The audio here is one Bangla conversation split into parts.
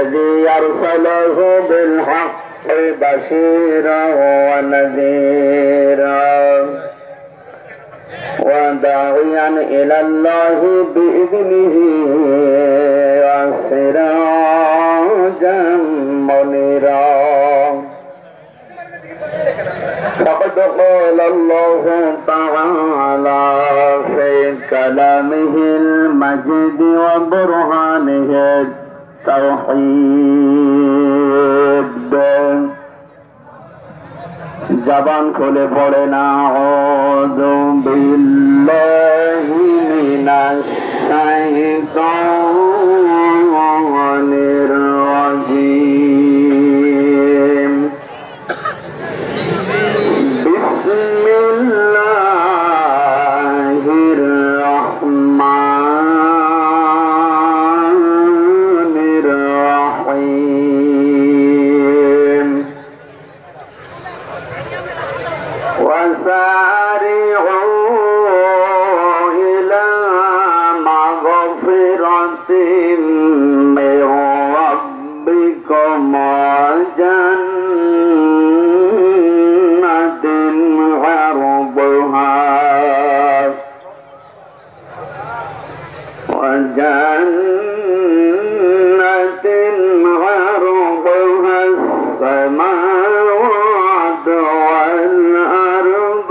وداعيا إلى الله بإذنه وسراجا منيرا. فقد قال الله تعالى في كلامه المجيد وبرهانه التوحيد. जबान खोले पड़े ना औदु बिल्लाहि मिनश शैतानिर रजीम बिस्मिल्लाहिर रहमानिर रहीम. وسارعوا إلى مغفرة من ربكم وجنة عرضها السماوات والأرض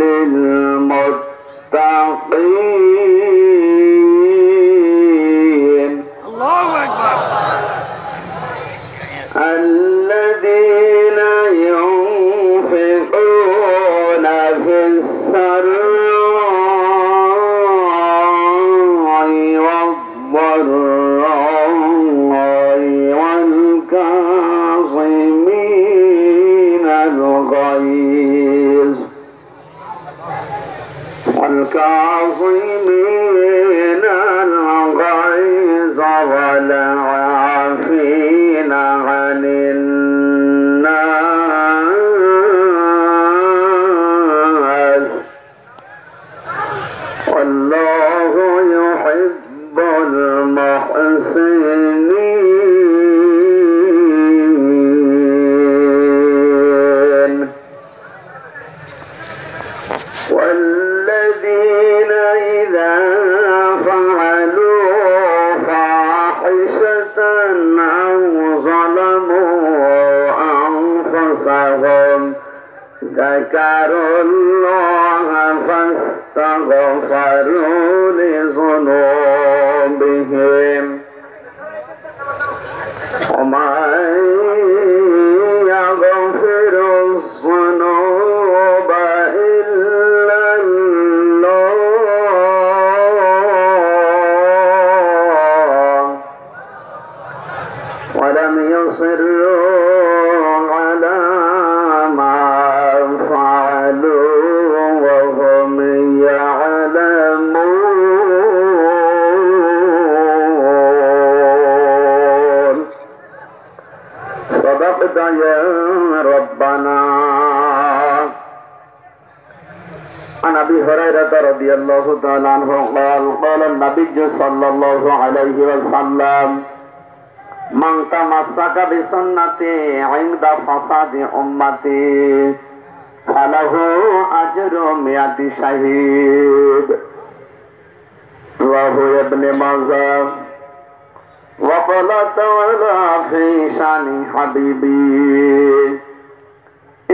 للمتقين. الله أكبر. الذين ينفقون في السراء والضراء والكاظمين الغيظ والكاظمين الغيظ والعافين عن الناس والله يحب المحسنين. والذين إذا فعلوا فاحشة أو ظلموا أنفسهم ذكروا الله فاستغفروا لذنوبهم ومن ولم يصروا على ما فعلوا وهم يعلمون. صدقت يا ربنا. عن أبي هريرة رضي الله تعالى عنه قال قال النبي صلى الله عليه وسلم من تمسك بسنتي عند فساد أمتي فله أجر 100 شهيد. رواه ابن ماجه. وقال تعالى في شأن حبيبي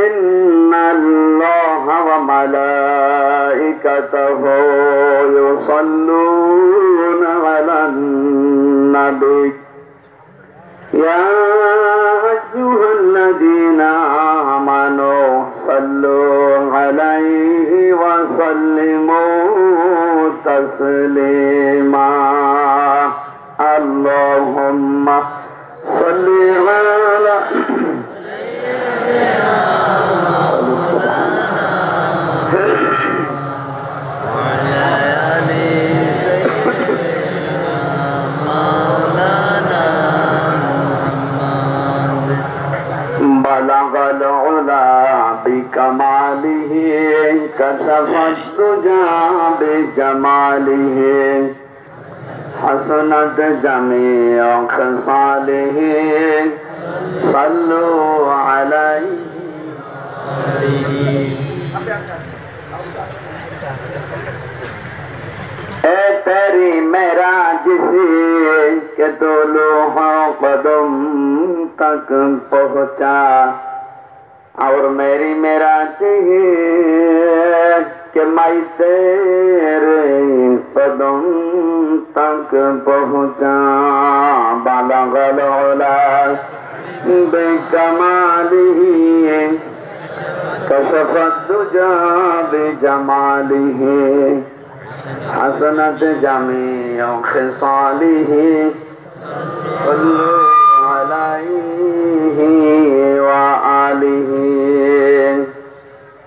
إن الله وملائكته يصلون على النبي يا أيها الذين آمنوا صلوا عليه وسلموا تسليما. اللهم صل على بكماله كشف الدجى بجماله हसनत जमी सालिही सल्लू अलैहि। ए तेरी मेरा जिसे के दो लोहा कदम तक पहुँचा और मेरी मेरा चाहिए कि मैं तेरे कदम तक पहुँचा। बाला गलोला बेकमाली कशफत तुझा बेजमाली है हसनत जमी खिसाली है सल्लु अलैहि व आलिहि।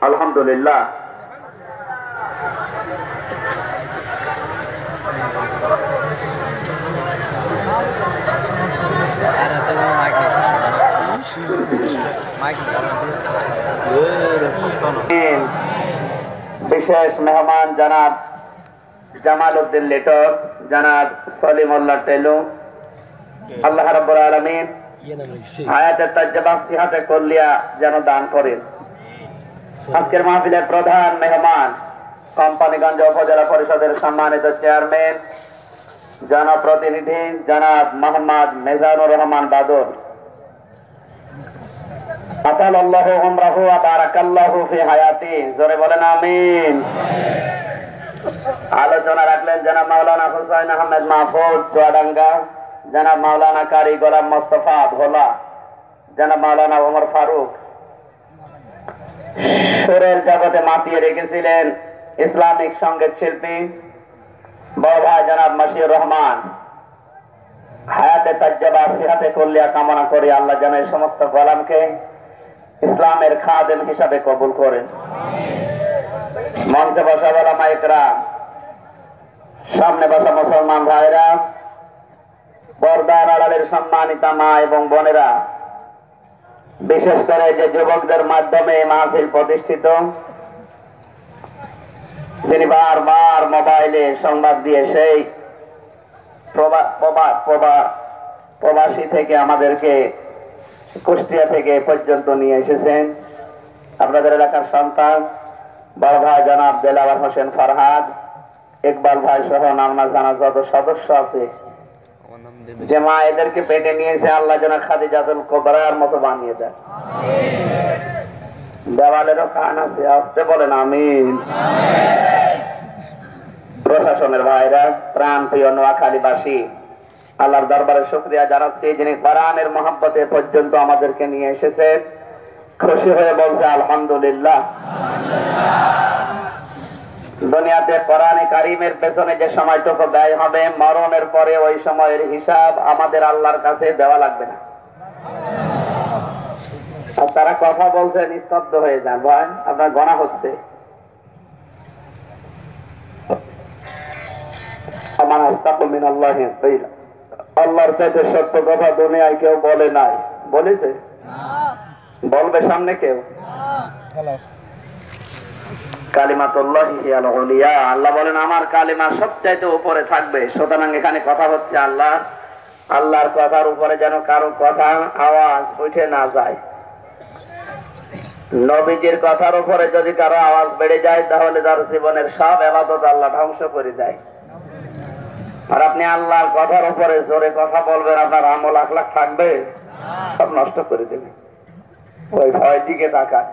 अल्हम्दुलिल्लाह। विशेष मेहमान जनाब जमालुद्दीन लेटर, जनाब सलीमुल्लाह टेलू। अल्लाह रब्बुल आलमीन हायात तजबा सिहात कलिया जान दान करें। आज के महफिलेर प्रधान मेहमान कोम्पानीगंज उपजेला परिषदेर सम्मानित चेयरमैन जनप्रतिनिधि जनाब मोहम्मद मेजानुर रहमान बादल। अतल्लाहु उमरहु व बारकल्लाहु फी हयाती। जोरे बोलेन आमीन। आलोचना रखलें जनाब मौलाना हुसैन अहमद महफूज चुआडांगा, जनाब मौलाना कारी गोलाम मुस्तफा भोला, जनाब मौलाना उमर फारूक। सुरेर जगते मातिये रेखेछिलेन इस्लामिक संगीत शिल्पी बड़ भाई जनाब मशिउर रहमान। हायाते तज्जबा सिहाते कल्याण कामना करी आल्लाह जाने समस्त गोलामके इस्लामेर खादिम हिसाबे कबूल करें। मंच बसा ओलामा इकराम, सामने बसा मुसलमान भाईरा, पर्दार आड़ालेर सम्मानिता मा एवं बोनेरा, विशेष करे जे युवकदेर माध्यमे महफिल प्रतिष्ठित, जिनि बार बार मोबाइले संवाद दिए सेई प्रवासी थेके आमादेरके कुष्टिया थेके पर्यन्त निये एसेछेन आपनादेर एलाकार सन्तान बड़ भाई जनाब देलावर होसेन फरहाद, इकबाल भाई सह नामना जाना যত সদস্য আছে যে মা এদেরকে পেটে নিয়েছে আল্লাহ যেন খাদিজাতুল কুবরার মতো বানিয়ে দেয়। দেওয়ালেরও কান আছে, আসতে বলেন আমিন। প্রশাসনের ভাইরা, প্রাণ প্রিয় নোয়াখালীবাসী, আল্লাহর দরবারে শুকরিয়া জানাচ্ছি যিনি কোরআনের মহব্বতে পর্যন্ত আমাদেরকে নিয়ে এসেছে। খুশি হয়ে বলছে আলহামদুলিল্লাহ। দুনিয়াতে কোরআনে কারিমের পেছনে যে সময়টুকু ব্যয় হবে মরণের পরে ওই সময়ের হিসাব আমাদের আল্লাহর কাছে দেওয়া লাগবে না। আর তারা কথা বলছে, নিস্তব্ধ হয়ে যান ভাই, আপনার গোনা হচ্ছে। আল্লাহর চাইতে সত্য কথা দুনিয়ায় কেউ বলে নাই, বলেছে? বলবে সামনে কেউ? কালিমাতুল্লাহি হিয়াল উলিয়া। আল্লাহ বলেন আমার কালিমা সবচাইতে উপরে থাকবে। সুতরাং এখানে কথা হচ্ছে আল্লাহ, আল্লাহর কথার উপরে যেন কারো কথা আওয়াজ উঠে না যায়। নবীজির কথার উপরে যদি কারো আওয়াজ বেড়ে যায় তাহলে তার জীবনের সব ইবাদত আল্লাহ ধ্বংস করে দেয়। আর আপনি আল্লাহর কথার উপরে জোরে কথা বলবেন, আপনার আমল আখলাক থাকবে সব নষ্ট করে দেবে। ওই ভয়টিকে তাকান।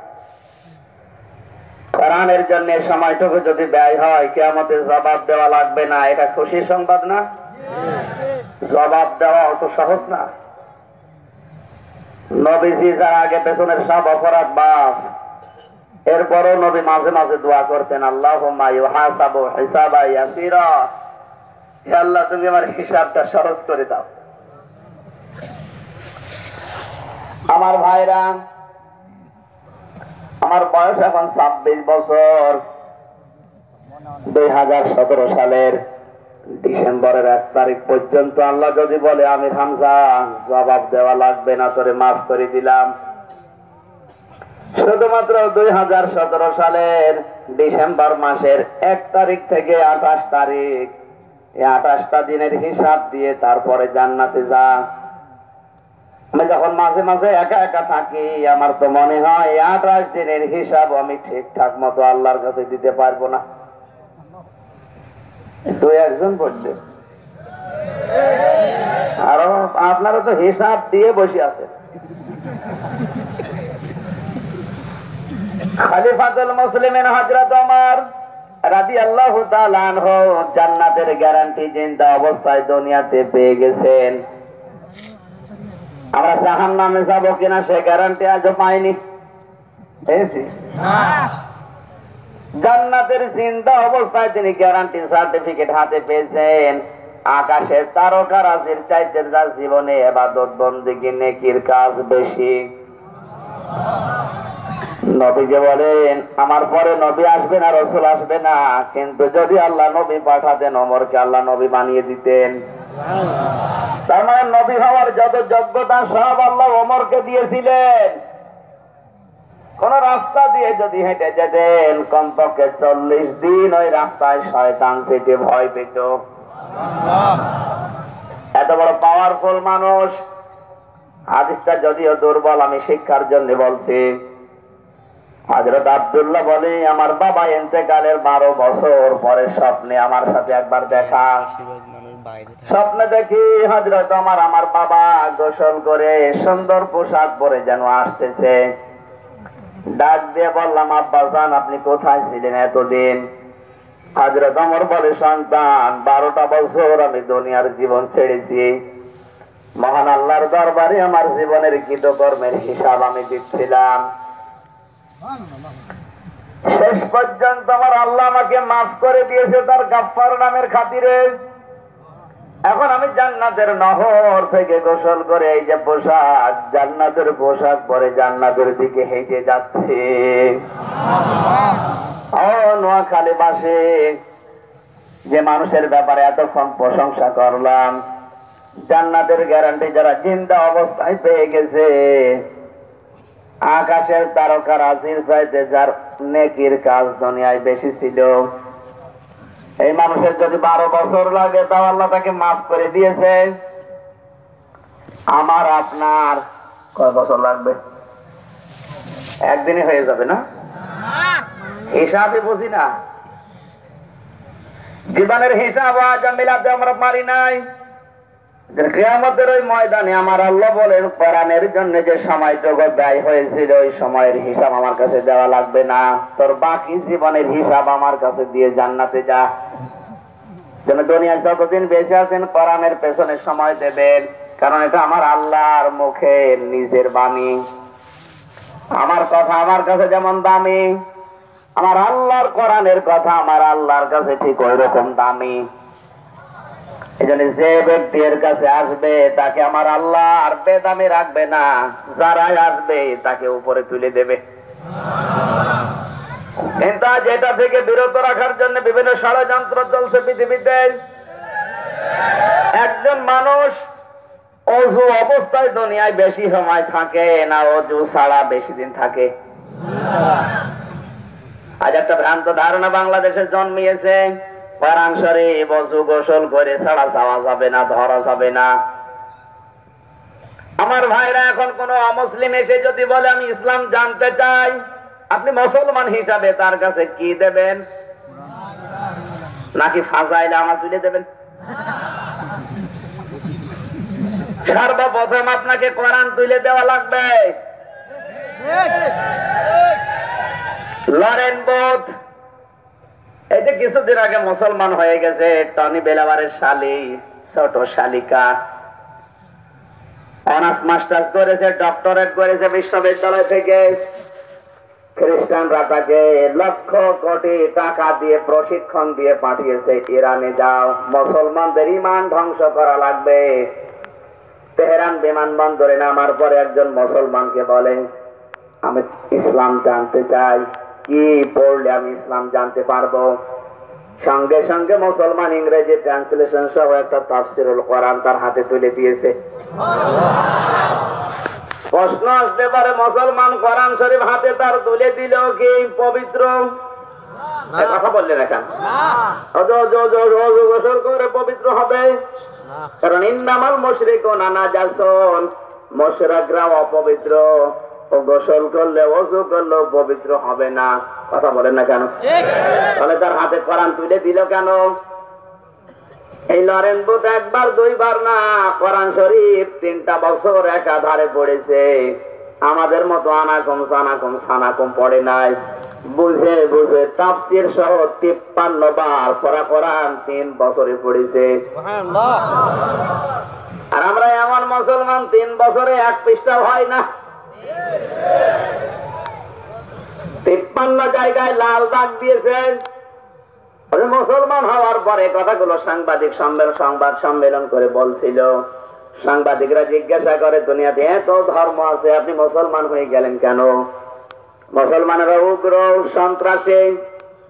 কোরআনের জন্য সময়টুকু যদি ব্যয় হয় কিয়ামতের জবাব দেওয়া লাগবে না। এটা খুশি সংবাদ না? জবাব দেওয়া অত সহজ না। নবীজি যার আগে পেছনের সব অপরাধ বাপ, এরপরও নবী মাঝে মাঝে দোয়া করতেন আল্লাহুম্মা ইউহাসাবু হিসাবা ইয়াসিরা। হে আল্লাহ তুমি আমার হিসাবটা সহজ করে দাও। আমার ভাইরা, আমার বয়স এখন 26 বছর। 2017 সালের ডিসেম্বরের 1 তারিখ পর্যন্ত আল্লাহ যদি বলে আমি হামজা জবাব দেওয়া লাগবে না, তোরে মাফ করে দিলাম। শুধুমাত্র 2017 সালের ডিসেম্বর মাসের 1 তারিখ থেকে 28 তারিখ 28টা দিনের হিসাব দিয়ে তারপরে জান্নাতে যা। আমি যখন মাঝে মাঝে একা একা থাকি আমার তো মনে হয় 28 দিনের হিসাব আমি ঠিকঠাক মতো আল্লাহর কাছে দিতে পারবো না। দুই একজন বলছে আর আপনারা তো হিসাব দিয়ে বসে আছেন। খলিফাতুল মুসলিমিন হযরত ওমর রাদিয়াল্লাহু তাআলা আনহু জান্নাতের গ্যারান্টি জিন্দা অবস্থায় দুনিয়াতে পেয়ে গেছেন। আমরা জাহান্নামে যাব কিনা সে গ্যারান্টি আজও পাইনি। জান্নাতের জিন্দা অবস্থায় তিনি গ্যারান্টি সার্টিফিকেট হাতে পেয়েছেন। আকাশের তারকা রাশির চাইতে যার জীবনে ইবাদত বন্দেগী নেকির কাজ বেশি। নবীকে বলেন আমার পরে নবী আসবে না, রাসূল আসবে না, কিন্তু যদি আল্লাহ নবী পাঠাতেন ওমরকে আল্লাহ নবী বানিয়ে দিতেন। তার মানে নবী হওয়ার যত যোগ্যতা সব আল্লাহ ওমরকে দিয়েছিলেন। কোন রাস্তা দিয়ে যদি হেঁটে যেতেন কমপক্ষে 40 দিন ওই রাস্তায় শয়তান থেকে ভয় পেত। এত বড় পাওয়ারফুল মানুষ। হাদিসটা যদিও দুর্বল, আমি শিক্ষার জন্য বলছি। হযরত আব্দুল্লাহ বলে আমার বাবা ইন্তেকালের 12 বছর পরে স্বপ্নে আমার সাথে একবার দেখা। স্বপ্নে দেখি হযরত ওমর আমার বাবা গোসল করে সুন্দর পোশাক পরে যেন আসতেছে। ডাক দিয়ে বললাম আব্বা জান আপনি কোথায় ছিলেন এতদিন? হযরত ওমর বলে সন্তান 12টা বছর আমি দুনিয়ার জীবন ছেড়েছি। মহান আল্লাহর দরবারে আমার জীবনের কৃতকর্মের হিসাব আমি দিচ্ছিলাম। শেষ পর্যন্ত আমার আল্লাহ আমাকে মাফ করে দিয়েছে তার গাফফার নামের খাতিরে। এখন আমি জান্নাতের নহর থেকে গোসল করে এই যে পোশাক জান্নাতের পোশাক পরে জান্নাতের দিকে হেঁটে যাচ্ছে। ও নোয়াখালী বাসে যে মানুষের ব্যাপারে এতক্ষণ প্রশংসা করলাম, জান্নাতের গ্যারান্টি যারা জিন্দা অবস্থায় পেয়ে গেছে, আকাশের তারকা রাজির চাইতে যার নেকির কাজ দুনিয়ায় বেশি ছিল, এই মানুষের যদি 12 বছর লাগে তাও আল্লাহ তাকে মাফ করে দিয়েছে। আমার আপনার কয় বছর লাগবে? একদিনে হয়ে যাবে না? হিসাবে বুঝি না, জীবনের হিসাব আজ মিলাতে আমরা পারি নাই। কিয়ামতের ওই ময়দানে আমার আল্লাহ বলেন কোরআনের জন্য যে সময়টুকু ব্যয় হয়েছিল ওই সময়ের হিসাব আমার কাছে দেওয়া লাগবে না, তোর বাকি জীবনের হিসাব আমার কাছে দিয়ে জান্নাতে যা। যেন দুনিয়ায় যতদিন বেঁচে আছেন কোরআনের পেছনে সময় দেবেন, কারণ এটা আমার আল্লাহর মুখে নিজের বাণী। আমার কথা আমার কাছে যেমন দামি, আমার আল্লাহর কোরআনের কথা আমার আল্লাহর কাছে ঠিক ওই রকম দামি। এজন্য যে ব্যক্তির কাছে আসবে তাকে আমার আল্লাহ আর বেদামে রাখবে না, যারা আসবে তাকে উপরে তুলে দেবে। কিন্তু এটা থেকে বিরত রাখার জন্য বিভিন্ন ষড়যন্ত্র চলছে পৃথিবীতে। একজন মানুষ অজু অবস্থায় দুনিয়ায় বেশি সময় থাকে না, অজু ছাড়া বেশি দিন থাকে। আজ একটা ভ্রান্ত ধারণা বাংলাদেশে জন্মিয়েছে কোরআন শরীফ অজু গোসল করে ছাড়া যাওয়া যাবে না, ধরা যাবে না। আমার ভাইরা, এখন কোন অমুসলিম এসে যদি বলে আমি ইসলাম জানতে চাই, আপনি মুসলমান হিসাবে তার কাছে কি দেবেন? নাকি ফাজাইল আমার তুলে দেবেন? সর্বপ্রথম আপনাকে কোরআন তুলে দেওয়া লাগবে। লরেন বোথ এটা কিছুদিন আগে মুসলমান হয়ে গেছে। টনি বেলাবারের শালী, ছোট শালিকা, অনার্স মাস্টার্স করেছে, ডক্টরেট করেছে বিশ্ববিদ্যালয় থেকে। খ্রিস্টানরা তাকে লক্ষ কোটি টাকা দিয়ে প্রশিক্ষণ দিয়ে পাঠিয়েছে, ইরানে যাও মুসলমানদের ইমান ধ্বংস করা লাগবে। তেহরান বিমানবন্দরে নামার পরে একজন মুসলমানকে বলে আমি ইসলাম জানতে চাই, কি পড়লে আমি ইসলাম জানতে পারবো? সঙ্গে সঙ্গে মুসলমান ইংরেজি ট্রান্সলেশন সহ একটা তাফসীরুল কোরআন তার হাতে তুলে দিয়েছে। প্রশ্ন আসতে পারে, মুসলমান কোরআন শরীফ হাতে তার তুলে দিল কি পবিত্র? हाथे कुरान तुले दिल क्यों नरेंद्र बोध एक बार दुई बार ना कुरान शरीफ तीन टा बछर एकाधारे पड़ेছে আমাদের মত আনাকম সানাকম পড়ে নাই বুঝে বুঝে তাফসীর সহ 53 বার পড়া কোরআন 3 বছরে পড়েছে সুবহানাল্লাহ। আর আমরা এমন মুসলমান 3 বছরে এক পৃষ্ঠা হয় না ঠিক 53 জায়গায় লাল দাগ দিয়েছেন। আর মুসলমান হওয়ার পরে কথাগুলো সাংবাদিক সম্মেলন করে বলছিল सांबादिकरा जिज्ञासा करे दुनिया दे तो धर्म आछे आपनी मुसलमान हये गेलेन केन? मुसलमानरा उग्र सन्त्रासी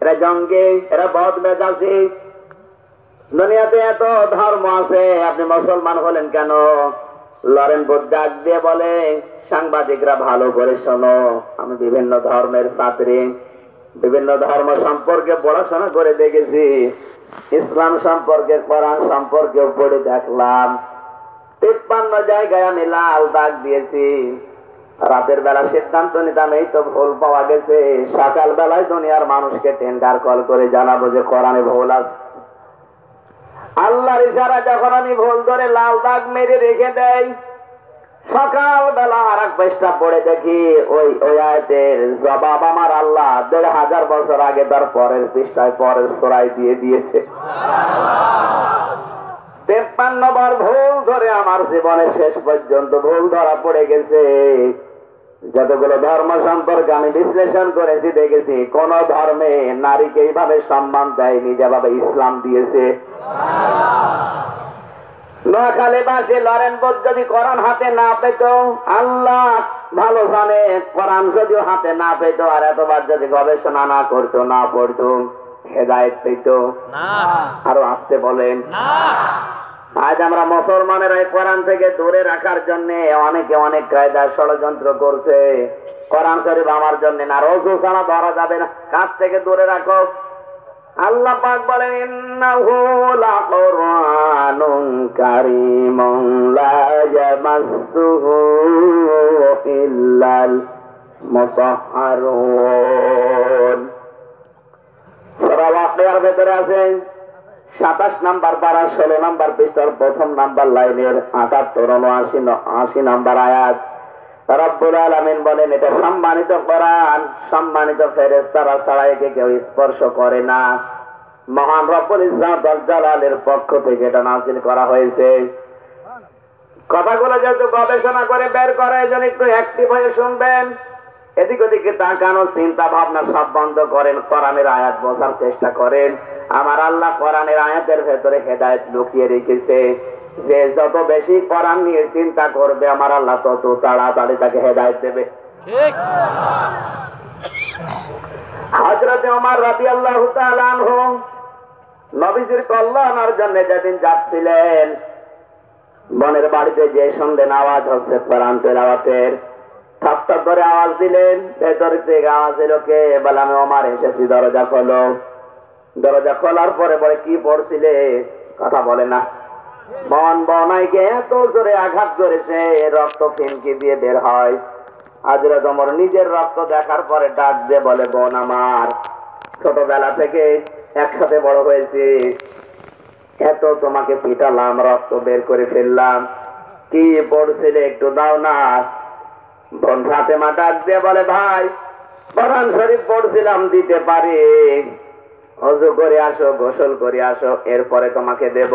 एरा जंगी एरा बदमेजाजी दुनियाते एत धर्म आछे आपनी मुसलमान हलेन केन? लरेन बोध डाक दिये बोले सांबादिकरा भालो करे शोनो आमी विभिन्न धर्मेर छात्री विभिन्न धर्म सम्पर्के पढ़ाशोना करे देखेछि इस्लाम सम्पर्के कुरान सम्पर्के पढ़े देखलाम 53 জায়গায় আমি লাল দাগ দিয়েছি। রাতের বেলা সিদ্ধান্ত নিতাম এই তো ভুল পাওয়া গেছে, সকাল বেলায় দুনিয়ার মানুষকে টেন্ডার কল করে জানাবো যে কোরআনে ভুল আছে। আল্লাহর ইশারা যখন আমি ভুল ধরে লাল দাগ মেরে রেখে দেই সকাল বেলা আরেক পৃষ্ঠা পড়ে দেখি ওই আয়াতের জবাব আমার আল্লাহ ১৫০০ বছর আগে তার পরের পৃষ্ঠায় পরের সূরায় দিয়ে দিয়েছে। সুবহানাল্লাহ। 53 বার ভুল ধরে আমার জীবনের শেষ পর্যন্ত ভুল ধরা পড়ে গেছে। যতগুলো ধর্ম সম্পর্কে আমি বিশ্লেষণ করেছি দেখেছি কোন ধর্মে নারীকে এইভাবে সম্মান দেয়নি যেভাবে ইসলাম দিয়েছে। নোয়াখালী বাসী লরেন বোধ যদি কোরআন হাতে না পেত, আল্লাহ ভালো জানে কোরআন যদি হাতে না পেত আর এতবার যদি গবেষণা না করতো না পড়তো হেদায়েত পেত না। আরো আস্তে বলেন না। আজ আমরা মুসলমানেরা কোরআন থেকে দূরে রাখার জন্য অনেকে অনেক কায়দা ষড়যন্ত্র করছে। কোরআন শরীফ আমার জন্য না, রোজও ছাড়া ধরা যাবে না, কাছ থেকে দূরে রাখো। আল্লাহ পাক বলেন ইন্নাহু লাকুরআনুন কারীমুন লা ইয়ামাসসুহু ইল্লাল মুতাহহারুন। সূরা ওয়াকিয়ার ভিতরে আছে 27 নাম্বার পারা 16 নাম্বার পৃষ্ঠার প্রথম নাম্বার লাইনের ৭৮ ৮৯ নাম্বার আয়াত রব্বুল আলামিন বলেন এটা সম্মানিত কোরআন, সম্মানিত ফেরেশতারা ছাড়া একে কেউ স্পর্শ করে না। মহান রব্বুল ইজ্জাতুল জালালের পক্ষ থেকে এটা নাযিল করা হয়েছে। কথাগুলো যত গবেষণা করে বের করে যেন একটু অ্যাক্টিভ হয়ে শুনবেন, এদিক ওদিকে তাকানো চিন্তা ভাবনা সব বন্ধ করেন, কোরআনের আয়াত বোঝার চেষ্টা করেন। আমার আল্লাহ কোরআনের আয়াতের ভেতরে হেদায়েত লুকিয়ে রেখেছে। যে যত বেশি কোরআন নিয়ে চিন্তা করবে আমার আল্লাহ তত তাড়াতাড়ি তাকে হেদায়েত দেবে। ঠিক। হযরত ওমর রাদিয়াল্লাহু তাআলা আনহু নবীজির কল্যাণের জন্য যেদিন যাচ্ছিলেন বনের বাড়িতে যে শুনলেন আওয়াজ হচ্ছে কোরআন তেলাওয়াতের, থাপথাপ ধরে আওয়াজ দিলেন। ভেতর থেকে আওয়াজ এলো কে? বলে আমি ওমর এসেছি, দরজা খোলো। দরজা খোলার পরে বলে কি পড়ছিলে? কথা বলে না। বন বনাইকে এত জোরে আঘাত করেছে রক্ত ফিনকি দিয়ে বের হয়। হযরত ওমর নিজের রক্ত দেখার পরে ডাক দিয়ে বলে বোন আমার, ছোটবেলা থেকে একসাথে বড় হয়েছি, এত তোমাকে পিটালাম রক্ত বের করে ফেললাম, কি পড়ছিলে একটু দাও না। বোন ফাতেমা ডাক দিয়ে বলে ভাই কোরআন শরীফ পড়ছিলাম, দিতে পারি, ওযু করে আসো, গোসল করে আসো, এরপরে তোমাকে দেব।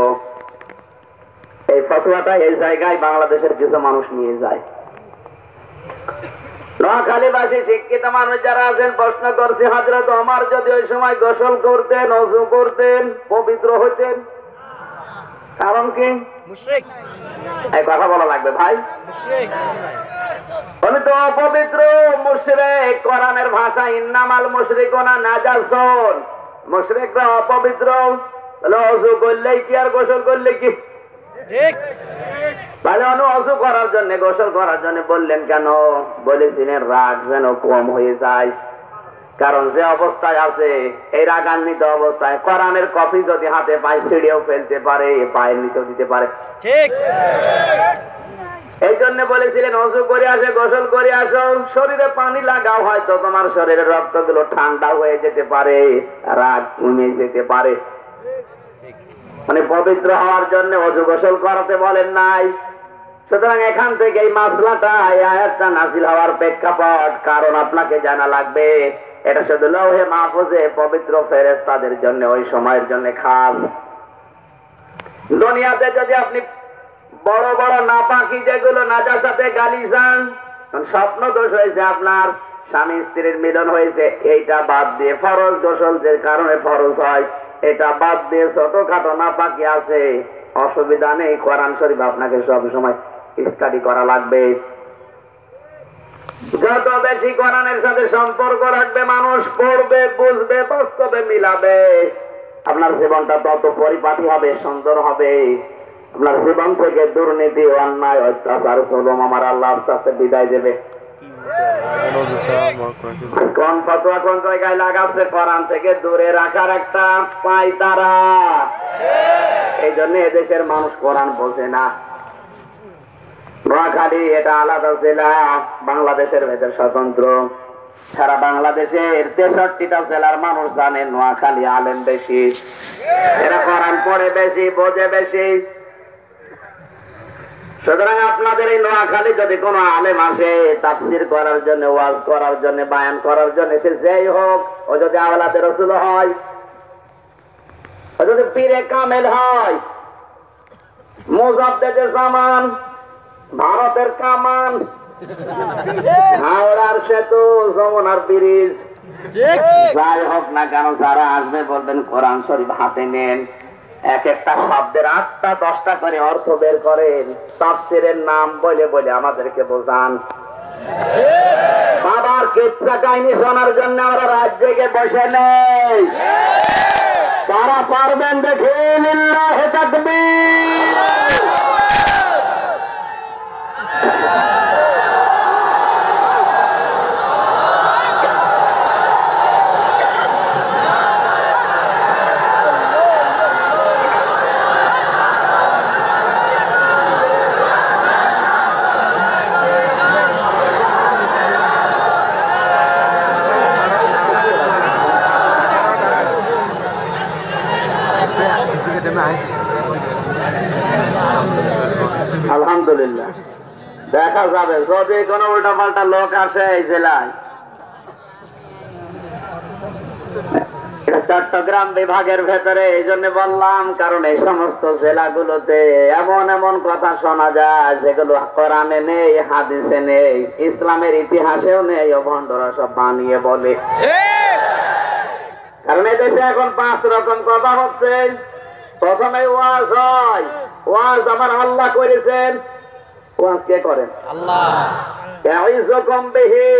এই ফতোয়াটা এই জায়গায় বাংলাদেশের কিছু মানুষ নিয়ে যায়। নোয়াখালীবাসী শিক্ষিত মানুষ যারা আছেন প্রশ্ন করছে হযরত ওমর যদি ওই সময় গোসল করতেন, ওযু করতেন, পবিত্র হতেন, কারণ কি? মুশরিক। এই কথা বলা লাগবে ভাই, মুশরিক। উনি তো অপবিত্র, মুশরিক। কোরআনের ভাষা ইন্নামাল মুশরিকুনা নাজাসুন, মুশরিকরা অপবিত্র। তাহলে ওযু করলেই কি আর গোসল করলে কি? ঠিক। তাহলে উনি ওযু করার জন্য গোসল করার জন্য বললেন কেন? বলেছিলেন রাগ যেন কম হয়ে যায়। कारण जो अवस्था रागान्वित अवस्था कुरान कपि यदि हाथे पाए छिड़े फेलते पारे पायर नीचे दीते पारे पवित्र हওয়ার জন্য অজু গোসল করাতে বলেন নাই। সুতরাং এখান থেকে এই মাসলাটা আয়াতটা নাজিল হওয়ার প্রেক্ষাপট কারণ আপনাকে জানা লাগবে। এটা শুধু লৌহে মাহফুজে পবিত্র ফেরেশতাদের জন্য ওই সময়ের জন্য খাস। দুনিয়াতে যদি আপনি বড় বড় নাপাকি যেগুলো নাজাসাতে গালি যান, স্বপ্ন দোষ হয়েছে আপনার, স্বামী স্ত্রীর মিলন হয়েছে, এইটা বাদ দিয়ে ফরজ গোসল যে কারণে ফরজ হয় এটা বাদ দিয়ে ছোটখাটো নাপাকি আছে, অসুবিধা নেই। কোরআন শরীফ আপনাকে সব সময় স্টাডি করা লাগবে। যত বেশি কোরআনের সাথে সম্পর্ক রাখবে মানুষ পড়বে, বুঝবে, বাস্তবে মিলাবে, আপনার জীবনটা তত পরিপাটি হবে, সুন্দর হবে। আপনার জীবন থেকে দুর্নীতি, অন্যায়, অত্যাচার, জুলুম আমার আল্লাহ আস্তে আস্তে বিদায় দেবে। কোন ফতোয়া কোন জায়গায় লাগাচ্ছে কোরআন থেকে দূরে রাখার একটা পায়তারা। এই জন্য এদেশের মানুষ কোরআন বোঝে না। নোয়াখালী এটা আলাদা জেলা, বাংলাদেশের ভেতর স্বতন্ত্র। সারা বাংলাদেশের ৬৩টা জেলার মানুষ জানে নোয়াখালী আলেম বেশি, এরা কোরআন পড়ে বেশি, বোঝে বেশি। সুতরাং আপনাদের এই নোয়াখালী যদি কোনো আলেম আসে তাফসির করার জন্য, ওয়াজ করার জন্য, বায়ান করার জন্য, সে যেই হোক, ও যদি আওলাদের রাসূল হয়, ও যদি পীরে কামেল হয়, মুজাদ্দেদে জামান, ভারতের কামান, হাওড়ার সেতু, যমুনার ব্রিজ, যাই হোক না কেন, যারা আসবে বলবেন কোরআন শরীফ হাতে নেন, এক একটা শব্দের ৮টা ১০টা করে অর্থ বের করেন, তাফসীরের নাম বলে বলে আমাদেরকে বোঝান। বাবার কিচ্ছা কাহিনী শোনার জন্য আমরা রাত জেগে বসে নেই। তারা পারবেন দেখে লিল্লাহি তাকবীর। আলহামদুলিল্লাহ, দেখা যাবে যদি কোনো উল্টা পাল্টা লোক আসে এই জেলায়। চট্টগ্রাম বিভাগের ভেতরে এই জন্য বললাম, কারণ এই সমস্ত জেলাগুলোতে এমন এমন কথা শোনা যায় যেগুলো কোরআনে নেই, হাদিসে নেই, ইসলামের ইতিহাসেও নেই। ভণ্ডরা সব বানিয়ে বলে, কারণ এদেশে এখন ৫ রকম কথা হচ্ছে। প্রথমে ওয়াজ হয়, ওয়াজ আমার আল্লাহ করেছেন। ওয়াজ কে করেন? আল্লাহ। ইয়াউযুকুম বিহি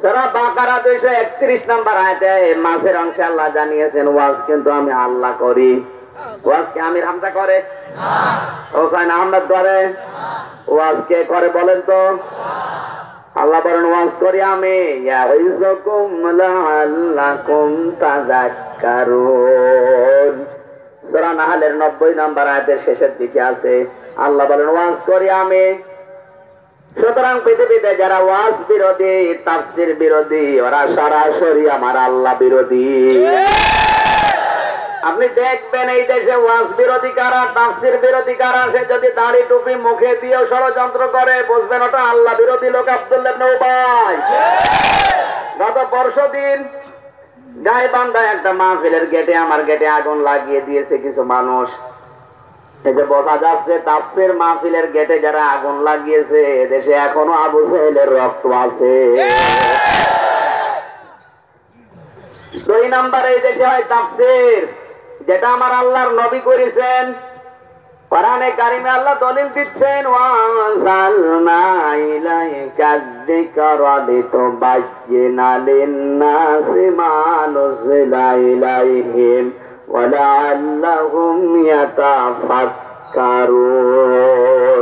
সূরা বাকারা ২৩১ নম্বর আয়াতে মাঝের অংশে আল্লাহ জানিয়েছেন ওয়াজ কিন্তু আমি আল্লাহ করি। ওয়াজ কে আমির হামজা করে না, হোসেন আহমদ করে না, ওয়াজ কে করে বলেন তো? আল্লাহ বলেন ওয়াজ করি আমি। ইয়াউযুকুম লাআল্লাকুম তাযাক্কারুন। সূরা নাহলের ৯০ নম্বর আয়াতের শেষের দিকে আছে, আল্লাহ বলেন ওয়াজ করি আমি। সুতরাং পৃথিবীতে যারা ওয়াজ বিরোধী, তাফসীর বিরোধী, ওরা সরাসরি আমার আল্লাহ বিরোধী। আপনি দেখবেন এই দেশে ওয়াজ বিরোধী কারা, তাফসীর বিরোধী কারা, সে যদি দাড়ি টুপি মুখে দিয়ে ষড়যন্ত্র করে বুঝবেন ওটা আল্লাহ বিরোধী লোক। আব্দুল্লাহ ইবনে উবাই গত পরশুদিন গাইবান্ধা একটা মাহফিলের গেটে, আমার গেটে আগুন লাগিয়ে দিয়েছে কিছু মানুষ। এই যে বোঝা যাচ্ছে তাফসীর মাহফিলের গেটে যারা আগুন লাগিয়েছে এদেশে এখনো আবু সাহেলের রক্ত আছে। ২ নাম্বার এই দেশে হয় তাফসীর, যেটা আমার আল্লাহর নবী করেছেন। কোরআনে কারিমে আল্লাহ দলিল দিচ্ছেন ওয়ানজালনা ইলাইকা যিকরা লিতুবায়্যিনা লিন-নাসি মা নুযিলা ইলাইহিম ওয়া লাআল্লাহুম ইয়াতাফাক্কারুন।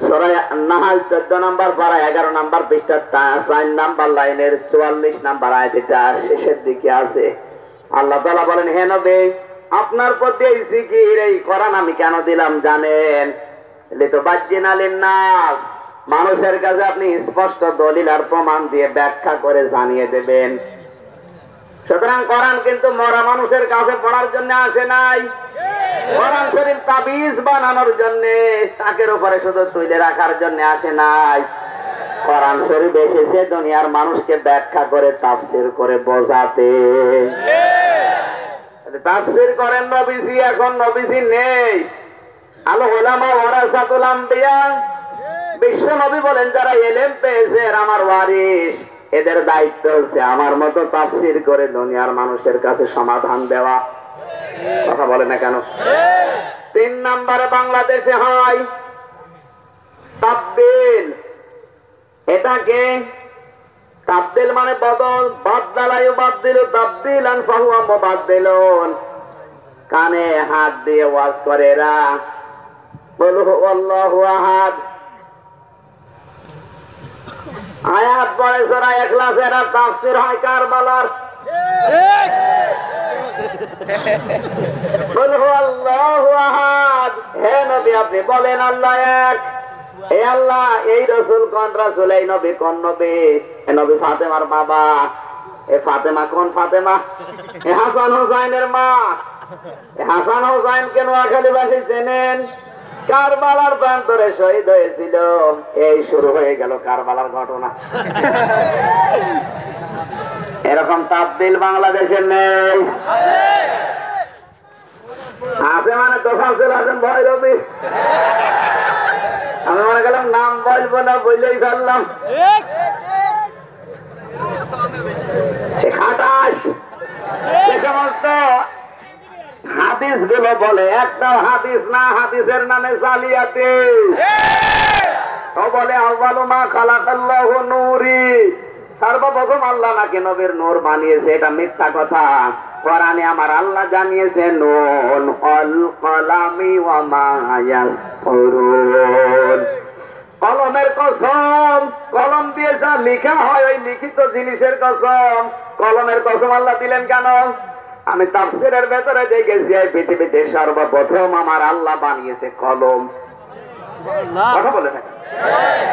मानुषेर काछे आपनि स्पष्ट दलिल आर प्रमाण दिए व्याख्या करे जानिये देबेन। सुतरां कुरान किन्तु मरा मानुषेर काछे पढ़ार जन्य आसे नाई, कुरान शरीफ ताबीज बनानोर जन्य ताकेर उपरे शुधु तुले राखार जन्य आसे नाई। कुरान शरीफ एसेছে दुनियार मानुषके व्याख्या करे ताफसीर करे बोझाते। ताफसीर करेन नबीजी, एखन नबीजी नेই। আল উলামা ওয়ারাসাতুল আমবিয়া, বিশ্ব নবী বলেন যারা এলেম পেয়েছে আমার ওয়ারিশ, এদের দায়িত্ব হচ্ছে আমার মত তাফসীর করে দুনিয়ার মানুষের কাছে সমাধান দেওয়া। কথা বলে না কেন? তিন নম্বরে বাংলাদেশে হয় তাবদীল। এটাকে তাবদীল মানে বদল, বদলায়ু বদলু তাবদীলান ফাহুয়া মুবাদদিলুন। কানে হাত দিয়ে ওয়াজ করে এরা, বল হু আল্লাহু আহাদ, আয়াত পড়ে সূরা ইখলাসের তাফসীর হয় কারবালার। ঠিক বল হু আল্লাহু আহাদ, হে নবী আপনি বলেন আল্লাহ এক। হে আল্লাহ, এই রাসূল কোন রাসূল, এই নবী কোন নবী, এই নবী ফাতেমার বাবা, এই ফাতেমা কোন ফাতেমা, এই হাসান হোসাইনের মা, এই হাসান হোসাইন কেন নোয়াখালীবাসী চেনেন? কারবালার প্রান্তরে শহীদ হয়েছিল। এই শুরু হয়ে গেল কারবালার ঘটনা। এরকম তাবদীল বাংলাদেশের নেই, আছে মানে তোফাজ্জল আছেন ভৈরবী। আমি মনে করলাম নাম বলবো না, বলেই ফেললাম। খাটাস সে সমস্ত হাদিস গুলো বলে একটা হাদিস না, হাদিসের নামে জালিয়াতি। ও বলে আউয়ালু মা খালাকাল্লাহু নূরি, সর্বপ্রথম আল্লাহ নাকি নবীর নূর বানিয়েছে। এটা মিথ্যা কথা। কোরআনে আমার আল্লাহ জানিয়েছে নূন আল কালামি ওয়া মা ইয়াসতুরুন। কলমের কসম, কলম দিয়ে যা লেখা হয় ওই লিখিত জিনিসের কসম। কলমের কসম আল্লাহ দিলেন কেন? আমি তাফসীরের ভেতরে দেখেছি এই পৃথিবীতে সর্বপ্রথম আমার আল্লাহ বানিয়েছে কলম। সুবহানাল্লাহ, কথা বলে না,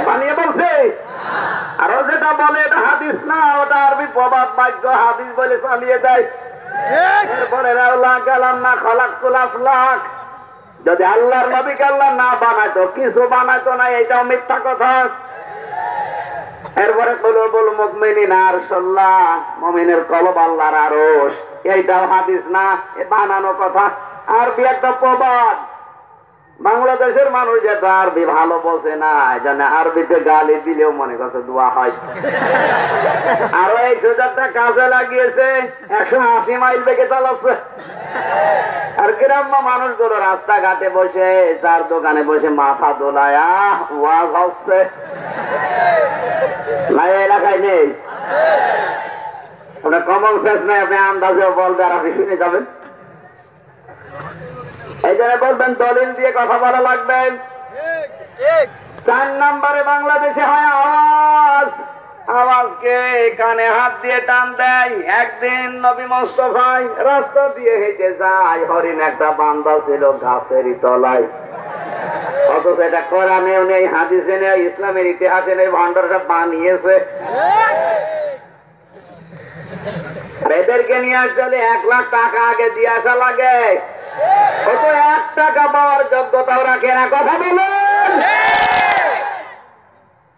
বানিয়ে বলছে। আর ও যেটা বলে এটা হাদিস না, ওটা আরবি প্রবাদ বাক্য, হাদিস বলে চালিয়ে দেয়। এরপরে আল্লাহ কালাম না খলাকতুল আফলাক, যদি আল্লাহর নবীকে আল্লাহ না বানাতো কিছু বানাতো না, এটাও মিথ্যা কথা। এরপরে কুলুবুল মুমিনিনা আরশাল্লাহ, মুমিনের কলব আল্লাহর আরশ, এইটাও হাদিস না, এ বানানো কথা। আরবি একটা প্রবাদ, বাংলাদেশের মানুষ যেটা আরবি ভালো বোঝে না, এজন্য আরবিতে গালি দিলেও মনে করছে দোয়া হয়। আর এই সুযোগটা কাজে লাগিয়েছে 180 মাইল বেগে চালাচ্ছে। আর গ্রাম্য মানুষগুলো রাস্তাঘাটে বসে, চার দোকানে বসে মাথা দোলায় ওয়াজ হচ্ছে। নাই এলাকায় নেই, আপনার কমন সেন্স নেই, আপনি আন্দাজেও বলবে আর আপনি শুনে যাবেন। এই জন্য বলবেন দলিল দিয়ে কথা বলা লাগবে। চার নম্বরে বাংলাদেশে হয় আওয়াজ। আওয়াজকে কানে হাত দিয়ে টান দেয়। একদিন নবী মুস্তাফা রাস্তা দিয়ে হেঁটে যায়, হরিণ একটা বান্দা ছিল গাছেরই তলায়। অথচ এটা কোরআনেও নেই, হাদিসে নেই, ইসলামের ইতিহাসে নেই, ভান্ডারটা বানিয়েছে। এদেরকে নিয়ে আসলে 1 লাখ টাকা আগে দিয়ে আসা লাগে, কত 1 টাকা পাওয়ার যোগ্যতাও রাখে না। কথা বলুন।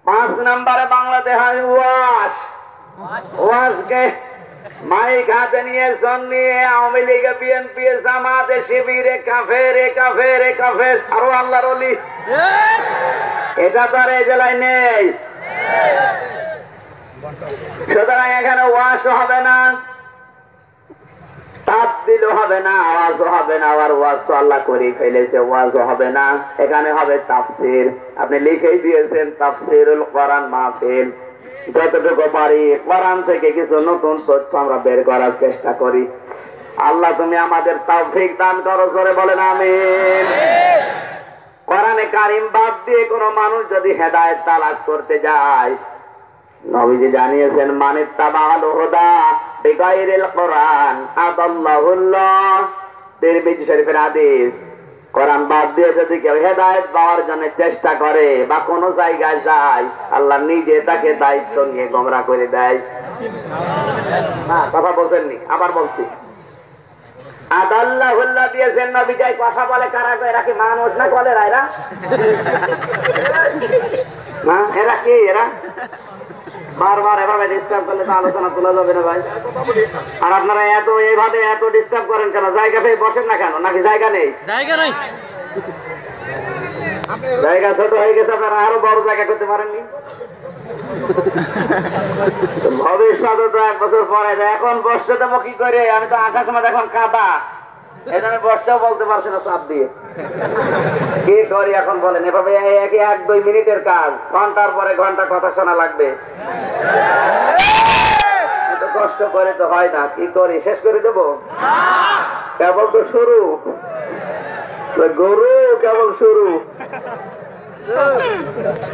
5 নম্বরে বাংলাদেশে ওয়াশ। ওয়াশকে মাইক হাতে নিয়ে শুনিয়ে আওয়ামী লীগ, বিএনপি, জামাতে, শিবিরে কাফের কাফের কাফের। আর আল্লাহর ওলি, এটা তো আর এই জেলায় নেই। সুতরাং এখানে ওয়াশ হবে না, তাবদীল হবে না, আওয়াজ হবে না। আর ওয়াজ তো আল্লাহ করে ফেলেছে, ওয়াজ হবে না। এখানে হবে তাফসীর। আপনি লিখেই দিয়েছেন তাফসীরুল কোরআন মাহফিল। যতটুকু পারি কোরআন থেকে কিছু নতুন তথ্য আমরা বের করার চেষ্টা করি। আল্লাহ তুমি আমাদের তৌফিক দান করো। জোরে বলেন আমিন। কোরআনে কারীম বাদ দিয়ে কোন মানুষ যদি হেদায়েত তালাশ করতে যায় নবীজি জানিয়েছেন মানিত্তাবা আল হুদা বিগাইরিল কোরআন আদাল্লাহুল্লাহ তিরমিজি শরীফের হাদিস কোরআন বাদ দিয়ে যদি কেউ হেদায়েত পাওয়ার জন্য চেষ্টা করে বা কোন জায়গায় যায় আল্লাহ নিজে তাকে দায়িত্ব নিয়ে গোমরা করে দেয় না কথা বলেননি আবার বলছি কথা বলে কারা এরা কি মানুষ না কলে এরা না এরা কি এরা বারবার এভাবে ডিস্টার্ব করলে তো আলোচনা তোলা যাবে না ভাই। আর আপনারা এইভাবে এত ডিস্টার্ব করেন কেন? জায়গা পেয়ে বসেন না কেন? নাকি জায়গা নেই? জায়গা ছোট হয়ে গেছে, আপনারা আরো বড় জায়গা করতে পারেননি। ভবিষ্যতে তো এক বছর পরে, এখন বসতে দেবো কি করে? আমি তো আসার সময় এখন কাদা, এটা আমি বসতেও বলতে পারছি না চাপ দিয়ে। কি করি এখন বলেন? এভাবে এক দুই মিনিটের কাজ, ঘন্টার পরে ঘন্টা কথা শোনা লাগবে। কষ্ট করে তো হয় না, কি করি? শেষ করে দেবো? কেবল তো শুরু, গরু কেবল শুরু।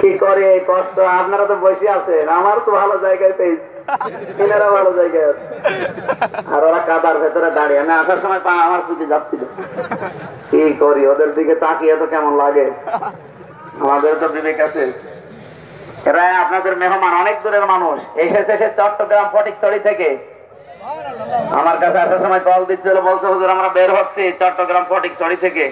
কি করে এই কষ্ট? আপনারা তো বসে আছেন, আমার তো ভালো জায়গায় পেয়েছি, এনারা ভালো জায়গায় আছে, আর ওরা কাদার ভেতরে দাঁড়িয়ে। আমি আসার সময় পা আমার ছুটে যাচ্ছিল। কি করি? ওদের দিকে তাকিয়ে তো কেমন লাগে। আমাদের তো বিবেক আছে। এরা আপনাদের মেহমান, অনেক দূরের মানুষ, এসে চট্টগ্রাম ফটিকছড়ি থেকে আমার কাছে আসার সময় কল দিচ্ছিল, বলছে হুজুর আমরা বের হচ্ছি চট্টগ্রাম ফটিকছড়ি থেকে।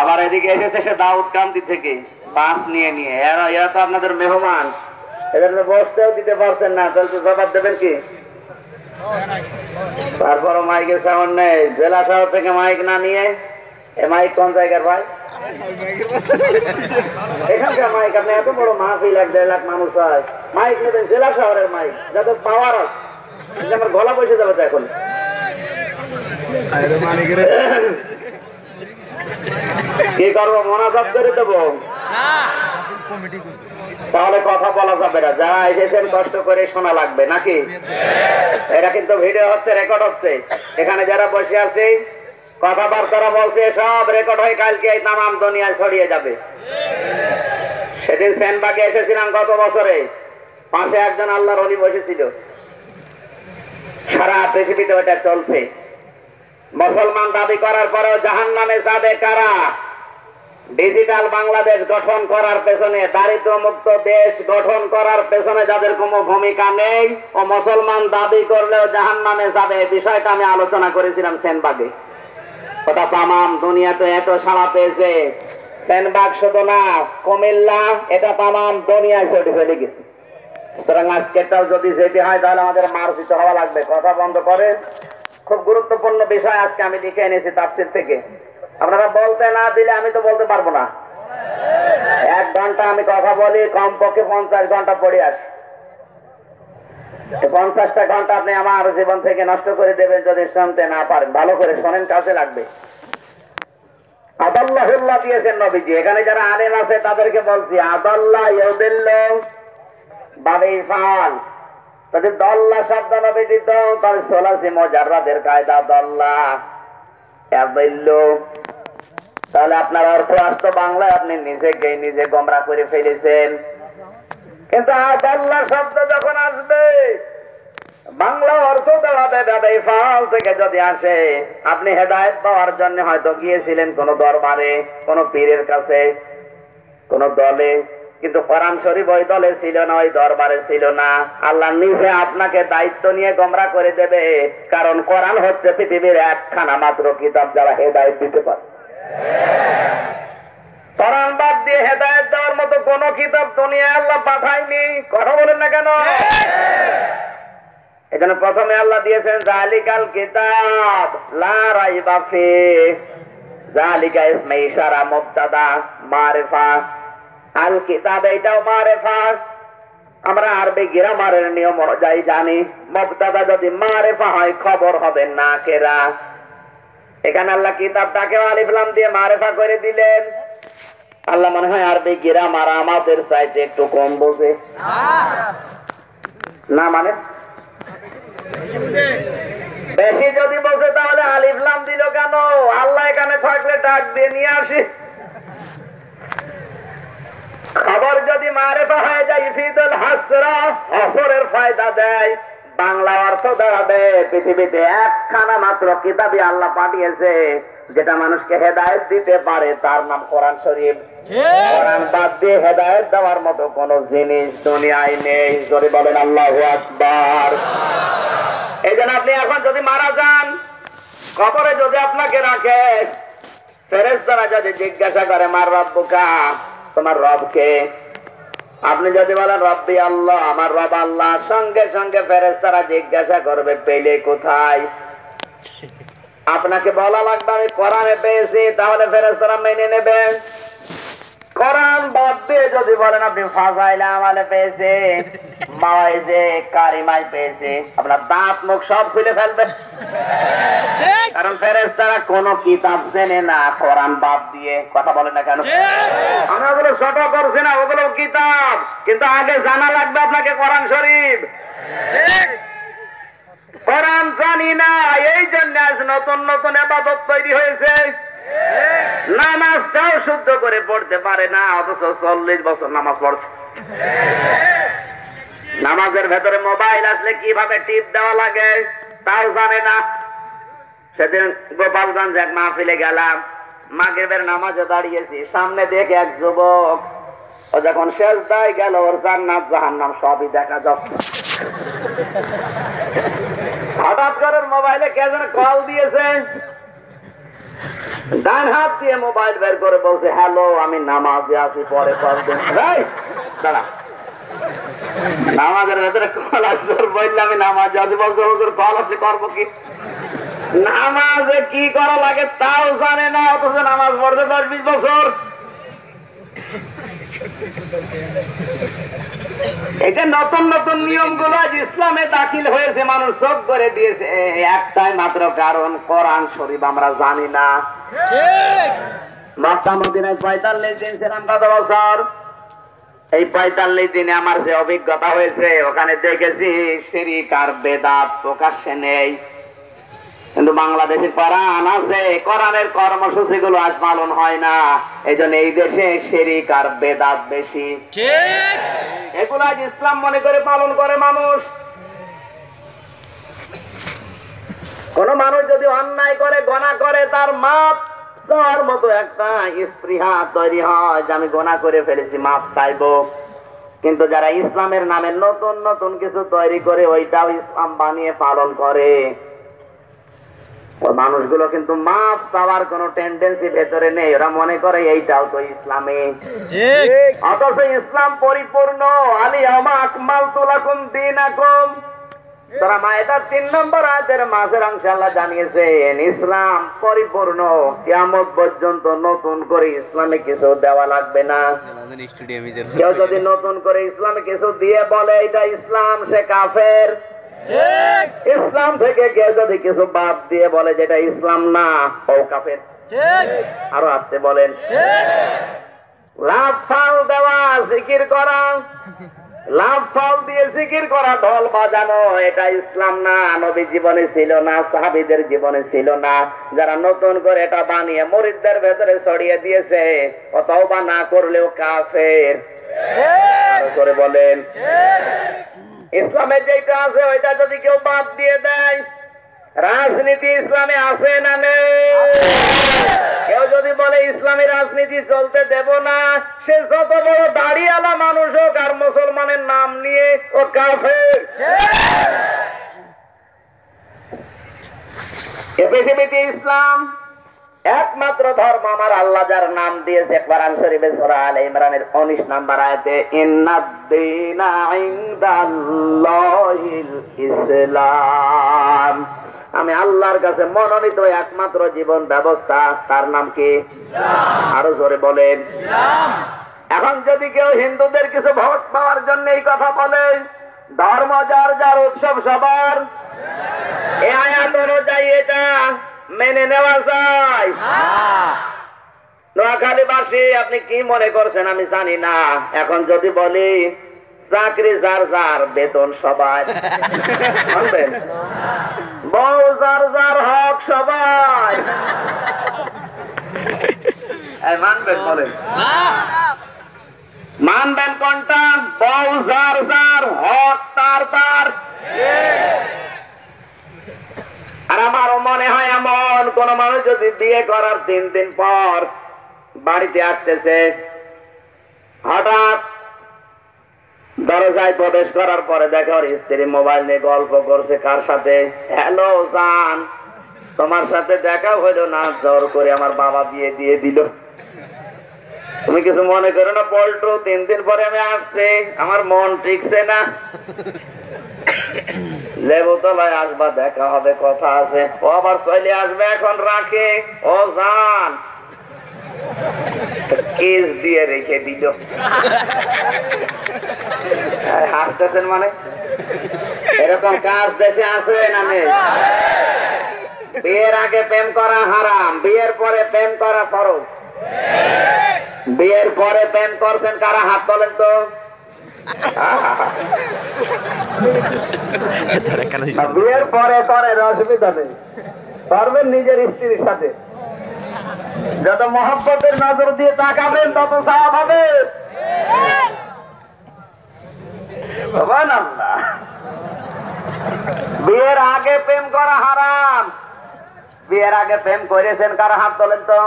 আবার এদিকে এসেছে সে দাউদকান্দি থেকে বাস নিয়ে। এরা তো আপনাদের মেহমান, এদের বসতেও দিতে পারছেন না, তাহলে জবাব দেবেন কি? তারপরও মাইকের সাউন্ড নেই। জেলা শহর থেকে মাইক না নিয়ে, এ মাইক কোন জায়গার ভাই? এখানকার মাইক। আপনি এত বড় মাহফিল, 1-1.5 লাখ মানুষ হয়, মাইক নেবেন জেলা শহরের মাইক, যাদের পাওয়ার হয়। আমার গলা বসে যাবে তো এখন। কি করবো? মনোযোগ করে দেবো? তাহলে কথা বলা যাবে না। যা এসেছেন কষ্ট করে শোনা লাগবে নাকি? এরা কিন্তু ভিডিও হচ্ছে, রেকর্ড হচ্ছে। এখানে যারা বসে আছে, কথাবার্তারা বলছে, সব রেকর্ড হয়ে কালকে এই তামাম দুনিয়ায় ছড়িয়ে যাবে। সেদিন সেনবাগে এসেছিলাম গত বছরে, পাশে একজন আল্লাহর ওলি বসেছিল। সারা পৃথিবীতে ওটা চলছে। মুসলমান দাবি করার পরেও জাহান্নামে যাবে কারা? ডিজিটাল বাংলাদেশ গঠন করার পেছনে, দারিদ্র্য মুক্ত দেশ গঠন করার পেছনে যাদের কোনো ভূমিকা নেই ও মুসলমান দাবি করলেও জাহান্নামে যাবে, এই বিষয়টা আমি আলোচনা করেছিলাম সেনবাগে। ওটা তামাম দুনিয়াতে এত সাড়া পেয়েছে। সেনবাগ শুধু না, কুমিল্লা, এটা তামাম দুনিয়ায় ছড়িয়ে চলে গেছে। সুতরাং আজকেটাও যদি যেতে হয় তাহলে আমাদের মার্জিত হওয়া লাগবে। কথা বন্ধ করে, খুব গুরুত্বপূর্ণ বিষয় আজকে আমি লিখে এনেছি তাফসীর থেকে। আপনারা বলতে না দিলে আমি তো বলতে পারবো না। 1 ঘন্টা আমি কথা বলি, কমপক্ষে 50 ঘন্টা পড়ে আসি। 50টা ঘন্টা আপনি আমার জীবন থেকে নষ্ট করে দেবেন যদি শুনতে না পারেন। ভালো করে শোনেন, কাজে লাগবে। আদাল্লাহুল্লাহ দিয়েছেন নবীজি। এখানে যারা আলেম আছে তাদেরকে বলছি, আদাল্লাহ ইউদিল্লাহ আপনার অর্থ আসতো বাংলায়, আপনি নিজেকে নিজে গোমরা করে ফেলেছেন। কিন্তু আদাল্লাহ শব্দ যখন আসবে, বাংলা অর্থ দাঁড়াবে দাদাই ফাল থেকে যদি আসে। আপনি হেদায়েত পাওয়ার জন্য হয়তো গিয়েছিলেন কোন দরবারে, কোন পীরের কাছে, কোন দলে, কিন্তু কোরআন শরীফ ওই দলে ছিল না, ওই দরবারে ছিল না। আল্লাহ নিজে আপনাকে দায়িত্ব নিয়ে গোমরা করে দেবে। কারণ কোরআন হচ্ছে পৃথিবীর একখানা মাত্র কিতাব যারা হেদায়েত দিতে পারে। কোরআন বাদ দিয়ে হেদায়েত দেওয়ার মতো কোন কিতাব দুনিয়ায় আল্লাহ পাঠায়নি। কথা বলেন না কেন? এজন্য প্রথমে আল্লাহ দিয়েছেন জালিকাল কিতাব লা রাইবা ফিহি। জালিকা ইসমে ইশারা, মুবতাদা, মারিফা। আল কিতাব এটাও মারেফা। আমরা আরবি গ্রামারের নিয়ম অনুযায়ী জানি, মুবতাদা যদি মারেফা হয় খবর হবে নাকেরা। এখানে আল্লাহ কিতাবটাকে আলিফ লাম দিয়ে মারেফা করে দিলেন। আল্লাহ মনে হয় আরবি গ্রামার আমাদের চাইতে একটু কম বোঝে না, মানে বেশি যদি বোঝে তাহলে আলিফ লাম দিল কেন? আল্লাহ এখানে থাকলে ডাক দিয়ে নিয়ে আসি। खबर जदि मारे पाए जाइफिदुल हसरा हसरेर फायदा देय বাংলা অর্থ দাঁড়াবে পৃথিবীতে একখানা মাত্র কিতাবই আল্লাহ পাঠিয়েছে যেটা মানুষকে হেদায়েত দিতে পারে তার নাম কোরআন শরীফ। কোরআন বাদ দিয়ে হেদায়েত দেওয়ার মতো কোন জিনিস দুনিয়ায় নেই। জোরে বলেন আল্লাহু আকবার। এইজন আপনি এখন যদি মারা যান কবরে যদি আপনাকে রাখে ফেরেশতারা যদি জিজ্ঞাসা করে মার রব্বুকা তোমার রবকে, আপনি যদি বলেন রব্বি আল্লাহ আমার রব আল্লাহ, সঙ্গে সঙ্গে ফেরেশতারা জিজ্ঞাসা করবে পেলে কোথায়। আপনাকে বলা লাগবে আমি কোরআনে পেয়েছি, তাহলে ফেরেশতারা মেনে নেবে। কোরআন বাদ দিয়ে যদি বলেন আপনি ফাজাইল আমালে পেয়েছে মাওয়াইজে কারিমাই পেয়েছে, আপনার দাঁত মুখ সব খুলে ফেলবে। কারণ ফেরেশতারা কোন কিতাব চেনে না কোরআন বাদ দিয়ে। কথা বলেন না কেন? আমরা ওগুলো ছোট করছি না, ওগুলো কিতাব, কিন্তু আগে জানা লাগবে আপনাকে কোরআন শরীফ। কোরআন জানি না এই জন্য আজ নতুন নতুন ইবাদত তৈরি হয়েছে। নামাজটাও শুদ্ধ করে পড়তে পারে না, অথচ 40 বছর নামাজ পড়ছে। নামাজের ভেতরে মোবাইল আসলে কিভাবে টিপ দেওয়া লাগে তাও জানে না। সেদিন গোপালগঞ্জ এক মাহফিলে গেলাম, মাগরিবের নামাজে দাঁড়িয়েছি, সামনে দেখে এক যুবক, ও যখন সেজদায় গেল ওর জান্নাত জাহান্নাম সবই দেখা যাচ্ছে। হঠাৎ করে মোবাইলে কে যেন কল দিয়েছে, ডান হাত দিয়ে মোবাইল বের করে বলছে হ্যালো আমি নামাজে আছি পরে কল দেব। দাঁড়া, নামাজের ভেতরে কল আসলে বললে আমি নামাজে আছি, বলছে হুজুর কল আসলে করবো কি। নামাজে কি করা লাগে তাও জানে না, অথচ নামাজ পড়তে 10-20 বছর। এই যে নতুন নতুন নিয়মগুলো আজ ইসলামে দাখিল হয়েছে, মানুষ সব করে দিয়েছে, একটাই মাত্র কারণ কোরআন শরীফ আমরা জানি না। মক্কা মদিনায় 45 দিন ছিলাম গত বছর। এই 45 দিনে আমার যে অভিজ্ঞতা হয়েছে, ওখানে দেখেছি শিরক আর বেদাত প্রকাশ্যে নেই, কিন্তু বাংলাদেশের কোরআন আছে, কোরআনের কর্মসূচি গুলো আজ পালন হয় না। এই জন্য এই দেশে শিরক আর বেদাত বেশি। ঠিক এগুলো আজ ইসলাম মনে করে পালন করে মানুষ। কোন মানুষ যদি অন্যায় করে গোনা করে, তার মাপ চাওয়ার মতো একটা স্পৃহা তৈরি হয় যে আমি গোনা করে ফেলেছি মাপ চাইবো। কিন্তু যারা ইসলামের নামে নতুন নতুন কিছু তৈরি করে ওইটাও ইসলাম বানিয়ে পালন করে, মানুষগুলো কিন্তু মাফ চাওয়ার কোন টেন্ডেন্সি ভেতরে নেই। ওরা মনে করে এইটাও তো ইসলামে, অথচ ইসলাম পরিপূর্ণ। আলিয়াউমা আকমালতু লাকুম দীনাকুম, সূরা মায়েদার 3 নম্বর আয়াতের মাঝের অংশে আল্লাহ জানিয়েছেন ইসলাম পরিপূর্ণ, কিয়ামত পর্যন্ত নতুন করে ইসলামে কিছু দেওয়া লাগবে না। কেউ যদি নতুন করে ইসলামে কিছু দিয়ে বলে এটা ইসলাম, সে কাফের। ইসলাম থেকে কেউ যদি কিছু বাদ দিয়ে বলে যেটা ইসলাম না, ও কাফের। আরো আসতে বলেন, লাভ ফাল দেওয়া জিকির করা, লাভ ফাল দিয়ে জিকির করা, ঢোল বাজানো, এটা ইসলাম না। নবী জীবনে ছিল না, সাহাবীদের জীবনে ছিল না। যারা নতুন করে এটা বানিয়ে মুরিদদের ভেতরে ছড়িয়ে দিয়েছে, ও তওবা না করলেও কাফের। আরো করে বলেন, ইসলামে যেটা আছে ওইটা যদি কেউ বাদ দিয়ে দেয়। রাজনীতি ইসলামে আছে না নেই? কেউ যদি বলে ইসলামী রাজনীতি চলতে দেব না, সে যত বড় দাড়িওয়ালা মানুষ হোক আর মুসলমানের নাম নিয়ে, ও কাফের। এ পৃথিবীতে ইসলাম একমাত্র ধর্ম আমার আল্লাহ যার নাম দিয়েছে। কোরআন শরীফে সূরা আলে ইমরানের 19 নম্বর আয়াতে ইন্নাদ দীনা ইনদাল্লাহিল ইসলাম, আমি আল্লাহর কাছে মনোনীত একমাত্র জীবন ব্যবস্থা, তার নাম কি ইসলাম। আরো জোরে বলেন ইসলাম। এখন যদি কেউ হিন্দুদের কিছু ভোট পাওয়ার জন্য এই কথা বলে, ধর্ম যার যার, উৎসব সবার, এই আয়াত অনুযায়ী এটা মেনে নেওয়া যায়। নোয়াখালীবাসী আপনি কি মনে করছেন আমি জানি না, এখন যদি বলি চাকরি যার যার, বেতন সবার, বউ যার যার, হক সবার, মানবেন বলেন? मानबेन कोनटा बाउ जार जार हक तार तार আর আমার মনে হয় এমন কোন মানুষ যদি বিয়ে করার তিন দিন পর বাড়িতে আসতেছে হঠাৎ দরজায় প্রবেশ করার পরে দেখে ওর স্ত্রী মোবাইল নিয়ে গল্প করছে কার সাথে হ্যালো জান তোমার সাথে দেখা হলো না জোর করে আমার বাবা বিয়ে দিয়ে দিল তুমি কিছু মনে করো না পল্টু তিন দিন পরে আমি আসছে আমার মন ঠিকছে না লেবু তলায় আসবা দেখা হবে কথা আছে ও আবার চলে আসবে এখন রাখে ও জান কেস দিয়ে রেখে দিল হাসতেছেন মানে এরকম কাজ দেশে আছে না নেই বিয়ের আগে প্রেম করা হারাম বিয়ের পরে প্রেম করা ফরজ বিয়ের পরে প্রেম করছেন কারা হাত তোলেন তো বিয়ের পরে করেন অসুবিধা নেই পারবেন নিজের স্ত্রীর সাথে যত মহব্বতের নজর দিয়ে তাকাবেন তত সওয়াব হবে সুবহানাল্লাহ বিয়ের আগে প্রেম করা হারাম বিয়ের আগে প্রেম করেছেন কারা হাত তোলেন তো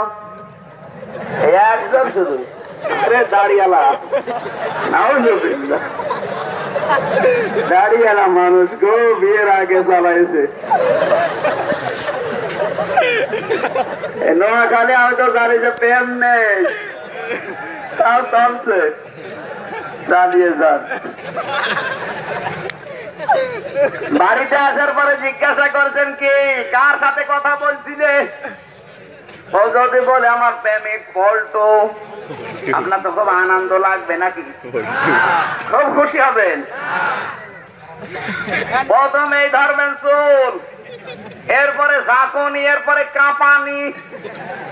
একজন শুধু দাঁড়িয়ালা দাঁড়িয়ালা মানুষ গো বিয়ের আগে চালাইছে নোয়াখালী আমি তো জানি যে প্রেম নেই তাও চলছে চালিয়ে যান বাড়িতে আসার পরে জিজ্ঞাসা করছেন কি কার সাথে কথা বলছিলে ও যদি বলে আমার প্রেমিক পল্টু আপনার তো খুব আনন্দ লাগবে নাকি খুব খুশি হবেন প্রথমেই ধরবেন চুল এরপরে ঝাঁকুনি এরপরে কাঁপানি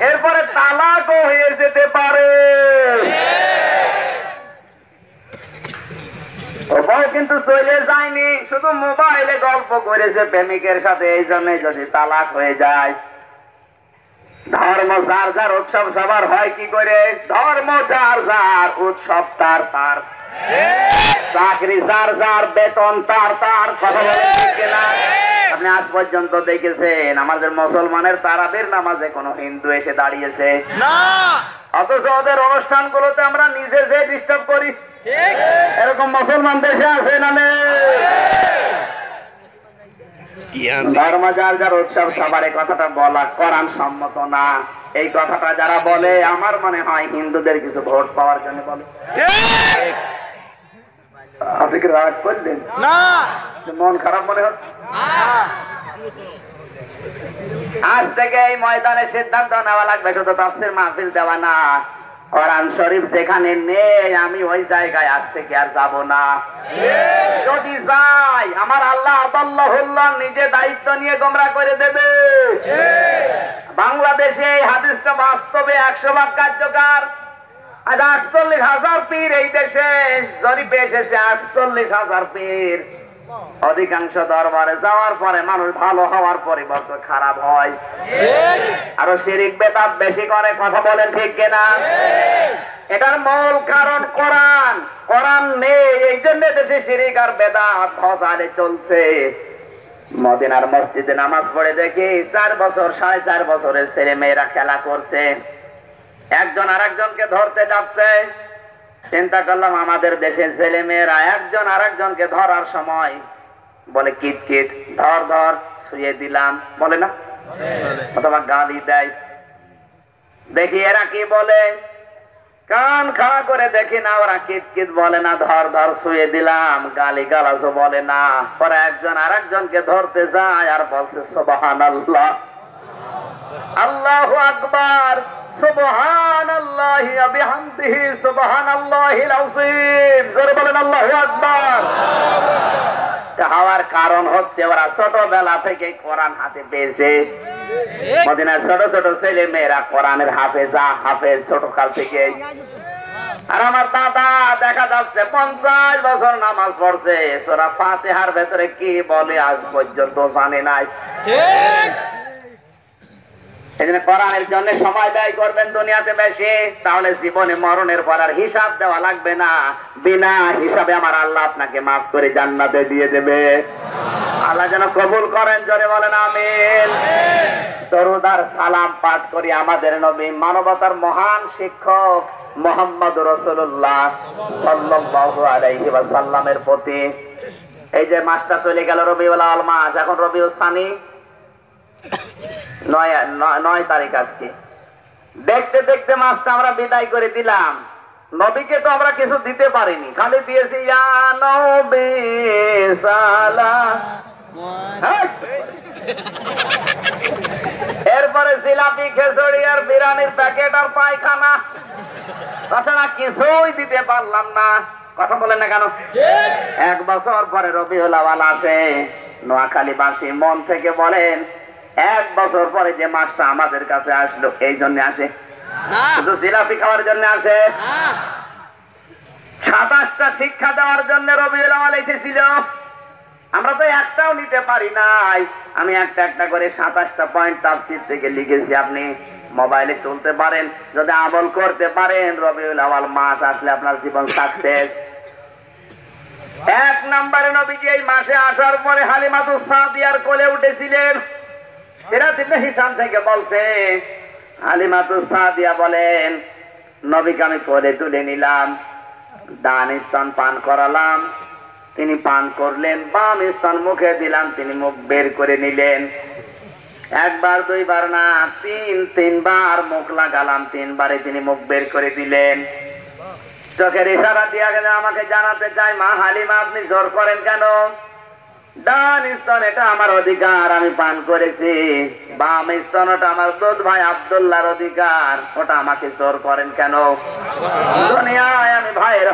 এরপরে তালাকও হয়ে যেতে পারে ওটাও কিন্তু চলে যায়নি শুধু মোবাইলে গল্প করেছে প্রেমিকের সাথে এই জন্যই যদি তালাক হয়ে যায় ধর্ম যার যার উৎসব সবার হয় কি করে ধর্ম যার যার উৎসব তার তার চাকরি যার যার বেতন তার তার কথা বলেন আপনি আজ পর্যন্ত দেখেছেন আমাদের মুসলমানের তারাবির নামাজে কোনো হিন্দু এসে দাঁড়িয়েছে না অথচ ওদের অনুষ্ঠানগুলোতে আমরা নিজে যে ডিস্টার্ব করি ঠিক এরকম মুসলমান দেশে আছে না নেই ধর্ম যার যার উৎসব সবার কথাটা বলা কোরআন সম্মত না এই কথাটা যারা বলে আমার মনে হয় হিন্দুদের কিছু ভোট পাওয়ার জন্য বলে আপনি কি রাগ করলেন না মন খারাপ মনে হচ্ছে আজ থেকে এই ময়দানে সিদ্ধান্ত নেওয়া লাগবে শুধু তাফসীর মাহফিল দেওয়া না কোরআন শরীফ যেখানে নেই আমি ওই জায়গায় আজ থেকে আর যাব না যদি যাই আমার আল্লাহ আল্লাহুল্লাহ নিজে দায়িত্ব নিয়ে গোমরা করে দেবে বাংলাদেশে এই হাদিসটা বাস্তবে 100 ভাগ কার্যকর আজ 48,000 পীর এই দেশে জরিপে এসেছে 48,000 পীর অধিকাংশ দরবারে যাওয়ার পরে মানুষ ভালো হওয়ার পরিবর্তে খারাপ হয় আরো শিরক বেদাত বেশি করে কথা বলেন ঠিক কিনা এটার মূল কারণ কোরআন কোরআন নেই এই জন্য দেশে শিরক আর বেদাত ভসালে চলছে মদিনার মসজিদে নামাজ পড়ে দেখি 4 বছর 4.5 বছরের ছেলে মেয়েরা খেলা করছে একজন আরেকজনকে ধরতে যাচ্ছে চিন্তা করলাম আমাদের দেশের ছেলে মেয়েরা একজন আরেকজনকে ধরার সময় বলে কিট কিট ধর ধর ছুঁয়ে দিলাম বলে না অথবা গালি দেয় দেখি এরা কি বলে কান খাড়া করে দেখি না ওরা কিট কিট বলে না ধর ধর ছুঁয়ে দিলাম গালি গালাজও বলে না ওরা একজন আরেকজনকে ধরতে যায় আর বলছে সুবহানাল্লাহ আল্লাহু আকবার সুবহানাল্লাহি ওয়া বিহামদিহি সুবহানাল্লাহিল আযীম জোরে বলেন আল্লাহু আকবার তা হওয়ার কারণ হচ্ছে ওরা ছোটবেলা থেকে কোরআন হাতে পেয়েছে মদিনার ছোট ছোট ছেলে মেয়েরা কোরআনের হাফেজা হাফেজ ছোটকাল থেকে আর আমার দাদা দেখা যাচ্ছে 50 বছর নামাজ পড়ছে সূরা ফাতিহার ভেতরে কি বলে আজ পর্যন্ত জানে নাই ঠিক मानवतार महान शिक्षक मुहम्मद रसूलुल्लाह सल्लल्लाहु अलैहि वसल्लमेर प्रति मासटा चले गेल रबिउल आल मास एखन रबिउल सानी पायखाना ताछाड़ा किछुई दिते पारलाम ना कथा बोलें ना केन एक बछर परे रबिउल आवाल आसे নোয়াখালীবাসী मन থেকে বলেন এক বছর পরে যে মাছটা আমাদের কাছে আসলো এই জন্য আসে না শুধু জিলাপি খাওয়ার জন্য আসে না ২৭টা শিক্ষা দেওয়ার জন্য রবিউল আউয়াল এসেছিল। আমরা তো একটাও নিতে পারি নাই। আমি একটা একটা করে ২৭টা পয়েন্ট তাফসীর থেকে লিখেছি। আপনি মোবাইলে তুলতে পারেন, যদি আমল করতে পারেন রবিউল আউয়াল মাস আসলে আপনার জীবন সাকসেস। এক নম্বরে নবীজি এই মাসে আসার পরে হালিমাতুস সাদিয়ার কোলে উঠেছিলেন। একবার দুইবার না তিনবার মুখ লাগালাম, তিনবারে তিনি মুখ বের করে দিলেন। চোখের ইশারা দিয়ে গেলে আমাকে জানাতে চাই, মা হালিমা আপনি জোর করেন কেন? মুসলমানেরা যেই নবী মায়ের কোলে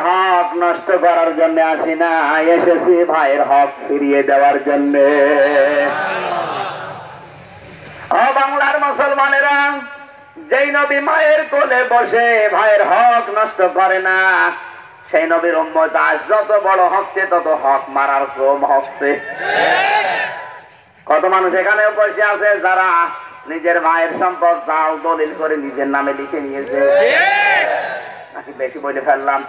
বসে ভাইয়ের হক নষ্ট করে না, সেই নবীর উম্মত আজ যত বড় হচ্ছে তত হক মারার শ্রম হচ্ছে। কত মানুষ এখানেও বসে আছে যারা নিজের ভাইয়ের সম্পদ জাল দলিল করে নিজের নামে লিখে নিয়েছে। নাকি বেশি বলে ফেললাম?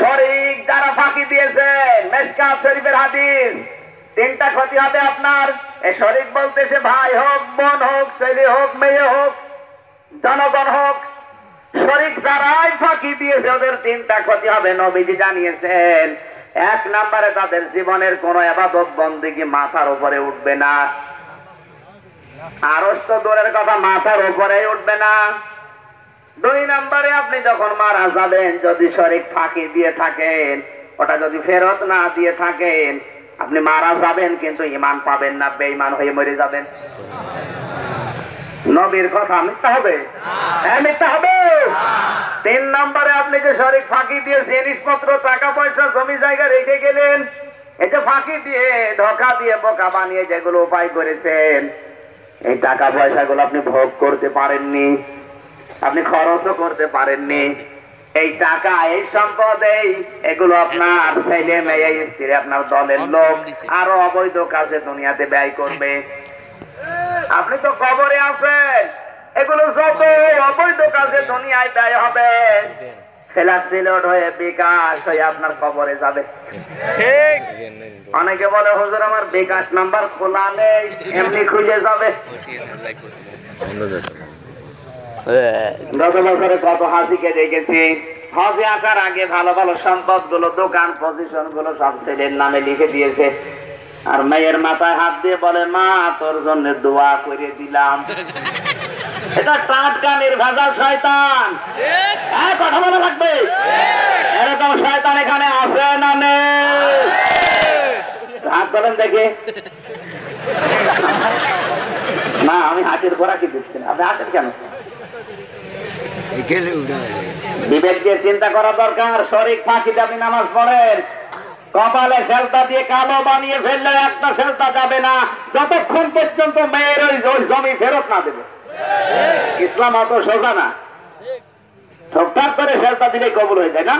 শরীক যারা ফাঁকি দিয়েছে, মিশকাত শরীফের হাদিস, তিনটা ক্ষতি হবে আপনার। এই শরীক বলতে সে ভাই হোক, বোন হোক, ছেলে হোক, মেয়ে হোক, জনগণ হোক, শরীক যারাই ফাঁকি দিয়েছে ওদের তিনটা ক্ষতি হবে। নবীজি জানিয়েছেন, এক নম্বরে তাদের জীবনের কোন ইবাদত বন্দেগী মাথার উপরে উঠবে না। আরশ তো দূরের কথা, মাথার উপরে উঠবে না। দুই নম্বরে আপনি যখন মারা যাবেন, যদি শরীক ফাঁকি দিয়ে থাকেন, ওটা যদি ফেরত না দিয়ে থাকেন, আপনি মারা যাবেন কিন্তু ইমান পাবেন না, বেঈমান হয়ে মরে যাবেন। নবীর কথা মিথ্যা হবে? হ্যাঁ, মিথ্যা হবে। তিন নম্বরে আপনি যে শরীক ফাঁকি দিয়ে জিনিসপত্র, টাকা পয়সা, জমি জায়গা রেখে গেলেন, এটা ফাঁকি দিয়ে, ধোঁকা দিয়ে, বোকা বানিয়ে যেগুলো উপায় করেছেন, এই টাকা পয়সাগুলো আপনি ভোগ করতে পারেননি, আপনি খরচও করতে পারেননি। এই টাকা, এই সম্পদ, এগুলো আপনার ছেলে মেয়ে, স্ত্রী, আপনার দলের লোক আরো অবৈধ কাজে দুনিয়াতে ব্যয় করবে। আপনি তো কবরে আছেন, এগুলো যত অবৈধ কাজে দুনিয়ায় ব্যয় হবে, ফেলাসিলট হয়ে বিকাশ হয়ে আপনার কবরে যাবে। ঠিক, অনেকে বলে হুজুর আমার বিকাশ নাম্বার খোলা নেই, এমনি খুলে যাবে। গত বছরে কত হাজিকে দেখেছি, হজে আসার আগে ভালো ভালো সম্পদ গুলো, দোকান, পজিশন গুলো সব ছেলের নামে লিখে দিয়েছে, আর মেয়ের মাথায় হাত দিয়ে বলে মা তোর জন্য দোয়া করে দিলাম। এটা টাটকা নির্ভেজাল শয়তান। হ্যাঁ, কথা বলা লাগবে। এরকম শয়তান এখানে আছে না নেই? হাত বলেন দেখে না। আমি হাতের ঘোড়া কি দিচ্ছি না, আপনি হাতের কেন? বিবেক দিয়ে চিন্তা করা দরকার। শরীক ফাঁকিতে আপনি নামাজ পড়েন, কপালে শেলতা দিয়ে কালো বানিয়ে ফেললে একটা শেলতা যাবে না যতক্ষণ পর্যন্ত মেয়ের ওই জমি ফেরত না দেবে। ইসলাম অত সোজা না, ঠকঠাক করে শেলতা দিলে কবুল হয়ে যায় না।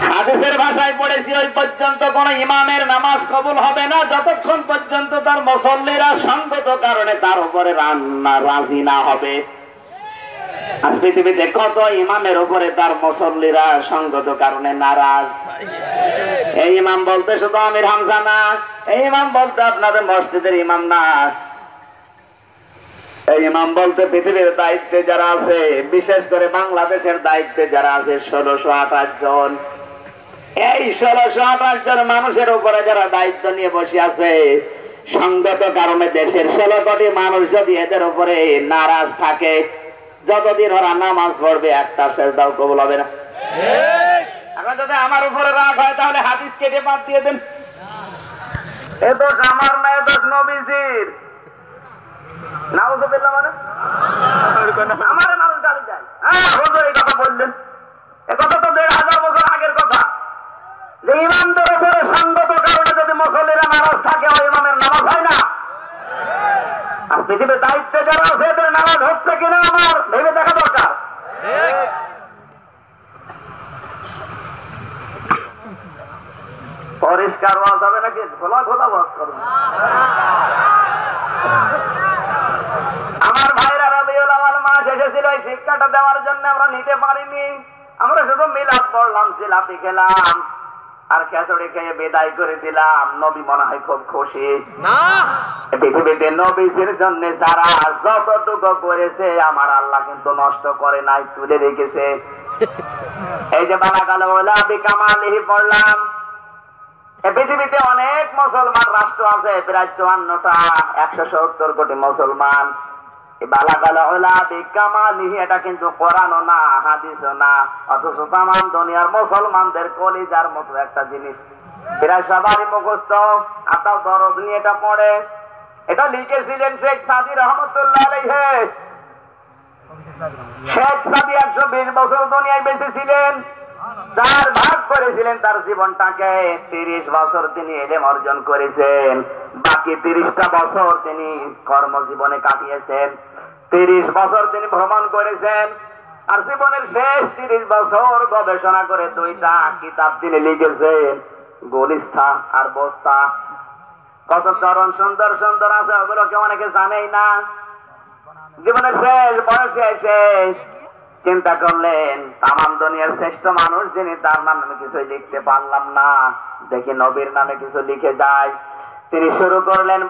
हादिसेर भाषाय पड़ेछि ओई पर्यन्त कोनो इमामेर नामाज कबुल हबे ना जतक्षण पर्यन्त तार मुसल्लिरा संगत कारणे तार उपरे राजी ना हबे। आज पृथिवीते कत इमामेर उपरे तार मुसल्लिरा संगत कारणे नाराज। एई इमाम बोलते शुधु आमिर हामजा ना, एई इमाम बोलते आपनादेर मस्जिदेर इमाम ना, इमाम बोलते पृथिवीर दायित्वे जारा आछे विशेष करे बांग्लादेशेर दायित्वे जारा आछे ১৬২৮ जन। এই ১৬২৮ জন মানুষের উপরে যারা দায়িত্ব নিয়ে বসে আছে সংগত কারণে দেশের ১৬ কোটি মানুষ যদি এদের উপরে नाराज থাকে যতদিন ওরা নামাজ পড়বে একটা সেজদাও কবুল হবে না। এখন যদি আমার উপরে রাগ হয় তাহলে হাদিস কেটে বাদ দিয়ে দেন। এ দোষ আমার না, এ দোষ নবীজির। দায়িত্বে যারা আছে তাদের নামাজ হচ্ছে কিনা আমার ভেবে দেখা দরকার। পরিষ্কার আওয়াজ হবে নাকি ঘোলা ঘোলা আওয়াজ করবে? শিক্ষাটা দেওয়ার জন্য আমরা নিতে পারিনি, আমরা শুধু মিলাদ পড়লাম, জিলাপি খেলাম আর খেচড়ি খেয়ে বিদায় করে দিলাম। নবী মনে হয় খুব খুশি না? পৃথিবীতে নবীর জন্য যারা যতটুকু করেছে আমার আল্লাহ কিন্তু নষ্ট করে নাই, তুলে রেখেছে। এই যে বালাকাল ওলা বিকামালিহি পড়লাম। পৃথিবীতে অনেক মুসলমান রাষ্ট্র আছে, প্রায় ৫৪টা, ১৭০ কোটি মুসলমান। মুসলমানদের কলিজার মতো একটা জিনিস প্রায় সবারই মুখস্থ। আতাউ দরদ নিয়ে এটা পড়ে, এটা লিখেছিলেন শেখ সাদী রহমতুল্লাহ আলাইহি। শেখ সাদী ১২০ বছর দুনিয়ায় বেঁচে ছিলেন। যার ভাগ করেছিলেন তার জীবনটাকে ৩০ বছর তিনি এলেম অর্জন করেছেন, বাকি ৩০টা বছর তিনি কর্মজীবনে কাটিয়েছেন। ৩০ বছর তিনি ভ্রমণ করেছেন আর জীবনের শেষ ৩০ বছর গবেষণা করে ২টা কিতাব তিনি লিখেছেন, গোলিস্তা আর বস্তা। কত চরণ সুন্দর সুন্দর আছে, ওগুলোকে অনেকে জানেই না। জীবনের শেষ বয়সে এসে চিন্তা করলেন তামাম দুনিয়ার শ্রেষ্ঠ মানুষ যিনি, তার নামে আমি কিছু লিখতে পারলাম না, দেখি নবীর নামে কিছু লিখে যায়। তিনি শুরু করলেন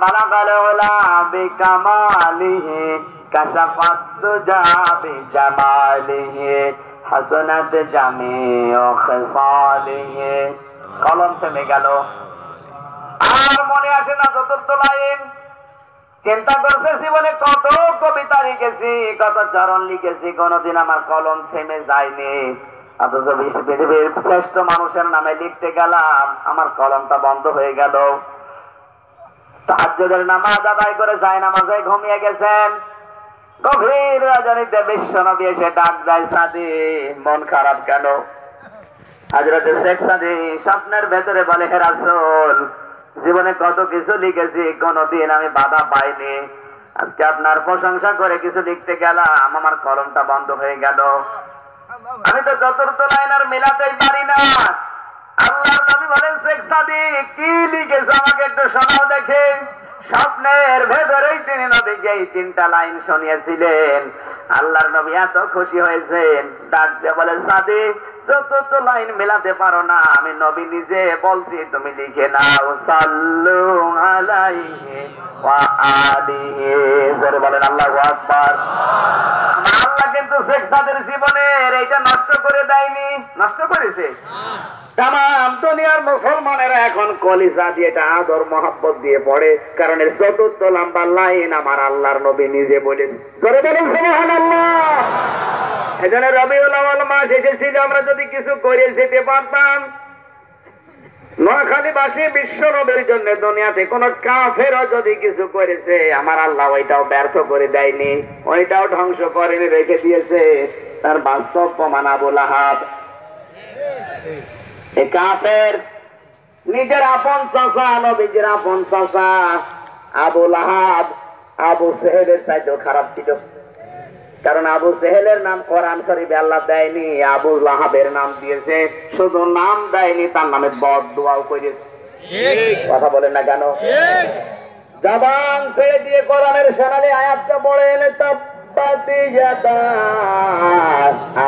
কলম থেমে গেল। আর মনে আসে না চতুর্থ লাইন। চিন্তা করছে জীবনে কত কবিতা লিখেছি, কত চরণ লিখেছি, কোনদিন আমার কলম থেমে যায়নি, অথচ পৃথিবীর শ্রেষ্ঠ মানুষের নামে লিখতে গেলাম আমার কলমটা বন্ধ হয়ে গেল। তাহাজ্জুদের নামাজ আদায় করে যায় নামাজে ঘুমিয়ে গেছেন। গভীর রজনীতে বিশ্বনবী এসে ডাক দেয়, সাদী মন খারাপ কেন? হযরত শেখ সাদী স্বপ্নের ভেতরে বলে, হে রাসূল, জীবনে কত কিছু লিখেছি, কোনদিন আমি বাধা পাইনি, আজকে আপনার প্রশংসা করে কিছু লিখতে গেলাম আমার কলমটা বন্ধ হয়ে গেল। আমি তো চতুর্থ লাইন আর মেলাতেই পারি না। আল্লাহর নবী বলেন, শেখ সাদী কি লিখেছে আমাকে একটু শোনাও দেখে। স্বপ্নের ভেতরেই তিনি নবীকে এই 3টা লাইন শুনিয়েছিলেন। আল্লাহর নবী এত খুশি হয়েছেন, ডাক দিয়ে বলে, সাদী, চতুর্থ লাইন মেলাতে পারো না, আমি নবী নিজে বলছি, তুমি লিখে নাও। সাল্লু আলাইহি ওয়া আলিহি, জোরে বলেন আল্লাহু আকবার। আল্লাহ কিন্তু শেখ সাদীর জীবনের এইটা নষ্ট করে দেয়নি, নষ্ট করেছে। তাম দুনিয়ার মুসলমানেরা এখন কলিজা দিয়ে এটা আদর মহব্বত দিয়ে পড়ে, কারণ এর চতুর্থ লম্বা লাইন আমার আল্লাহর নবী নিজে বলেছে। জোরে বলেন সুবহানাল্লাহ। এজন্য রবিউল আউয়াল মাস এসেছিল, আমরা যদি কিছু করে যেতে পারতাম। নোয়াখালীবাসী বিশ্ব নবীর জন্য দুনিয়াতে কোন কাফেরও যদি কিছু করেছে আমার আল্লাহ ওইটাও ব্যর্থ করে দেয়নি, ওইটাও ধ্বংস করেনি, রেখে দিয়েছে। তার বাস্তব প্রমাণ আবু লাহাব। কাফের নিজের আপন চাচা, নবীজির আপন চাচা আবু লাহাব আবু সেহেলের চাইতেও খারাপ ছিল। कारण आबू सेहलेर नाम कुरान शरीफे आल्लाह देयनी, आबू लाहाबेर नाम दिएছে, শুধু নাম দেয়নি তার নামে বদদুয়াও করেছে। ঠিক কথা বলেন না কেন? ঠিক। জবান ছেড়ে দিয়ে কোরআনের সামনে আয়াতটা পড়ে এলে তাব্বাতি ইয়াদা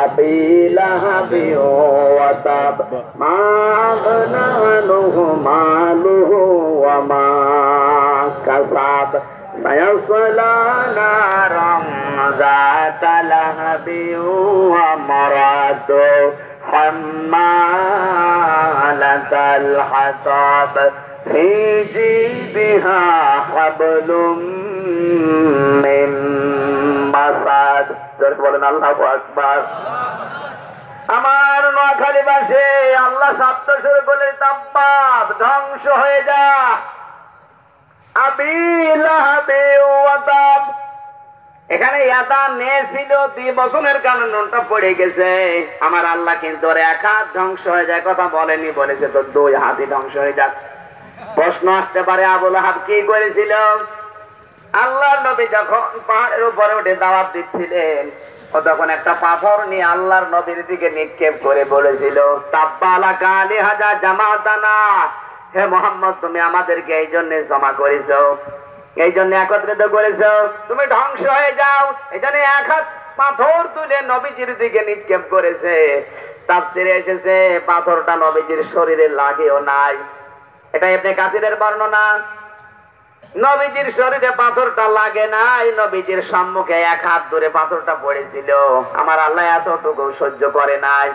আবি লাহাবি ওয়া তাব মা আবনা আনহু মালুহু ওয়া মা কাসাব सयसला नारं ज़ात लहबि वमरातो हम्मालतल हताब फी जीबिहा हबलुम मिन मसाद। जोरदार बोलें अल्लाहु अकबर। আমার নোয়াখালী ভাষে আল্লাহ শব্দ শুরু করলেন তাব্বাত, ধ্বংস হয়ে যা। প্রশ্ন আসতে পারে আবু লাহাব কি করেছিল? আল্লাহর নবী যখন পাহাড়ের উপরে উঠে দাওয়াত দিচ্ছিলেন ও তখন একটা পাথর নিয়ে আল্লাহর নবীর দিকে নিক্ষেপ করে বলেছিল, হে মোহাম্মদ, তুমি আমাদেরকে এই জন্য জমা করেছো, এই জন্য একত্রিত করেছো, তুমি ধ্বংস হয়ে যাও। এই জন্য এক হাত পাথর তুলে নবীজির দিকে নিক্ষেপ করেছে। তাফসিরে এসেছে পাথরটা নবীজির শরীরে লাগেও নাই, এটা ইবনে কাসিরের বর্ণনা। নবীজির শরীরে পাথরটা লাগে নাই, নবীজির সম্মুখে এক হাত দূরে পাথরটা পড়েছিল। আমার আল্লাহ এতটুকু সহ্য করে নাই,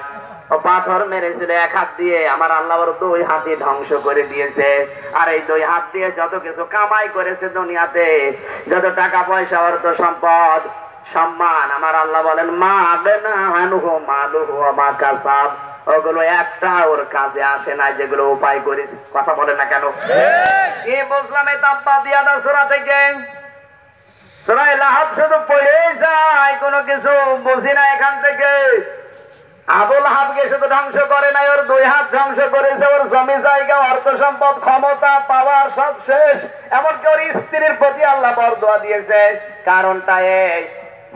পাথর মেরেছিল এক হাত দিয়ে, আমার আল্লাহ ওর দুই হাতে ধ্বংস করে দিয়েছে। আর এই দুই হাত দিয়ে যত কিছু কামাই করেছে দুনিয়াতে, যত টাকা পয়সা অর্থ সম্পদ সম্মান, আমার আল্লাহ বলেন মা আবনা আনহু মালুহু মা কাসাব, ওগুলো একটা ওর কাজে আসে না যেগুলো উপায় করেছে। কথা বলেন না কেন? এই বুঝলাম এই তাব্বাত ইয়াদা সূরা থেকে। সূরা লাহাব শুধু পড়ে যায়, কোনো কিছু বুঝি না। এখান থেকে আবু লাহাবকে শুধু ধ্বংস করে নাই, ওর দুই হাত ধ্বংস করেছে, ওর জমি জায়গা অর্থ সম্পদ ক্ষমতা পাওয়ার সব শেষ। এমনকি ওর স্ত্রীর প্রতি আল্লাহ বরদোয়া দিয়েছে। কারণটা এই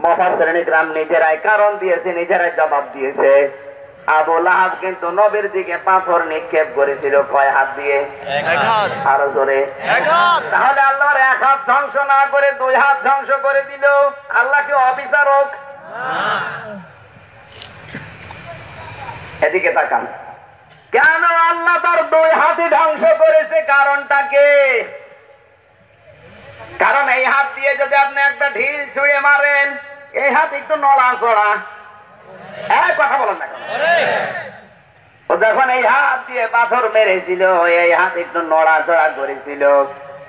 মুফাসসিরিন কিরাম নিজেরাই কারণ দিয়েছে, নিজেরাই জবাব দিয়েছে। আবু লাহাব কিন্তু নবীর দিকে পাথর নিক্ষেপ করেছিল কয় হাত দিয়ে? এক হাত। আর জোরে এক হাত। তাহলে আল্লাহর এক হাত ধ্বংস না করে দুই হাত ধ্বংস করে দিল, আল্লাহ কি অবিচারক? না। এদিকে তাকান, কেন আল্লাহ তার দুই হাতে ধ্বংস করেছে? কারণটা কি? কারণ এই হাত দিয়ে যদি আপনি একটা ঢিল ছুঁড়ে মারেন, এই হাত একটু নড়াচড়া। এক কথা বলেন না, যখন এই হাত দিয়ে পাথর মেরেছিল এই হাত একটু নড়াচড়া করেছিল।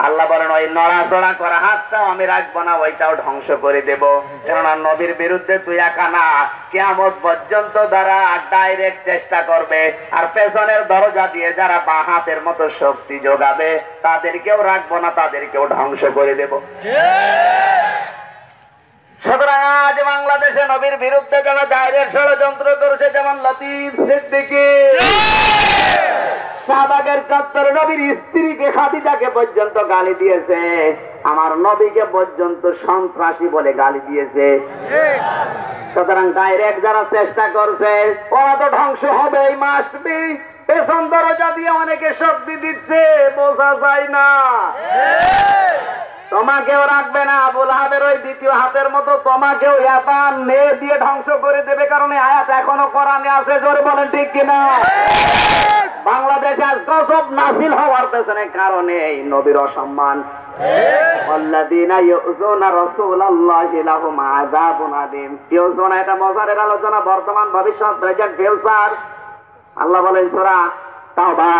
আল্লাহ বলেন ওই নড়াচড়া করা হাতটাও আমি রাখবো না, ওইটাও ধ্বংস করে দেব। কেননা নবীর বিরুদ্ধে তুই একা না, কিয়ামত পর্যন্ত যারা ডাইরেক্ট চেষ্টা করবে আর পেছনের দরজা দিয়ে যারা বাঁ হাতের মতো শক্তি যোগাবে তাদেরকেও রাখবো না, তাদেরকেও ধ্বংস করে দেব। সুতরাং আজ বাংলাদেশে নবীর বিরুদ্ধে যারা ডাইরেক্ট ষড়যন্ত্র করেছে, যেমন লতিফ সিদ্দিকী শাহবাগের কাতারে নবীর স্ত্রীকে খাদিজাকে পর্যন্ত গালি দিয়েছে, আমার নবীকে পর্যন্ত সন্ত্রাসী বলে গালি দিয়েছে। সুতরাং ডাইরেক্ট যারা চেষ্টা করছে ওরা তো ধ্বংস হবে। এই মাস্ট বি পেছন দরজা দিয়ে অনেকে শক্তি দিচ্ছে, বোঝা যায় না। তোমাকেও রাখবে না, আবু লাহাবের ওই দ্বিতীয় হাতের মতো তোমাকেও ইয়াতান নে দিয়ে ধ্বংস করে দেবে। কারণ এই আয়াত এখনো কোরআনে আছে। জোরে বলেন ঠিক কিনা? বাংলাদেশে আজ গজব নাসিল হওয়ার পেছনে কারণে এই নবীর অসম্মান। আল্লাযীনা ইউযুনা রাসূলাল্লাহি লাহুম আযাবুন আযীম। ইউযুনা এটা মজারের আলোচনা, বর্তমান ভবিষ্যৎ প্রেজেন্ট ফিউচার। আল্লাহ বলেন সূরা তাওবা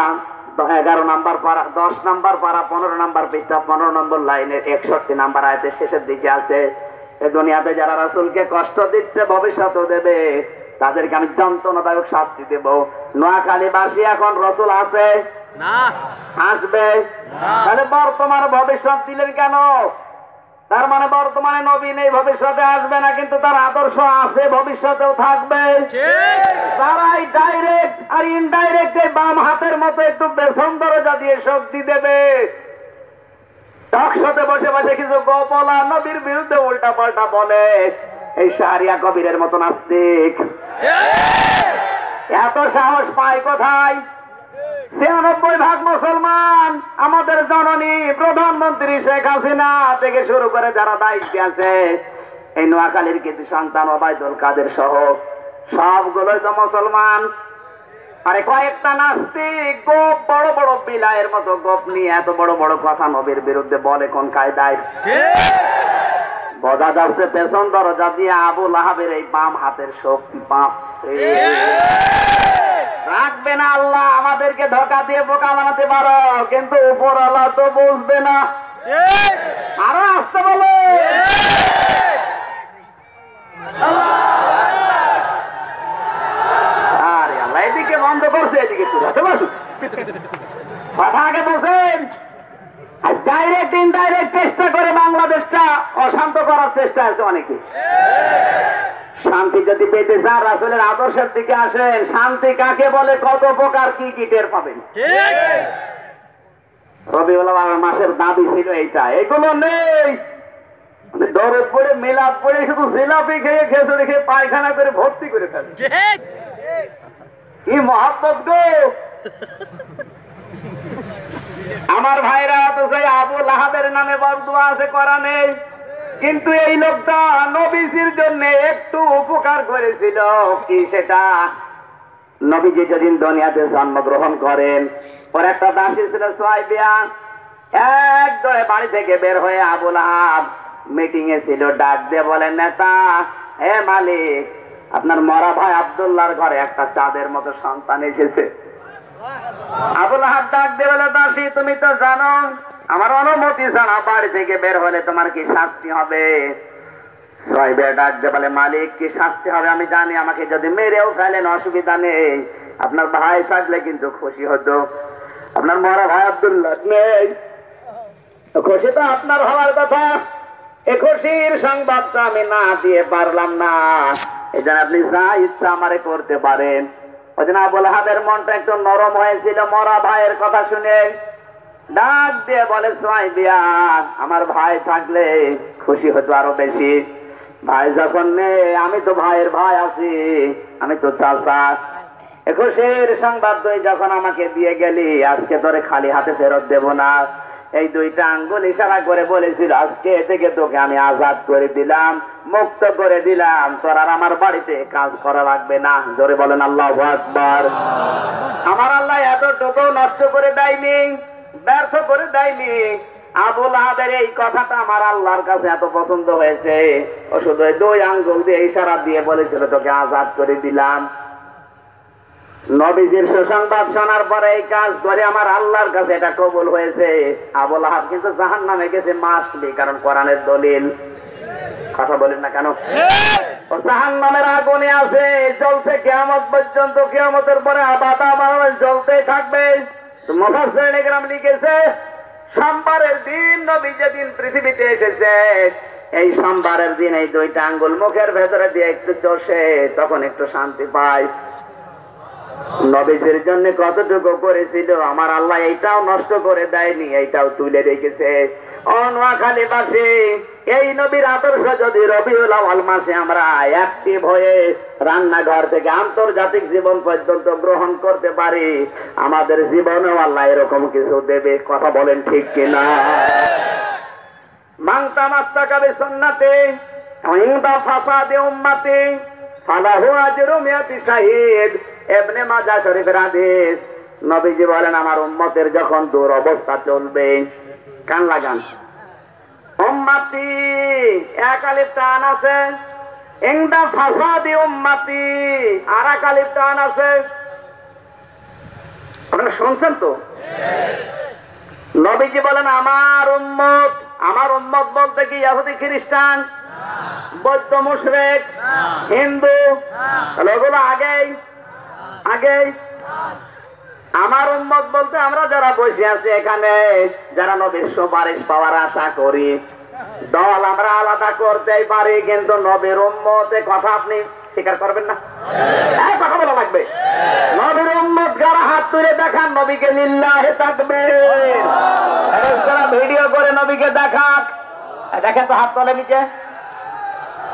১১ নম্বর পারা, ১০ নম্বর পারা, ১৫ নম্বর পৃষ্ঠা, ১৫ নম্বর লাইনের ৬১ নম্বর আয়াতের শেষের দিকে আছে, এ দুনিয়াতে যারা রাসূলকে কষ্ট দিচ্ছে ভবিষ্যতেও দেবে, তাদেরকে আমি যন্ত্রণাদায়ক শাস্তি দেব। নোয়াখালীবাসী এখন রাসূল আছে না, আসবে না, তাহলে বর্তমান ভবিষ্যৎ দিলেন কেন? তার মানে বর্তমানে নবী নেই, ভবিষ্যতে আসবে না, কিন্তু তার আদর্শ আছে, ভবিষ্যতেও থাকবে। তারাই ডাইরেক্ট আর ইনডাইরেক্ট বাম হাতের মতো একটু বেসন দরজা দিয়ে শক্তি দেবে। টকশোতে বসে বসে কিছু গোপলা নবীর বিরুদ্ধে উল্টা পাল্টা বলে, শাহরিয়া কবিরের মতো নাস্তিক এত সাহস পায় কোথায়? ৯৬ ভাগ মুসলমান আমাদের জননী প্রধানমন্ত্রী শেখ হাসিনা থেকে শুরু করে যারা দায়িত্বে আছে এই নোয়াখালীর কিছু সন্তান ওবায়দুল কাদের সহ সবগুলোই তো মুসলমান। আরে কয়েকটা নাস্তিক গোপ বড় বড় বিলায়ের মতো গোপ নিয়ে এত বড় বড় কথা নবীর বিরুদ্ধে বলে কোন কায়দায়? বোঝা যাচ্ছে পেছন দরজা দিয়ে আবু লাহাবের এই বাম হাতের শক্তি পাচ্ছে। রাখবে না আল্লাহ আমাদেরকে ধোকা দিয়ে বোকা বানাতে পারো, কিন্তু উপরওয়ালা তো বুঝবে না। আরো আসতে বলো শান্তি যদি পেতে চান রাসূলের আদর্শের দিকে আসেন। শান্তি কাকে বলে, কত প্রকার কি কি টের পাবেন। রবিউল আউয়াল মাসের দাবি ছিল এইটা, এগুলো নেই। দরদ পড়ে মিলাদ পড়ে শুধু জিলাপি খেয়ে খেজুরি খেয়ে পায়খানা করে ভর্তি করে ফেলে। আমার ভাইরা তো সেই আবু লাহাবের নামে বদদুয়া আছে কোরআনে, কিন্তু এই লোকটা নবীজির জন্য একটু উপকার করেছিল। কি সেটা? নবীজি যেদিন দুনিয়াতে জন্মগ্রহণ করেন ওর একটা দাসী ছিল সুয়াইবিয়া। এক দরে বাড়ি থেকে বের হয়ে আবু লাহাব মিটিং এ ছিল, ডাক দিয়ে বলে, নেতা হে মালিক, আপনার মরা ভাই আব্দুল্লাহর ঘরে একটা চাঁদের মতো সন্তান এসেছে। আবু লাহাব ডাক দিয়ে বলে, দাসী তুমি তো জানো আমার অনুমতি ছাড়া বাড়ি থেকে বের হলে তোমার কি শাস্তি হবে? সাহেব ডাক দিয়ে বলে, মালিক কি শাস্তি হবে আমি জানি, আমাকে যদি মেরেও ফেলেন অসুবিধা নেই, আপনার ভাই থাকলে কিন্তু খুশি হতো। আপনার মরা ভাই আব্দুল্লাহ নেই, খুশি তো আপনার হওয়ার কথা, এ খুশির সংবাদটা আমি না দিয়ে পারলাম না, এই জন্য আপনি যা ইচ্ছা আমারে করতে পারেন। ওই জন্য আবু লাহাবের মনটা একটু নরম হয়েছিল মরা ভাইয়ের কথা শুনে। ডাক দিয়ে বলে, সুয়াইবিয়া আমার ভাই থাকলে খুশি হতো আরো বেশি, ভাই যখন নেই আমি তো ভাইয়ের ভাই আছি, আমি তো চাচা, এ খুশির সংবাদ তুই যখন আমাকে দিয়ে গেলি আজকে তোরে খালি হাতে ফেরত দেব না। এই দুইটা আঙ্গুল ইশারা করে বলেছিল আজকে থেকে তোকে আমি আজাদ করে দিলাম, মুক্ত করে দিলাম, তোর আর আমার বাড়িতে কাজ করা লাগবে না। জোরে বলেন আল্লাহু আকবার। আমার আল্লাহ এতটুকু নষ্ট করে দেয়নি, ব্যর্থ করে দেয়নি। আবু লাহাবের এই কথাটা আমার আল্লাহর কাছে এত পছন্দ হয়েছে, ও শুধু দুই আঙ্গুল দিয়ে ইশারা দিয়ে বলেছিল তোকে আজাদ করে দিলাম। নবীজির সুসংবাদ শোনার পরে এই কাজ করে আমার আল্লাহর কাছে এটা কবুল হয়েছে। আবু লাহাব কিন্তু জাহান্নামে গেছে মাসলি, কারণ কোরআনের দলিল। কথা বলেন না কেন? ও জাহান্নামের আগুনে আছে, জ্বলছে কিয়ামত পর্যন্ত, কিয়ামতের পরে আবাদা মানুষ জ্বলতেই থাকবে। মুফাসসিরিনে কেরাম লিখেছে সোমবারের দিন নবী যেদিন পৃথিবীতে এসেছে এই সোমবারের দিন এই দুইটা আঙ্গুল মুখের ভেতরে দিয়ে একটু চষে তখন একটু শান্তি পায়। নবীজির জন্য কতটুকু করেছিল আমার আল্লাহ এইটাও নষ্ট করে দেয়নি, এইটাও তুলে রেখেছে। ও নোয়াখালীবাসী, এই নবীর আদর্শ যদি রবিউল আউয়াল মাসে আমরা অ্যাক্টিভ হয়ে রান্নাঘর থেকে আন্তর্জাতিক জীবন পর্যন্ত গ্রহণ করতে পারি, আমাদের জীবনেও আল্লাহ এরকম কিছু দেবে। কথা বলেন ঠিক কিনা? মাংতা মাস্তা কাবে সন্নাতে হিংদা ফাসাদে উম্মাতে ফালাহু আজরু মিয়াতি শাহিদ। ইবনে মাজা শরীফের হাদিস, নবীজি বলেন আমার উম্মতের যখন দুরবস্থা চলবে, কান লাগান, উম্মতি এক আলিফ টান আছে, ইনদা ফাসাদি উম্মতি আর এক আলিফ টান আছে। আপনারা শুনছেন তো? নবীজি বলেন আমার উম্মত, আমার উম্মত বলতে কি ইহুদি খ্রিস্টান বৌদ্ধ মুশরিক হিন্দু, ওগুলো আগেই আগে। আমার উম্মত বলতে আমরা যারা বসে আছি এখানে, যারা নবীর সুপারিশ পাওয়ার আশা করি, দল আমরা আলাদা করতেই পারি, কিন্তু নবীর উম্মতের কথা আপনি স্বীকার করবেন না। কথা বলা লাগবে। নবীর উম্মত যারা, হাত তুলে দেখান নবীকে, লিল্লাহি তাকবীর। ভিডিও করে নবীকে দেখাক, দেখেন তো হাত তোলে নিচে।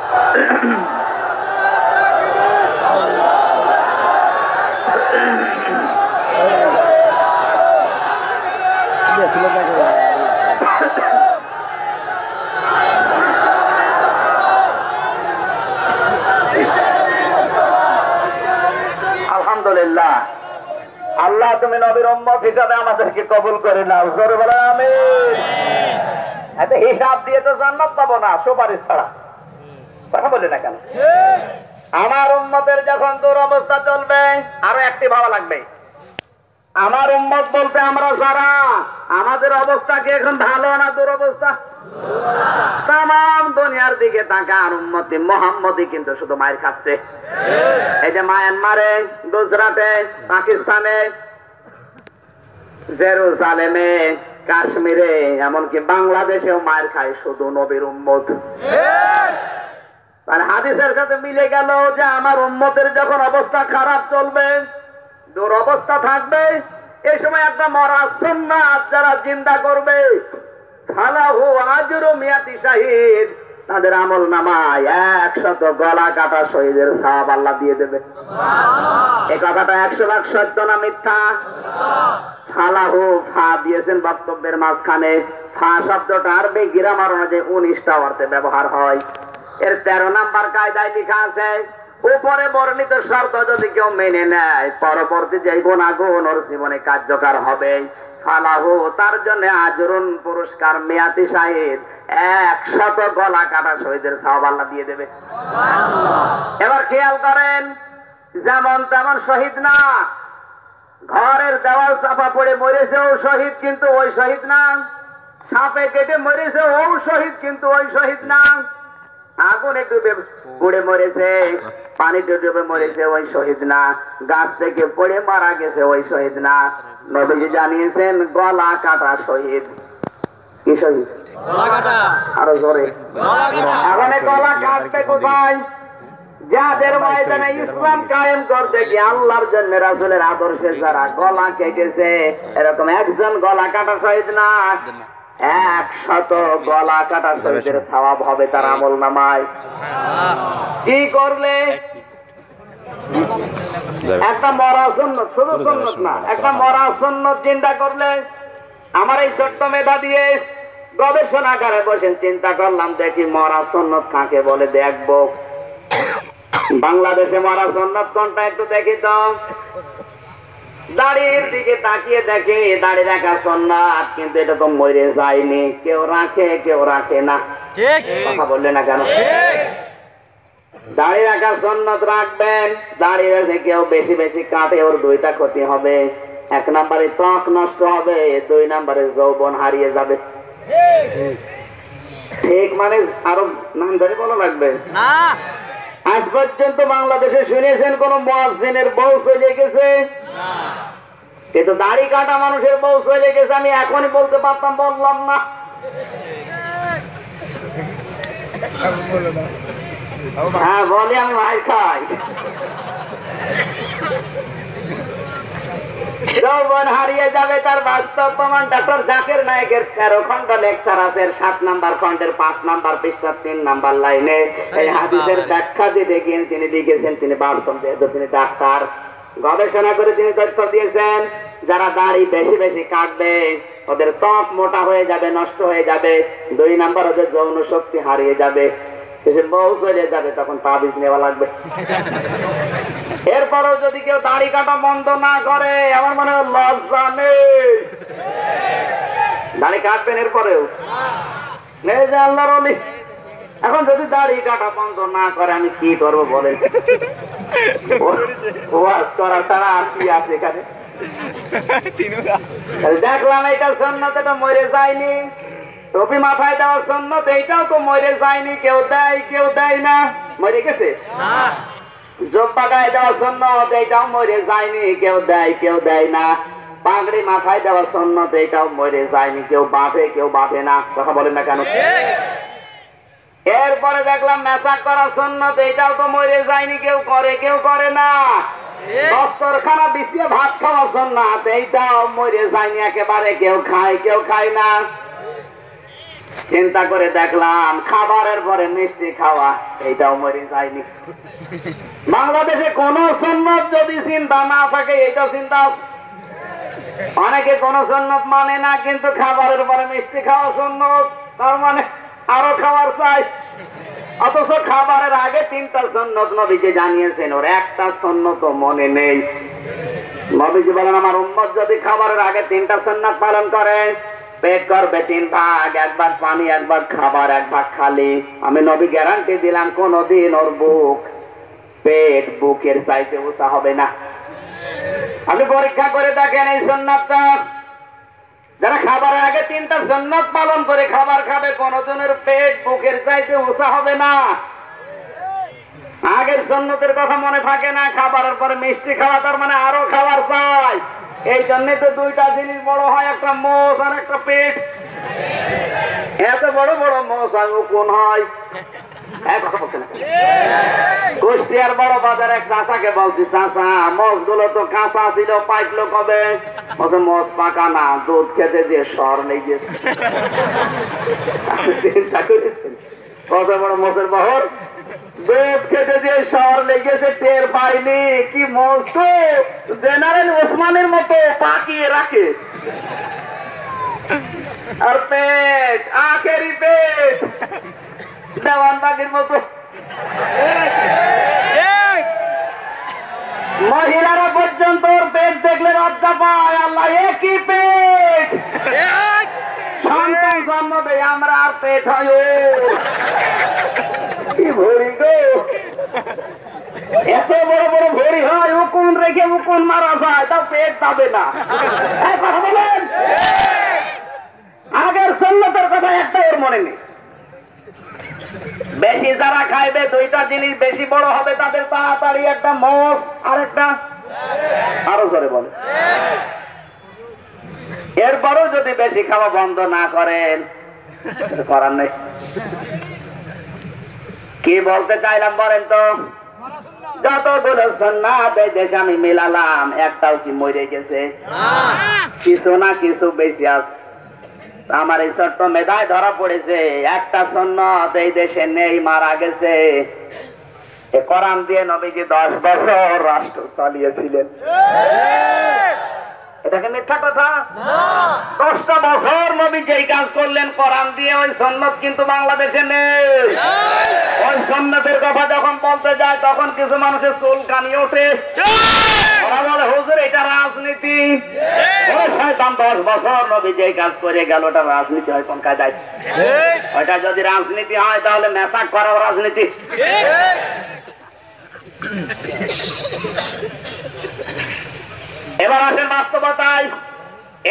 আলহামদুলিল্লাহ আল্লাহ তুমি নবীর উম্মত হিসাবে আমাদেরকে কবুল করে নাও। জোরে বলেন আমিন। এটা হিসাব দিয়ে তো জান্নাত পাবো না সুপারিশ ছাড়া, কথা বলে না কেন? আমার উম্মতের যখন দুরবস্থা চলবে আরো একটি ভাবা লাগবে। আমার উম্মত বলতে আমরা যারা, আমাদের অবস্থা কি এখন ভালো না দুরবস্থা? তাম দুনিয়ার দিকে তাকান, উম্মতে মুহাম্মদই কিন্তু শুধু মায়ের খাচ্ছে। এই যে মায়ানমারে, গুজরাটে, পাকিস্তানে, জেরুজালেমে, কাশ্মীরে, এমনকি বাংলাদেশেও মায়ের খায় শুধু নবীর উম্মত। আর হাদিসের সাথে মিলে গেল যে আমার উম্মতের যখন অবস্থা খারাপ চলবে, দুরবস্থা থাকবে, এই সময় একটা মরা সুন্নাত যারা জিন্দা করবে ফালাহু আজরু মিয়াতি শাহীদ, তাদের আমল নামায় 100 গলা কাটা শহীদের সওয়াব আল্লাহ দিয়ে দেবে। সুবহানাল্লাহ। এই কথাটা 100 ভাগ সত্য না মিথ্যা? সত্য। ফালাহু ফা দিয়েছেন বক্তব্যের মাঝখানে। ফা শব্দটা আরবি গ্রামার অনুযায়ী 19টা অর্থে ব্যবহার হয়। এর 13 নাম্বার কায়দায় লেখা আছে, উপরে বর্ণিত শর্ত যদি কেউ মেনে নেয় পরবর্তী যে গুণাগুণ ওর জীবনে কার্যকর হবে, ফালাহু তার জন্য আজরুন পুরস্কার মিয়াতি শাহীদ 100 গলা কাটা শহীদের সওয়াব আল্লাহ দিয়ে দেবে। এবার খেয়াল করেন, যেমন তেমন শহীদ না, ঘরের দেওয়াল চাপা পড়ে মরেছেও শহীদ কিন্তু ওই শহীদ না, সাপে কেটে মরেছে ও শহীদ কিন্তু ওই শহীদ না, আগুনে ডুবে পড়ে মরেছে, পানিতে ডুবে মরেছে ওই শহীদ না, গাছ থেকে পড়ে মারা গেছে ওই শহীদ না। নবীজি জানিয়েছেন গলা কাটা শহীদ। কি শহীদ? গলা কাটা। আরো জোরে গলা কাটা। এখন গলা কাটতে কোথায়? যাদের ময়দানে ইসলাম কায়েম করতে গিয়ে আল্লাহর জন্য রাসূলের আদর্শে যারা গলা কেটেছে, এরকম একজন গলা কাটা শহীদ না, 100 গলা কাটা শহীদের সওয়াব হবে তার আমল নামায়। কি করলে? একটা মরা সুন্নাত, শুধু সুন্নাত না, একটা মরা সুন্নাত চিন্তা করলে। আমার এই ছোট্ট মেধা দিয়ে গবেষণাগারে বসে চিন্তা করলাম, দেখি মরা সুন্নাত কাকে বলে। দেখব বাংলাদেশে মরা সুন্নাত কোনটা, একটু দেখি তো। দাড়ির দিকে তাকিয়ে দেখে দাড়ি রাখা সুন্নাত, কিন্তু এটা তো মরে যায়নি, কেউ রাখে কেউ রাখে না। ঠিক কথা বললে না কেন? ঠিক। দাড়ি রাখা সুন্নাত রাখবেন, দাড়ি রেখে কেউ বেশি বেশি কাটে ওর দুইটা ক্ষতি হবে। এক নম্বরে ত্বক নষ্ট হবে, দুই নম্বরে যৌবন হারিয়ে যাবে। ঠিক। ঠিক মানে আরো নাম ধরে বলা লাগবে না। আজ পর্যন্ত বাংলাদেশে শুনেছেন কোন মুয়াজ্জিনের বউ চলে গেছে? না। কিন্তু দাড়ি কাটা মানুষের বউ চলে গেছে আমি এখনই বলতে পারতাম, বললাম না। হ্যাঁ বলি, আমি ভাই খাই। যৌবন হারিয়ে যাবে তার বাস্তব প্রমাণ ডাক্তার জাকের নায়েকের 13 খণ্ড লেকচার আছে, 7 নাম্বার খণ্ডের 5 নাম্বার পৃষ্ঠার 3 নাম্বার লাইনে এই হাদিসের ব্যাখ্যা দিতে গিয়ে তিনি লিখেছেন, তিনি বাস্তব যেহেতু তিনি ডাক্তার, গবেষণা করে তিনি তথ্য দিয়েছেন যারা দাড়ি বেশি বেশি কাটবে ওদের ত্বক মোটা হয়ে যাবে, নষ্ট হয়ে যাবে, 2 নাম্বার ওদের যৌন শক্তি হারিয়ে যাবে, বউ চলে যাবে, তখন তাবিজ নেওয়া লাগবে। এরপরেও যদি কেউ দাড়ি কাটা বন্ধ না করে, আমার মনে হয় লজ্জা নেই, দাড়ি কাটবেন এরপরেও। এখন যদি দাড়ি কাটা বন্ধ না করে আমি কি করবো বলেন? ওয়াজ করা ছাড়া আর কি আছে এখানে? দেখলাম এটা সুন্নাত, এটা মরে যায়নি। টপি মাথায় দেওয়ার সুন্নাত, এইটাও তো মরে যায়নি, কেউ দেয় কেউ দেয় না, মরে গেছে। জোব্বা গায়ে দেওয়ার সুন্নাত, এইটাও মরে যায়নি, কেউ দেয় কেউ দেয় না। পাগড়ি মাথায় দেওয়ার সুন্নাত, এইটাও মরে যায়নি, কেউ বাঁধে কেউ বাঁধে না। কথা বলেন না কেন? এরপরে দেখলাম মেসাক করা সুন্নাত, এইটাও তো মরে যায়নি, কেউ করে কেউ করে না। দস্তরখানা বিছিয়ে ভাত খাওয়া সুন্নাত, এইটাও মরে যায়নি একেবারে, কেউ খায় কেউ খায় না। चिंता करे देखलाम खाबारेर परे मिष्टी खावा एटाओ मरे जायनि। बांग्लादेशे कोनो सुन्नत जदि चिंता ना थाके एटा चिंता अनेके कोनो सुन्नत माने ना किन्तु खाबारेर परे मिष्टी खावा सुन्नत तार माने आरो खावार চাই। অথচ খাবারের আগে তিনটা সুন্নত নবীজি জানিয়েছেন ওর একটা সুন্নত মনে নেই। নবীজি বলেন আমার উম্মত যদি খাবারের আগে তিনটা সুন্নত পালন করে पेट करबे तीन भाग एक बार पानी एक बार खाबार एक भाग खाली आमी नबी ग्यारंटी दिलाम कोनो दिन और बुक पेट बुकेर साइजे उसा होबे ना। आमी परीक्षा करे देखेन एई सुन्नतटा যারা খাবারের আগে তিনটা সুন্নাত পালন করে খাবার খাবে কোনজনের পেট বুকের সাইজে উসা হবে না। আগের সুন্নতের কথা মনে থাকে না খাবারের পরে মিষ্টি খাওয়া তার মানে আরো খাবার চাই। এই জন্য তো দুইটা জিনিস বড় হয় একটা মোষ আর একটা পেট। এত বড় বড় মোষ আর কোন হয় এক কথা বলছেন কুষ্টিয়ার বড় বাজার এক চাচাকে বলছি চাচা মোষ গুলো তো কাঁচা ছিল পাকলো কবে? বলছে মোষ পাকা না দুধ খেতে যে সর নেই গেছে। কত বড় মোষের বহর দুধ খেতে যে শহর লেগেছে টের পাইনি কি মস্ত জেনারেল ওসমানের মতো পাকিয়ে রাখে। আর পেট আখেরি পেট দেওয়ান বাগির মতো। মহিলারা পর্যন্ত ওর পেট দেখলে লজ্জা পায়। আল্লাহ এ কি পেট! সন্তান জন্ম দেয় আমরা আর পেট হয় এত বড় বড় ভরি হয় উকুন রেখে উকুন মারা যায় তা পেট পাবে না। কথা বলেন আগের সুন্নতের কথা একটা ওর মনে নেই। বেশি যারা খাইবে দুইটা জিনিস বেশি বড় হবে তাদের তাড়াতাড়ি একটা মোষ আর একটা আরো জোরে বলে। এরপরও যদি বেশি খাওয়া বন্ধ না করেন করার নেই। কি বলতে চাইলাম বলেন তো? যতগুলো সুন্নাত এই দেশে আমি মিলালাম একটাও কি মরে গেছে? কিছু না কিছু বেশি আছে। আমার এই ছোট্ট মেধায় ধরা পড়েছে একটা সুন্নাত এই দেশে নেই মারা গেছে। এ কোরআন দিয়ে নবীজি 10 বছর রাষ্ট্র চালিয়েছিলেন। এটাকে মিথ্যা কথা না। 10টা বছর নবী যেই কাজ করলেন কোরআন দিয়ে ওই সুন্নাত কিন্তু বাংলাদেশে নেই। ওই সুন্নাতের কথা যখন বলতে যায় তখন কিছু মানুষের চুল কানি ওঠে। ওরা বলে হুজুর এটা রাজনীতি। ওই শয়তান 10 বছর নবী যেই কাজ করে গেল ওটা রাজনীতি হয় কোন কাজ? ওটা যদি রাজনীতি হয় তাহলে নেশাক করাও রাজনীতি। এবার আসেন বাস্তবতায়।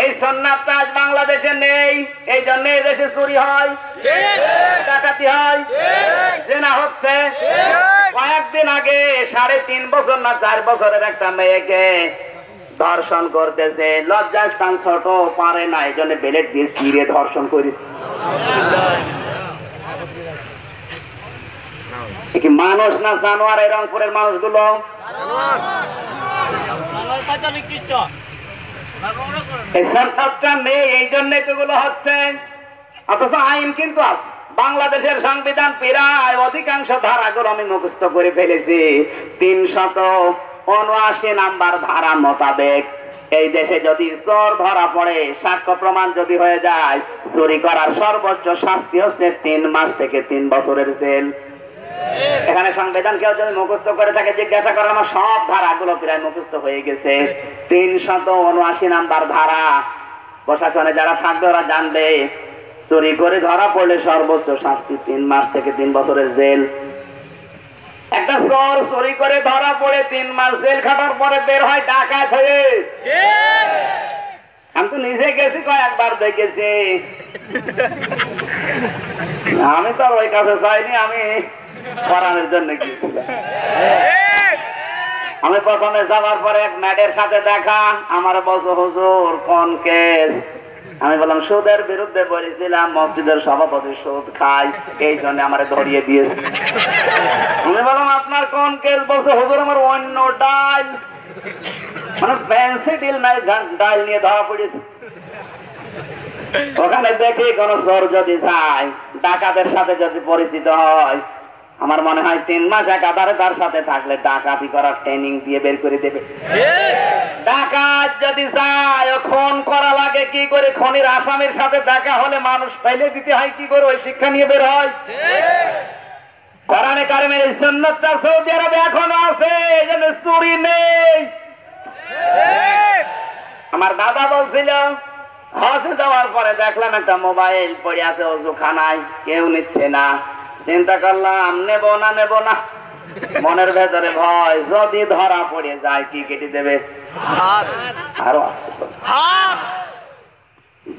এই সুন্নাত আজ বাংলাদেশে নেই, এই জন্য এই দেশে চুরি হয়, ডাকাতি হয়, জেনা হচ্ছে। কয়েকদিন আগে 3.5 বছর না 4 বছরের একটা মেয়েকে ধর্ষণ করতেছে। লজ্জাস্থান ছোট পারে না এই জন্য বেলেট দিয়ে চিরে ধর্ষণ করেছে। কি মানুষ না জানোয়ার? এই রংপুরের মানুষগুলো বাংলাদেশের সংবিধান প্রায় অধিকাংশ ধারাগুলো আমি মুখস্থ করে ফেলেছি। 379 নাম্বার ধারা মোতাবেক এই দেশে যদি চোর ধরা পড়ে সাক্ষ্য প্রমাণ যদি হয়ে যায় চুরি করার সর্বোচ্চ শাস্তি হচ্ছে 3 মাস থেকে 3 বছরের জেল। এখানে সংবিধান কেউ যদি মুখস্থ করে থাকে জিজ্ঞাসা করেন আমার সব ধারাগুলো প্রায় মুখস্থ হয়ে গেছে। 379 নাম্বার ধারা। প্রশাসনে যারা থাকবে ওরা জানবে চুরি করে ধরা পড়লে সর্বোচ্চ শাস্তি 3 মাস থেকে 3 বছরের জেল। একটা চোর চুরি করে ধরা পড়ে 3 মাস জেল খাটার পরে বের হয় ডাকাত হয়ে। আমি তো নিজে গেছি কয়েকবার দেখেছি। আমি তো ওই কাছে চাইনি, আমি কোরআনের জন্য গিয়েছিলাম। আমি প্রথমে যাওয়ার পরে এক ম্যাডের সাথে দেখা। আমার বলছে হুজুর কোন কেস? আমি বললাম সুদের বিরুদ্ধে বলেছিলাম, মসজিদের সভাপতি সুদ খায় এই জন্য আমার ধরিয়ে দিয়েছে। আমি বললাম আপনার কোন কেস? বলছে হুজুর আমার অন্য ডাল মানে ফ্যান্সি ডিল নাই ডাল নিয়ে ধরা পড়েছে। ওখানে দেখি কোন চোর যদি যায় ডাকাতের সাথে যদি পরিচিত হয় আমার মনে হয় 3 মাস একাধারে তার সাথে থাকলে ডাকাতি করার ট্রেনিং দিয়ে বের করে দেবে। ডাকাত যদি যায় খুন করা লাগে কি করে, খুনির আসামির সাথে দেখা হলে মানুষ ফেলে দিতে হয় কি করে, ওই শিক্ষা নিয়ে বের হয়। কোরআনে কারিমের এই সুন্নাতটা সৌদি আরবে এখনো আছে, এজন্য চুরি নেই। আমার দাদা বলছিল হজে যাওয়ার পরে দেখলাম একটা মোবাইল পড়ে আছে ওজুখানায়, কেউ নিচ্ছে না। চিন্তা করলাম নেব না, মনের ভেতরে ভয় যদি ধরা পড়ে যায় কি কেটে দেবে। আরো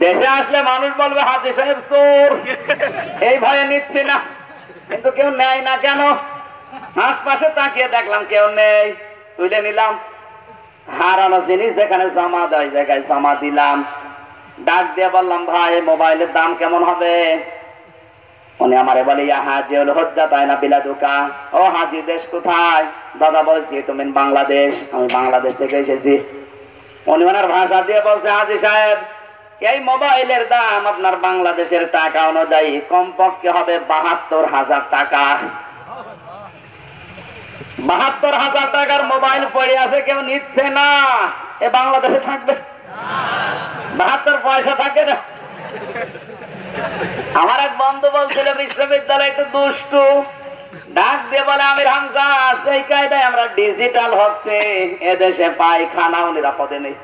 দেশে আসলে মানুষ বলবে হাজি সাহেব চোর, এই ভয়ে নিচ্ছে না। কিন্তু কেউ নেয় না কেন? আশপাশে তাকিয়ে দেখলাম কেউ নেই, তুলে নিলাম। হারানো জিনিস যেখানে জমা দেয় জায়গায় জমা দিলাম। ডাক দিয়ে বললাম ভাই মোবাইলের দাম কেমন হবে? উনি আমারে বলে ইয়া হাজিউল হজ্জা তাইনা বিলাদুকা, ও হাজি দেশ কোথায়? দাদা বলছি তুমি বাংলাদেশ, আমি বাংলাদেশ থেকে এসেছি। উনি ওনার ভাষা দিয়ে বলছে হাজি সাহেব এই মোবাইলের দাম আপনার বাংলাদেশের টাকা অনুযায়ী কমপক্ষে হবে ৭২,০০০ টাকা। ৭২,০০০ টাকার মোবাইল পড়ে আছে, কেউ নিচ্ছে না। এ বাংলাদেশে থাকবে ৭২ পয়সা থাকে না। আমার এক বন্ধু বলছিল বিশ্ববিদ্যালয় একটু দুষ্টু, ডাক দিয়ে বলে আমির হামজা সেই কায়দায় আমরা ডিজিটাল হচ্ছে এদেশে পায়খানাও নিরাপদে নেই।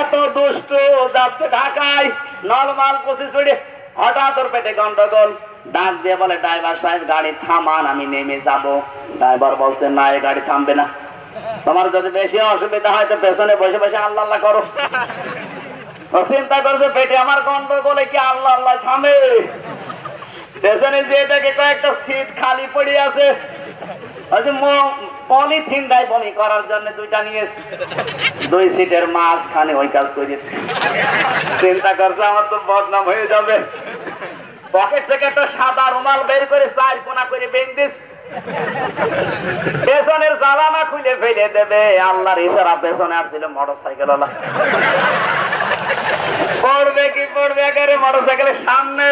এত দুষ্টু যাচ্ছে ঢাকায় নলমাল কুচি ছুড়ে, হঠাৎ ওর পেটে গন্ডগোল। ডাক দিয়ে বলে ড্রাইভার সাহেব গাড়ি থামান, আমি নেমে যাব। ড্রাইভার বলছে না এই গাড়ি থামবে না, তোমার যদি বেশি অসুবিধা হয় তো পেছনে বসে বসে আল্লাহ আল্লাহ করো। চিন্তা করছে পেটে আমার গন্ডগোলে কি আল্লাহ আল্লাহ থামে? পেছনে যে দেখে কয়েকটা সিট খালি পড়ে আছে, পলিথিন দেয় বমি করার জন্য দুইটা নিয়েছে, 2 সিটের মাঝখানে ওই কাজ করেছে। চিন্তা করছে আমার তো বদনাম হয়ে যাবে। পকেট থেকে একটা সাদা রুমাল বের করে 4 কোনা করে বেঁধেছ, পেছনের জানালা খুলে ফেলে দেবে। আল্লাহর ইশারা পেছনে আসছিল মোটরসাইকেল ওলা, পড়বে কি পড়বে একেবারে মোটরসাইকেলের সামনে।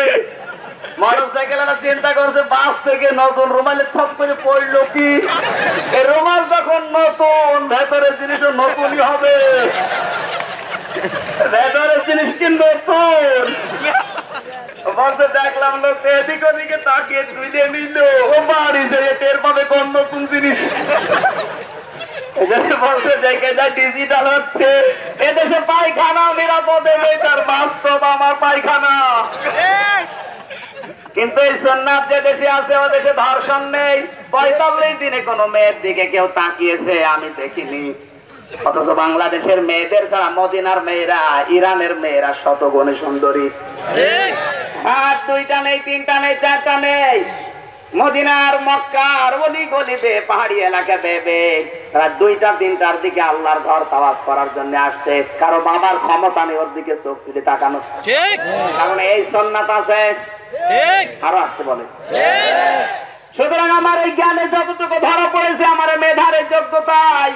মোটরসাইকেল ওলা চিন্তা করছে বাস থেকে নতুন রুমালে থপ করে পড়লো কি, এই রুমাল যখন নতুন ভেতরের জিনিস নতুনই হবে, ভেতরের জিনিস কিন্তু নতুন। দেখলাম লোকটা এদিক ওদিকে তাকিয়ে ধুয়ে নিল, ও বাড়ি যেয়ে টের পাবে কোন নতুন জিনিস। ডিজিটাল হচ্ছে এদেশে পায়খানা নিরাপদে নেই, তার বাস্তব আমার পায়খানা। কিন্তু এই সন্ন্যাস যে দেশে আছে ও দেশে ধর্ষণ নেই। ৪৫ দিনে কোনো মেয়ের দিকে কেউ তাকিয়েছে আমি দেখিনি, অথচ বাংলাদেশের মেয়েদের ছাড়া মদিনার মেয়েরা, ইরানের মেয়েরা শতগুণে সুন্দরী। আর 2টা নেই 3টা নেই 4টা নেই, মদিনার মক্কার অলি গলিতে পাহাড়ি এলাকা দেবে তারা 2টা 3টার দিকে আল্লাহর ঘর তাওয়াফ করার জন্য আসছে। কারো বাবার ক্ষমতা নেই ওর দিকে চোখ তুলে তাকানো, ঠিক কারণ এই সুন্নাত আছে। আরো আসতে বলে সুতরাং আমার এই জ্ঞানে যতটুকু ধরা পড়েছে আমার মেধারে যোগ্যতায়,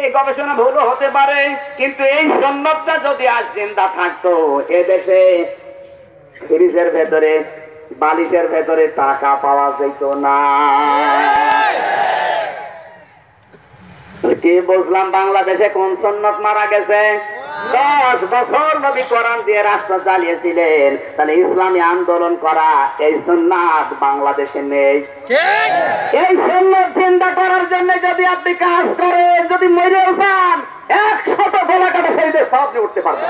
এই গবেষণা ভুল হতে পারে, কিন্তু এই সুন্নাতটা যদি আজ জিন্দা থাকতো এদেশে ফ্রিজের ভেতরে বালিশের ভেতরে টাকা পাওয়া যেত না। কি বুঝলাম বাংলাদেশে কোন সুন্নাত মারা গেছে? 10 বছর নবী কোরআন দিয়ে রাষ্ট্র চালিয়েছিলেন, তাহলে ইসলামী আন্দোলন করা এই সুন্নাত বাংলাদেশে নেই। এই সুন্নাত জিন্দা করার জন্য যদি আপনি কাজ করেন, যদি মরেও যান 100 গোলা কাটা সেই দেশ সব নিয়ে উঠতে পারবেন।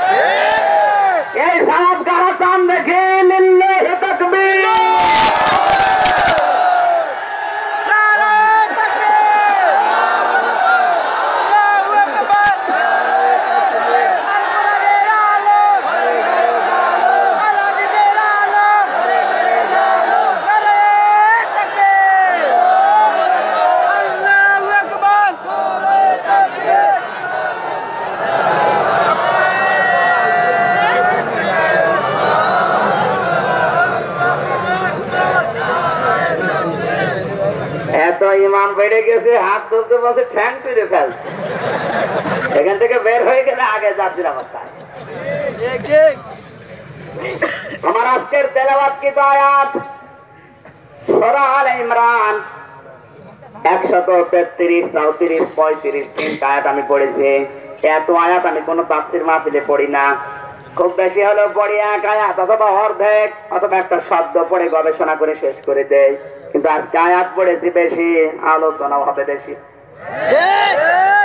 এই সাহাব কারা চান দেখে লিল্লাহি তাকবীর, নারায়ে তাকবীর, আল্লাহু আকবার, আল-কুরআনের আলম, আল-হাদিসের আলম, নারায়ে তাকবীর, আল্লাহু আকবার, নারায়ে তাকবীর। ইমান বেড়ে গেছে, হাত ধরতে বসে ঠ্যাং তুলে ফেলছে। এখান থেকে বের হয়ে গেলে আগে যাচ্ছি না। हमारा अज़कर तिलावत की आयत सूरा आल इमरान 133 34 35 तीन आयत हमें पढ़े से এত আয়াত আমি কোন তাফসীর মাহফিলে পড়ি না। খুব বেশি হলো পড়ি এক আয়াত অথবা অর্ধেক অথবা একটা শব্দ পড়ে গবেষণা করে শেষ করে দেই, কিন্তু আজকে আয়াত পড়েছি বেশি, আলোচনা হবে বেশি।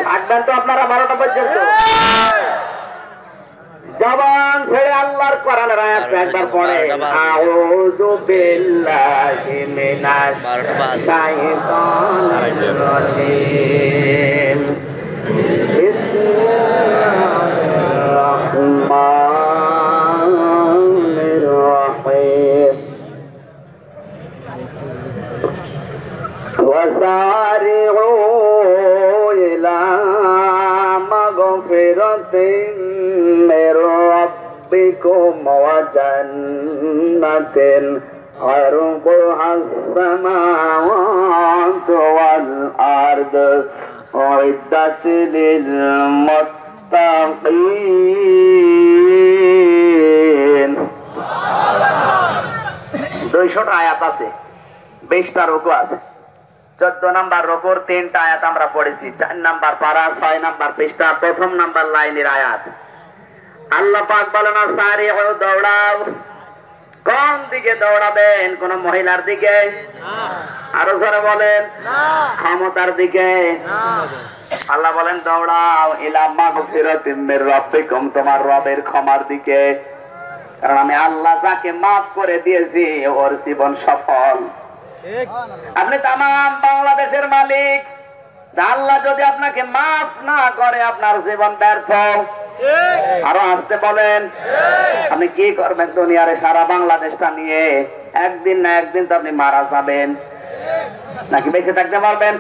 থাকবেন তো আপনারা 12টা পর্যন্ত? জবান ছেড়ে আল্লাহর কোরআনের আয়াত একবার পড়ে, আউযু বিল্লাহি মিনাশ শাইতানির রাজিম। وسارعوا إلى مغفرة من ربكم وجنة عرضها السماوات والأرض أعدت للمتقين। 200 আয়াত আছে, 20টা রুকু আছে। 14 নম্বর রুকুর 3টা আয়াত আমরা পড়েছি। 4 নম্বর পারা 6 নম্বর পৃষ্ঠা প্রথম নম্বর লাইনের আয়াত। আল্লাহ পাক বলেন সারিউ, দৌড়াও। কোন দিকে দৌড়াবেন? কোন মহিলার দিকে না, আরো জোরে বলেন না, ক্ষমতার দিকে না। আল্লাহ বলেন দৌড়াও ইলা মাগফিরাতিম মির রাব্বিকুম, তোমার রবের ক্ষমার দিকে। কারণ আমি আল্লাহ যাকে maaf করে দিয়েছি ওর জীবন সফল। আপনি तमाम বাংলাদেশের মালিক, আল্লাহ যদি আপনাকে maaf না করে আপনার জীবন ব্যর্থ। আরো আসতে বলেন, আপনি কি করবেন দুনিয়ারে সারা বাংলাদেশটা নিয়ে? একদিন না একদিন তো আপনি মারা যাবেন, নাকি বেঁচে থাকতে পারবেন?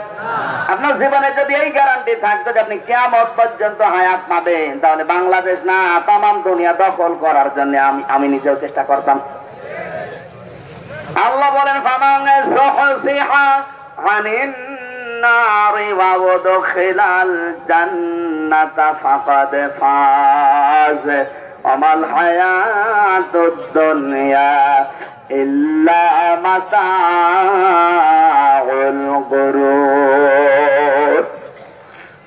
আপনার জীবনে যদি এই গ্যারান্টি থাকতো যে আপনি কিয়ামত পর্যন্ত হায়াত পাবেন, তাহলে বাংলাদেশ না तमाम দুনিয়া দখল করার জন্য আমি নিজেও চেষ্টা করতাম। আল্লাহ বলেন ফামানে সুহসিহা আনিন নারি ওয়া উদখিলাল জান্নাতা ফাকাদ ফাজ আমাল হায়াতুদ দুনিয়া ইল্লা মাতাউল গুরুর।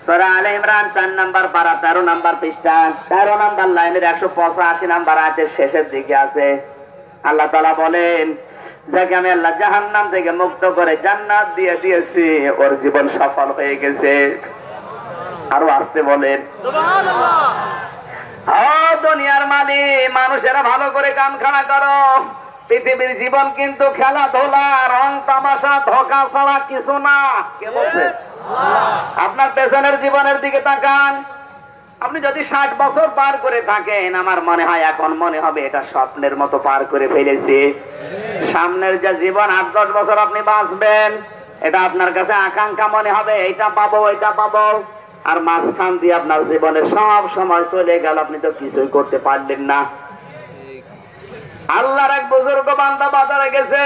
সূরা আলে ইমরান 4 নম্বর পারা 13 নম্বর পৃষ্ঠা 13 নম্বর লাইনের 185 নম্বর আয়াতের শেষের দিকে আছে। আল্লাহ তাআলা বলেন যাকে আমি আল্লাহ জাহান্নাম থেকে মুক্ত করে জান্নাত দিয়ে দিয়েছি ওর জীবন সফল হয়ে গেছে। আরো আস্তে বলেন সুবহানাল্লাহ। ও দুনিয়ার মালিক, মানুষেরা ভালো করে কান খাড়া করো, পৃথিবীর জীবন কিন্তু খেলাধুলা, রং তামাশা, ধোঁকা ছাড়া কিছু না। কে বলছে? আপনার পেছনের জীবনের দিকে তাকান। আপনি যদি ৬০ বছর পার করে থাকেন, আমার মনে হয় এখন মনে হবে এটা স্বপ্নের মতো পার করে ফেলেছি। সামনের যে জীবন ৮-১০ বছর আপনি বাঁচবেন, এটা আপনার কাছে আকাঙ্ক্ষা মনে হবে, এটা পাবো এটা পাবো। আর মাঝখান দিয়ে আপনার জীবনে সব সময় চলে গেল, আপনি তো কিছুই করতে পারলেন না। আল্লাহর এক বুজুর্গ বান্দা বাজারে গেছে,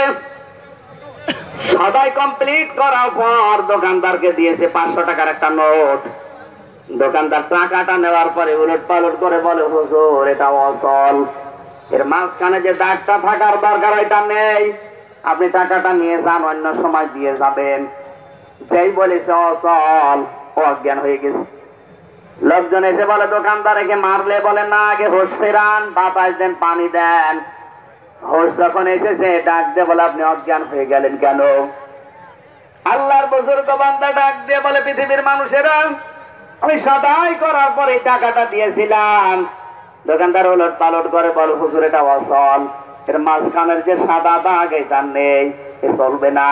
সদাই কমপ্লিট করার পর দোকানদারকে দিয়েছে ৫০০ টাকার একটা নোট। দোকানদার টাকাটা নেওয়ার পরে উলট পালট করে বলে হুজুর এটা অচল, এর মাঝখানে যে দাগটা থাকার দরকার এটা নেই, আপনি টাকাটা নিয়ে যান, অন্য সময় দিয়ে যাবেন। যেই বলেছে অচল, অজ্ঞান হয়ে গেছে। লোকজন এসে বলে দোকানদারকে মারলে? বলে না, আগে হোশ ফেরান, বাতাস দেন, পানি দেন। হোশ যখন এসেছে ডাক দিয়ে বলে আপনি অজ্ঞান হয়ে গেলেন কেন? আল্লাহর বুজুর্গ বান্দা ডাক দিয়ে বলে পৃথিবীর মানুষেরা, আমি সদাই করার পরে টাকাটা দিয়েছিলাম। দোকানদার ওলট পালট করে বল হুজুর এটা অচল, এর মাঝখানের যে সাদা দাগ এটা নেই, এ চলবে না।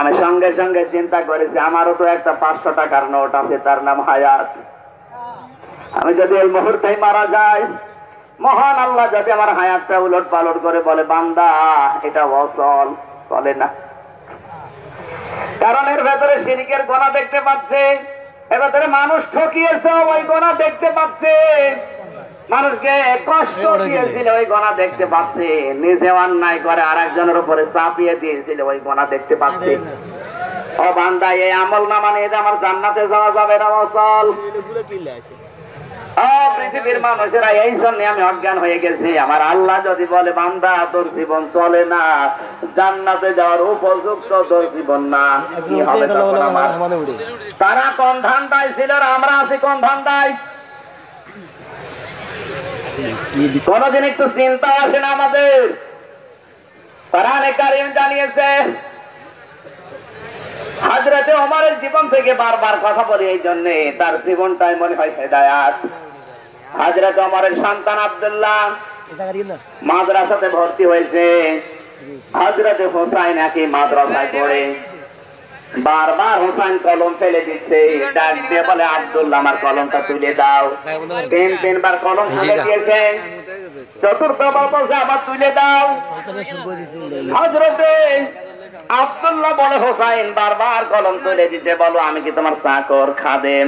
আমি সঙ্গে সঙ্গে চিন্তা করেছি আমারও তো একটা ৫০০ টাকার নোট আছে, তার নাম হায়াত। আমি যদি এই মুহূর্তেই মারা যাই, মহান আল্লাহ যদি আমার হায়াতটা উলট পালট করে বলে বান্দা এটা অচল, চলে না, কারণ এর ভেতরে শিরকের গোনা দেখতে পাচ্ছে, এবার মানুষ ঠকিয়েছে ওই গোনা দেখতে পাচ্ছে, মানুষকে কষ্ট দিয়েছিল ওই গোনা দেখতে পাচ্ছে, নিজে অন্যায় করে আর একজনের উপরে চাপিয়ে দিয়েছিল ওই গোনা দেখতে পাচ্ছে। ও বান্দা, এই আমল না মানে আমার জান্নাতে যাওয়া যাবে না, অচল। পৃথিবীর মানুষেরা এই জন্য আমি অজ্ঞান হয়ে গেছি। আমার আল্লাহ যদি বলে বান্দা তোর জীবন চলে না, জান্নাতে যাওয়ার উপযুক্ত তোর জীবন না, কি হবে তখন আমার? তারা কোন ধান্দায় ছিল আর আমরা আছি কোন ধান্দায়? কোনদিন একটু চিন্তা আসে না আমাদের? কোরআনে কারীম জানিয়েছে হযরতে ওমরের জীবন থেকে বারবার কথা বলি এই জন্য তার জীবনটাই মনে হয় হেদায়েত। হযরতে ওমরের সন্তান আব্দুল্লাহ মাদ্রাসাতে ভর্তি হয়েছে, হযরতে হোসাইন নাকি মাদ্রাসায় পড়ে। বারবার হোসাইন কলম ফেলে দিচ্ছে, ডাক দিয়ে বলে আব্দুল্লাহ আমার কলমটা তুলে দাও। তিনবার কলম ফেলে দিয়েছে, চতুর্থবার বলছে আবার তুলে দাও। হযরতে আব্দুল্লাহ বলে হোসাইন বারবার কলম তুলে দিতে বলো, আমি কি তোমার চাকর খাদেম?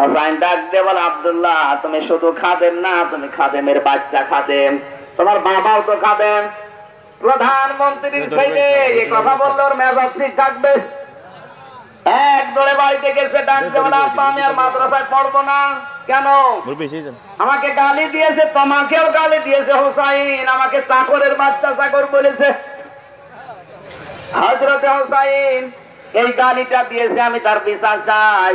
হোসাইন ডাক দিয়ে বলে আব্দুল্লাহ তুমি শুধু খাদেম না, তুমি খাদেমের বাচ্চা খাদেম, তোমার বাবাও তো খাদেম। প্রধানমন্ত্রীর ছেলে এই কথা বললে ওর মেজাজ ঠিক থাকবে? এক দলে বাড়িতে গেছে, ডাক দিয়ে বলে আপা আমি আর মাদ্রাসায় পড়বো না। কেন? আমাকে গালি দিয়েছে, তোমাকেও গালি দিয়েছে হোসাইন, আমাকে চাকরের বাচ্চা চাকর বলেছে। হযরত হোসাইন এই গালিটা দিয়েছে, আমি তার বিচার চাই।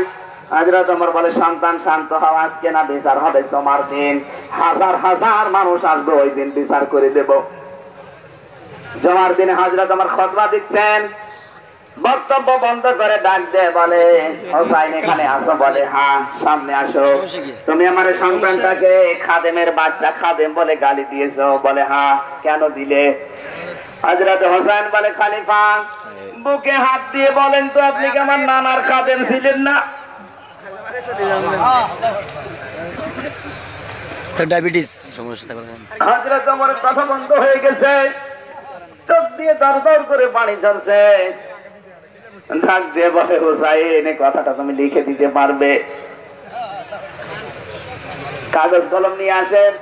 হযরত ওমর বলে সন্তান শান্ত হও, আজকে না, বিচার হবে তোমার দিন। হাজার হাজার মানুষ আসবে, ওই দিন বিচার করে দেব। জমার দিনে হযরত ওমর খুতবা দিচ্ছেন, বক্তব্য বন্ধ করে ডাক দেয় বলে হোসাইন এখানে আসো। বলে হ্যাঁ সামনে আসো। তুমি আমার সন্তানটাকে খাদেমের বাচ্চা খাদেম বলে গালি দিয়েছো? বলে হ্যাঁ। কেন দিলে? হযরত হোসাইন বলে খলিফা, বুকে হাত দিয়ে বলেন তো আপনি কি আমার নানার খাদেম ছিলেন না? ডায়াবেটিস সমস্যা করেন। হযরত ওমর কথা বন্ধ হয়ে গেছে, চোখ দিয়ে দরদর করে পানি ঝরছে। ডাক দিয়ে বলে হোসাইন এই কথাটা তুমি লিখে দিতে পারবে? কাগজ কলম নিয়ে আসেন।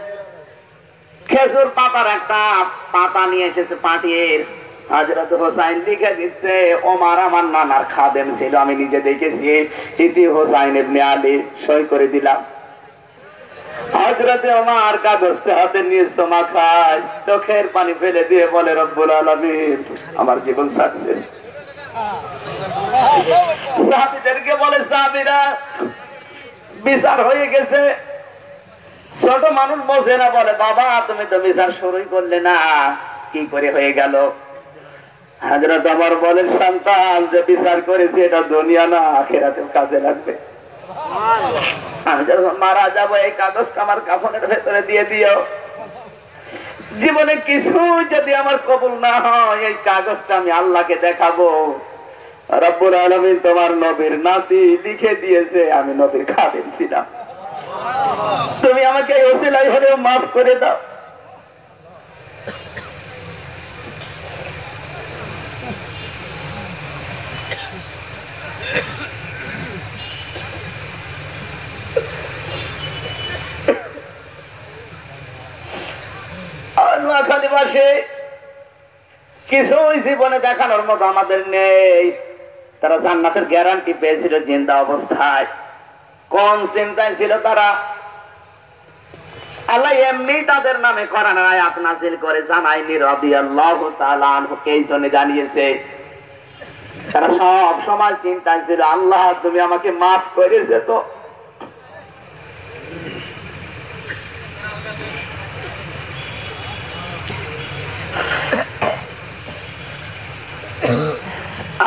খেজুর পাতার একটা পাতা নিয়ে এসেছে পাটির। হযরত হোসাইন লিখে দিচ্ছে ওমর আমার নানার খাদেম ছিল, আমি নিজে দেখেছি। ইতি হোসাইন ইবনে আলী, সই করে দিলাম। হযরত ওমর কাগজটা হাতে নিয়ে সোমা খায়, চোখের পানি ফেলে দিয়ে বলে রব্বুল আলামিন আমার জীবন সাকসেস। সাহাবীদেরকে বলে সাহাবীরা বিচার হয়ে গেছে। ছোট মানুষ বোঝে না, বলে বাবা তুমি তো বিচার শুরুই করলে না, কি করে হয়ে গেল? হযরত ওমর বলেন সন্তান যে বিচার করেছে এটা দুনিয়া না, আখিরাতেও কাজে লাগবে। আমি যখন মারা যাব এই কাগজটা আমার কাফনের ভেতরে দিয়ে দিও। জীবনে কিছু যদি আমার কবুল না হয় এই কাগজটা আমি আল্লাহকে দেখাবো। রব্বুল আলামিন তোমার নবীর নাতি লিখে দিয়েছে আমি নবীর খাদেম ছিলাম, তুমি আমাকে ওসিলাই হলেও মাফ করে দাও। আদিবাসী কিছুই জীবনে দেখানোর মতো আমাদের নেই। তারা জান্নাতের গ্যারান্টি পেয়েছিল জিন্দা অবস্থায়। কোন চিন্তায় ছিল তারা? আল্লাহ এমনি তাদের নামে কোরআনের আয়াত নাযিল করে জানায়নি রাদিয়াল্লাহু তাআলা আনহুকে জন্য জানিয়েছে। তারা সব সময় চিন্তায় ছিল আল্লাহ তুমি আমাকে maaf করেছে তো।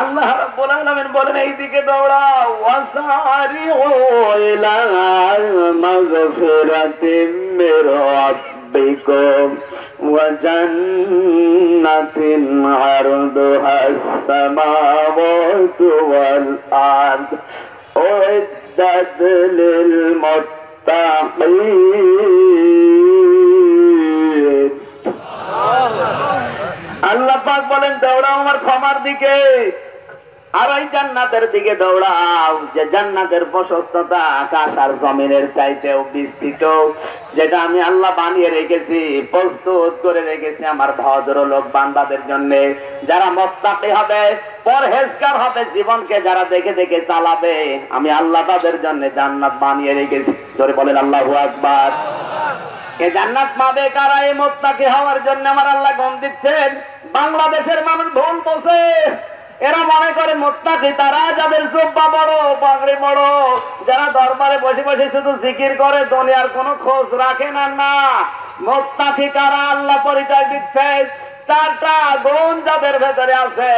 আল্লাহ রাব্বুল আলামিন বলেন এইদিকে দৌড়াও, ওয়াসারিউ ইলা মাগফিরাতিম মির রাব্বিকুম ওয়া জান্নাতিন আরদুহাস সামাওয়াতু ওয়াল আরদ উ'iddat লিল মুত্তাকিন। আল্লাহ পাক বলেন দৌড়াও আমার ক্ষমার দিকে, আর এই জান্নাতের দিকে দৌড়াও যে জান্নাতের প্রশস্ততা আকাশ আর জমিনের চাইতেও বিস্তৃত, যেটা আমি আল্লাহ বানিয়ে রেখেছি, প্রস্তুত করে রেখেছি আমার ভদ্রলোক বান্দাদের জন্য, যারা মুত্তাকী হবে। পরহেজগার হবে জীবনকে যারা দেখে দেখে চালাবে আমি আল্লাহ তাদের জন্য জান্নাত বানিয়ে রেখেছি। জোরে বলেন আল্লাহু আকবার। এই জান্নাত পাবে কারা? এই মুত্তাকি হওয়ার জন্য আমার আল্লাহ গম দিচ্ছেন। বাংলাদেশের মানুষ ভুল বোঝে, এরা মনে করে মুত্তাকি তারা যাদের জুব্বা বড় পাগড়ি বড়, যারা দরবারে বসে বসে শুধু জিকির করে দুনিয়ার কোনো খোঁজ রাখে না। না, মুত্তাকি কারা আল্লাহ পরিচয় দিচ্ছেন। চারটা গুণ যাদের ভেতরে আছে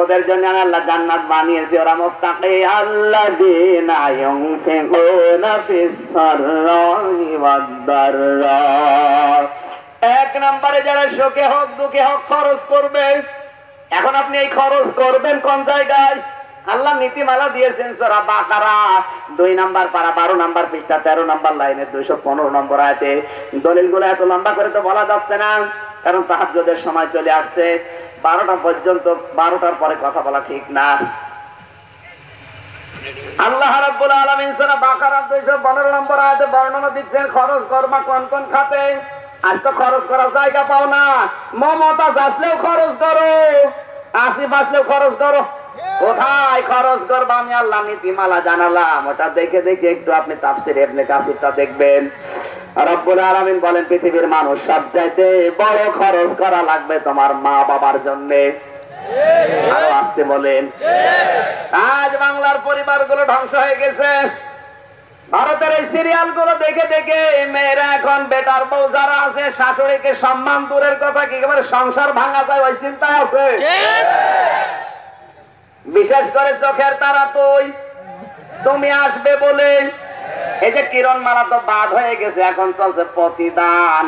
ওদের জন্য আমি আল্লাহ জান্নাত বানিয়েছি। ওরা মুত্তাকি আল্লাযীনা ইউনফিকুনা ফিস সাররাই ওয়াদ দাররা। এক নম্বরে যারা সুখে হোক দুঃখে হোক খরচ করবে। এখন আপনি এই খরচ করবেন কোন জায়গায়? আল্লাহ নীতিমালা দিয়েছেন সূরা বাকারা 2 নম্বর পারা 12 নম্বর পৃষ্ঠা 13 নম্বর লাইনে 215 নম্বর আয়াতে। দলিলগুলো এত লম্বা করে তো বলা যাচ্ছে না, কারণ তাহাজ্জুদের সময় চলে আসছে। 12টা পর্যন্ত, 12টার পরে কথা বলা ঠিক না। আল্লাহ রাব্বুল আলামিন সূরা বাকারা 215 নম্বর আয়াতে বর্ণনা দিচ্ছেন খরচ করবা কোন কোন খাতে। আজ তো খরচ করার জায়গা পাও না। মমতা আসলেও খরচ করো, আসিফ আসলেও খরচ করো। কোথায় খরচ করবো আমি আল্লাহ নীতিমালা জানালাম। ওটা দেখে দেখে একটু আপনি তাফসীর ইবনে কাসিরটা দেখবেন। রব্বুল আলামিন বলেন পৃথিবীর মানুষ সবচাইতে বড় খরচ করা লাগবে তোমার মা বাবার জন্য। আরো আসতে বলেন। আজ বাংলার পরিবারগুলো ধ্বংস হয়ে গেছে। ভারতের এই সিরিয়াল গুলো দেখে দেখে মেয়েরা এখন বেটার বউ যারা আছে শাশুড়িকে সম্মান দূরের কথা কি একেবারে সংসার ভাঙা যায় ওই চিন্তায় আছে। বিশেষ করে চোখের তারা তুই তুমি আসবে বলে। এই যে কিরণ মালা তো বাদ হয়ে গেছে, এখন চলছে প্রতিদান,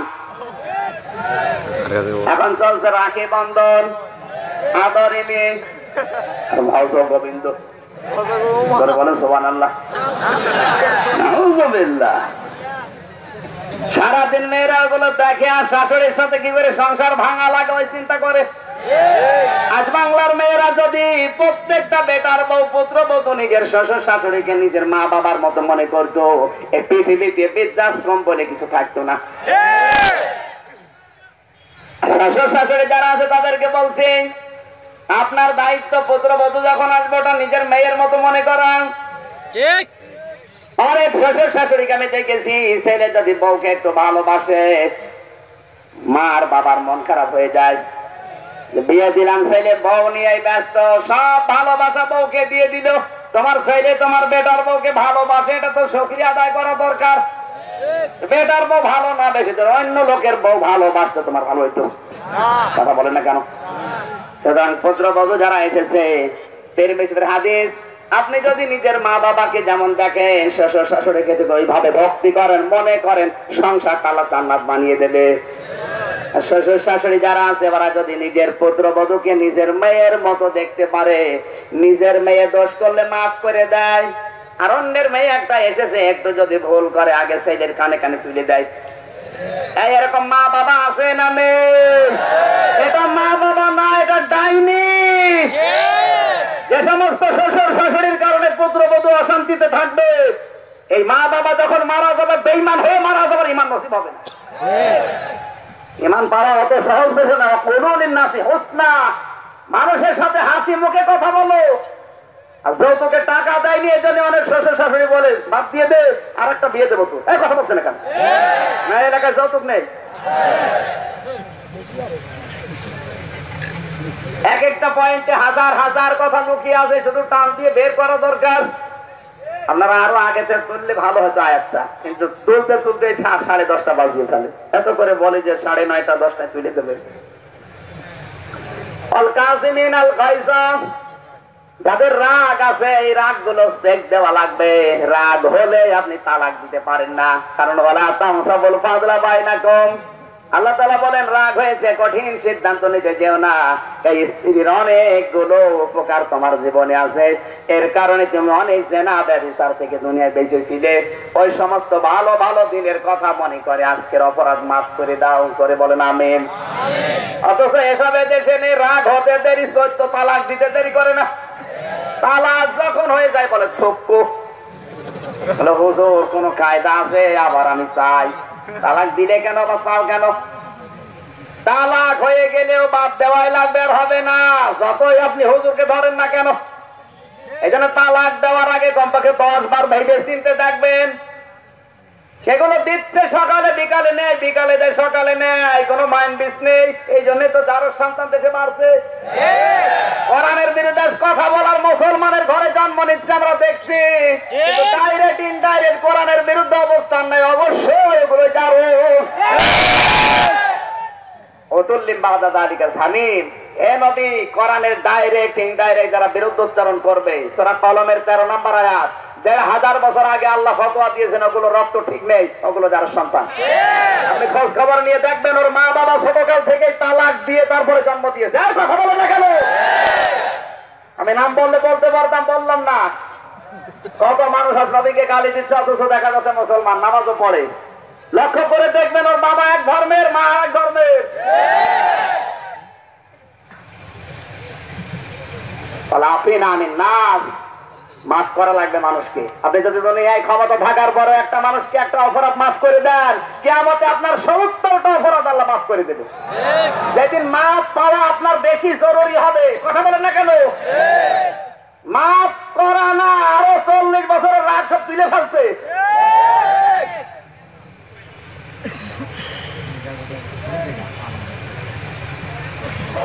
এখন চলছে রাখি বন্ধন, আদরিনি ভাউস গোবিন্দ। সারাদিন মেয়েরা ওগুলো দেখে আর শাশুড়ির সাথে কি করে সংসার ভাঙা লাগে ওই চিন্তা করে। আজ বাংলার মেয়েরা যদি প্রত্যেকটা বেটার বউ পুত্র বধূ নিজের শ্বশুর শাশুড়িকে নিজের মা বাবার মতো মনে করতো, এই পৃথিবীতে বৃদ্ধাশ্রম বলে কিছু থাকতো না। শ্বশুর শাশুড়ি যারা আছে তাদেরকে বলছি আপনার দায়িত্ব পুত্রবধূ যখন আসবে ওটা নিজের মেয়ের মতো মনে করা। অনেক শ্বশুর শাশুড়িকে আমি দেখেছি ছেলে যদি বউকে একটু ভালোবাসে মার বাবার মন খারাপ হয়ে যায়। বিয়ে দিলাম ছেলে বউ নিয়ে ব্যস্ত, সব ভালোবাসা বউকে দিয়ে দিল। তোমার ছেলে তোমার বেটার বউকে ভালোবাসে, এটা তো শুকরিয়া আদায় করা দরকার। বেটার বউ ভালো না বেশি অন্য লোকের বউ ভালোবাসতো তোমার ভালো হইতো। কথা বলেন না কেন? যারা এসেছে হাদিস, আপনি যদি নিজের মা বাবাকে যেমন দেখেন শ্বশুর শাশুড়িকে যদি ওইভাবে ভক্তি করেন মনে করেন সংসার তালা জান্নাত বানিয়ে দেবে। শ্বশুর শাশুড়ি যারা আছে ওরা যদি নিজের পুত্রবধূকে নিজের মেয়ের মতো দেখতে পারে, নিজের মেয়ে দোষ করলে মাফ করে দেয়, আর অন্যের মেয়ে একটা এসেছে একটু যদি ভুল করে আগে ছেলের কানে কানে তুলে দেয়। এরকম মা বাবা আছে না মেয়ে? এটা মা বাবা না, এটা ডাইনি। যে সমস্ত শ্বশুর শাশুড়ির কারণে পুত্রবধূ অশান্তিতে থাকবে, এই মা বাবা যখন মারা যাবে বেঈমান হয়ে মারা যাবে, ঈমান নসিব হবে না। ঈমান পাওয়া অত সহজ বিষয় না। কুলুলিন নাসি হুসনা, মানুষের সাথে হাসি মুখে কথা বলো। আর যৌতুকে টাকা দেয়নি এর জন্য অনেক শ্বশুর শাশুড়ি বলে বাদ দিয়ে দে আর একটা বিয়ে দেবো। তো এই কথা বলছে না কেন? না, এলাকায় যৌতুক নেই। এক একটা পয়েন্টে হাজার হাজার কথা লুকিয়ে আছে, শুধু টান দিয়ে বের করা দরকার। আপনারা আরো আগে তুললে ভালো হতো আয়াতটা, কিন্তু তুলতে তুলতে 10:30 বাজিয়ে ফেলে। এত করে বলে যে 9:30 10টায় তুলে দেবে। আল কাযিমিন আল গায়জ, যাদের রাগ আছে এই রাগ গুলো চেক দেওয়া লাগবে। রাগ হলে আপনি তালাক দিতে পারেন না, কারণ ওয়ালা তামসাবুল ফাযলা বাইনাকুম। আল্লাহ তাআলা বলেন রাগ হয়েছে কঠিন সিদ্ধান্ত নিতে যেও না। এই স্ত্রীর অনেকগুলো উপকার তোমার জীবনে আছে, এর কারণে তুমি অনেক জেনা ব্যভিচার থেকে দুনিয়ায় বেঁচেছিলে। ওই সমস্ত ভালো ভালো দিনের কথা মনে করে আজকের অপরাধ মাফ করে দাও। করে বলেন আমিন। অথচ এসবে দেশে নেই, রাগ হতে দেরি, 14 তালাক দিতে দেরি করে না। তালাক যখন হয়ে যায় বলে থুপকু, বলে হুজুর কোনো কায়দা আছে? আবার আমি চাই তালাক দিলে কেন বা পাও কেন? তালাক হয়ে গেলেও বাপ দেওয়াই লাগবে আর হবে না, যতই আপনি হুজুরকে ধরেন না কেন। এইজন্য তালাক দেওয়ার আগে কমপক্ষে 10 বার ভেবে চিন্তা দেখবেন। সেগুলো দিচ্ছে সকালে বিকালে নেই, বিকালে দেয় সকালে নেই, কোনো মাইন্ড বিস নেই। এই জন্য তো যারা সন্তান দেশে বাড়ছে, কোরআনের বিরুদ্ধে কথা বলার মুসলমানের ঘরে জন্ম নিচ্ছে আমরা দেখছি, কিন্তু ডাইরেক্ট ইনডাইরেক্ট কোরআনের বিরুদ্ধে অবস্থান নেই। অবশ্যই এগুলো যারা অতুল্লিম বাদা দালিকা সানিম, এ নবী কোরআনের ডাইরেক্ট ইনডাইরেক্ট যারা বিরুদ্ধ উচ্চারণ করবে, সূরা কলমের 13 নম্বর আয়াত, 1000 বছর আগে আল্লাহ ফতোয়া দিয়েছেন ওগুলো রক্ত ঠিক নেই, ওগুলো যারা সন্তান। আপনি খোঁজ খবর নিয়ে দেখবেন ওর মা বাবা ছোটকাল থেকে তালাক দিয়ে তারপরে জন্ম দিয়েছে। আর কথা বলে না কেন? আমি নাম বললে বলতে পারতাম, বললাম না। কত মানুষ নবীকে গালি দিচ্ছে, অথচ দেখা যাচ্ছে মুসলমান, নামাজও পড়ে। লক্ষ্য করে দেখবেন ওর বাবা এক ধর্মের, মা এক ধর্মের। মাফ করা লাগবে মানুষকে। আপনি যদি এই ক্ষমতা থাকার পরে একটা মানুষকে একটা অপরাধ মাফ করে দেন, কিয়ামতে আপনার ৭০টা অপরাধ আল্লাহ মাফ করে দেবে। যেদিন মাফ পাওয়া আপনার বেশি জরুরি হবে, কথা বলেন না কেন? মাফ করা না, আরো ৪০ বছরের রাগ সব তুলে ফেলছে।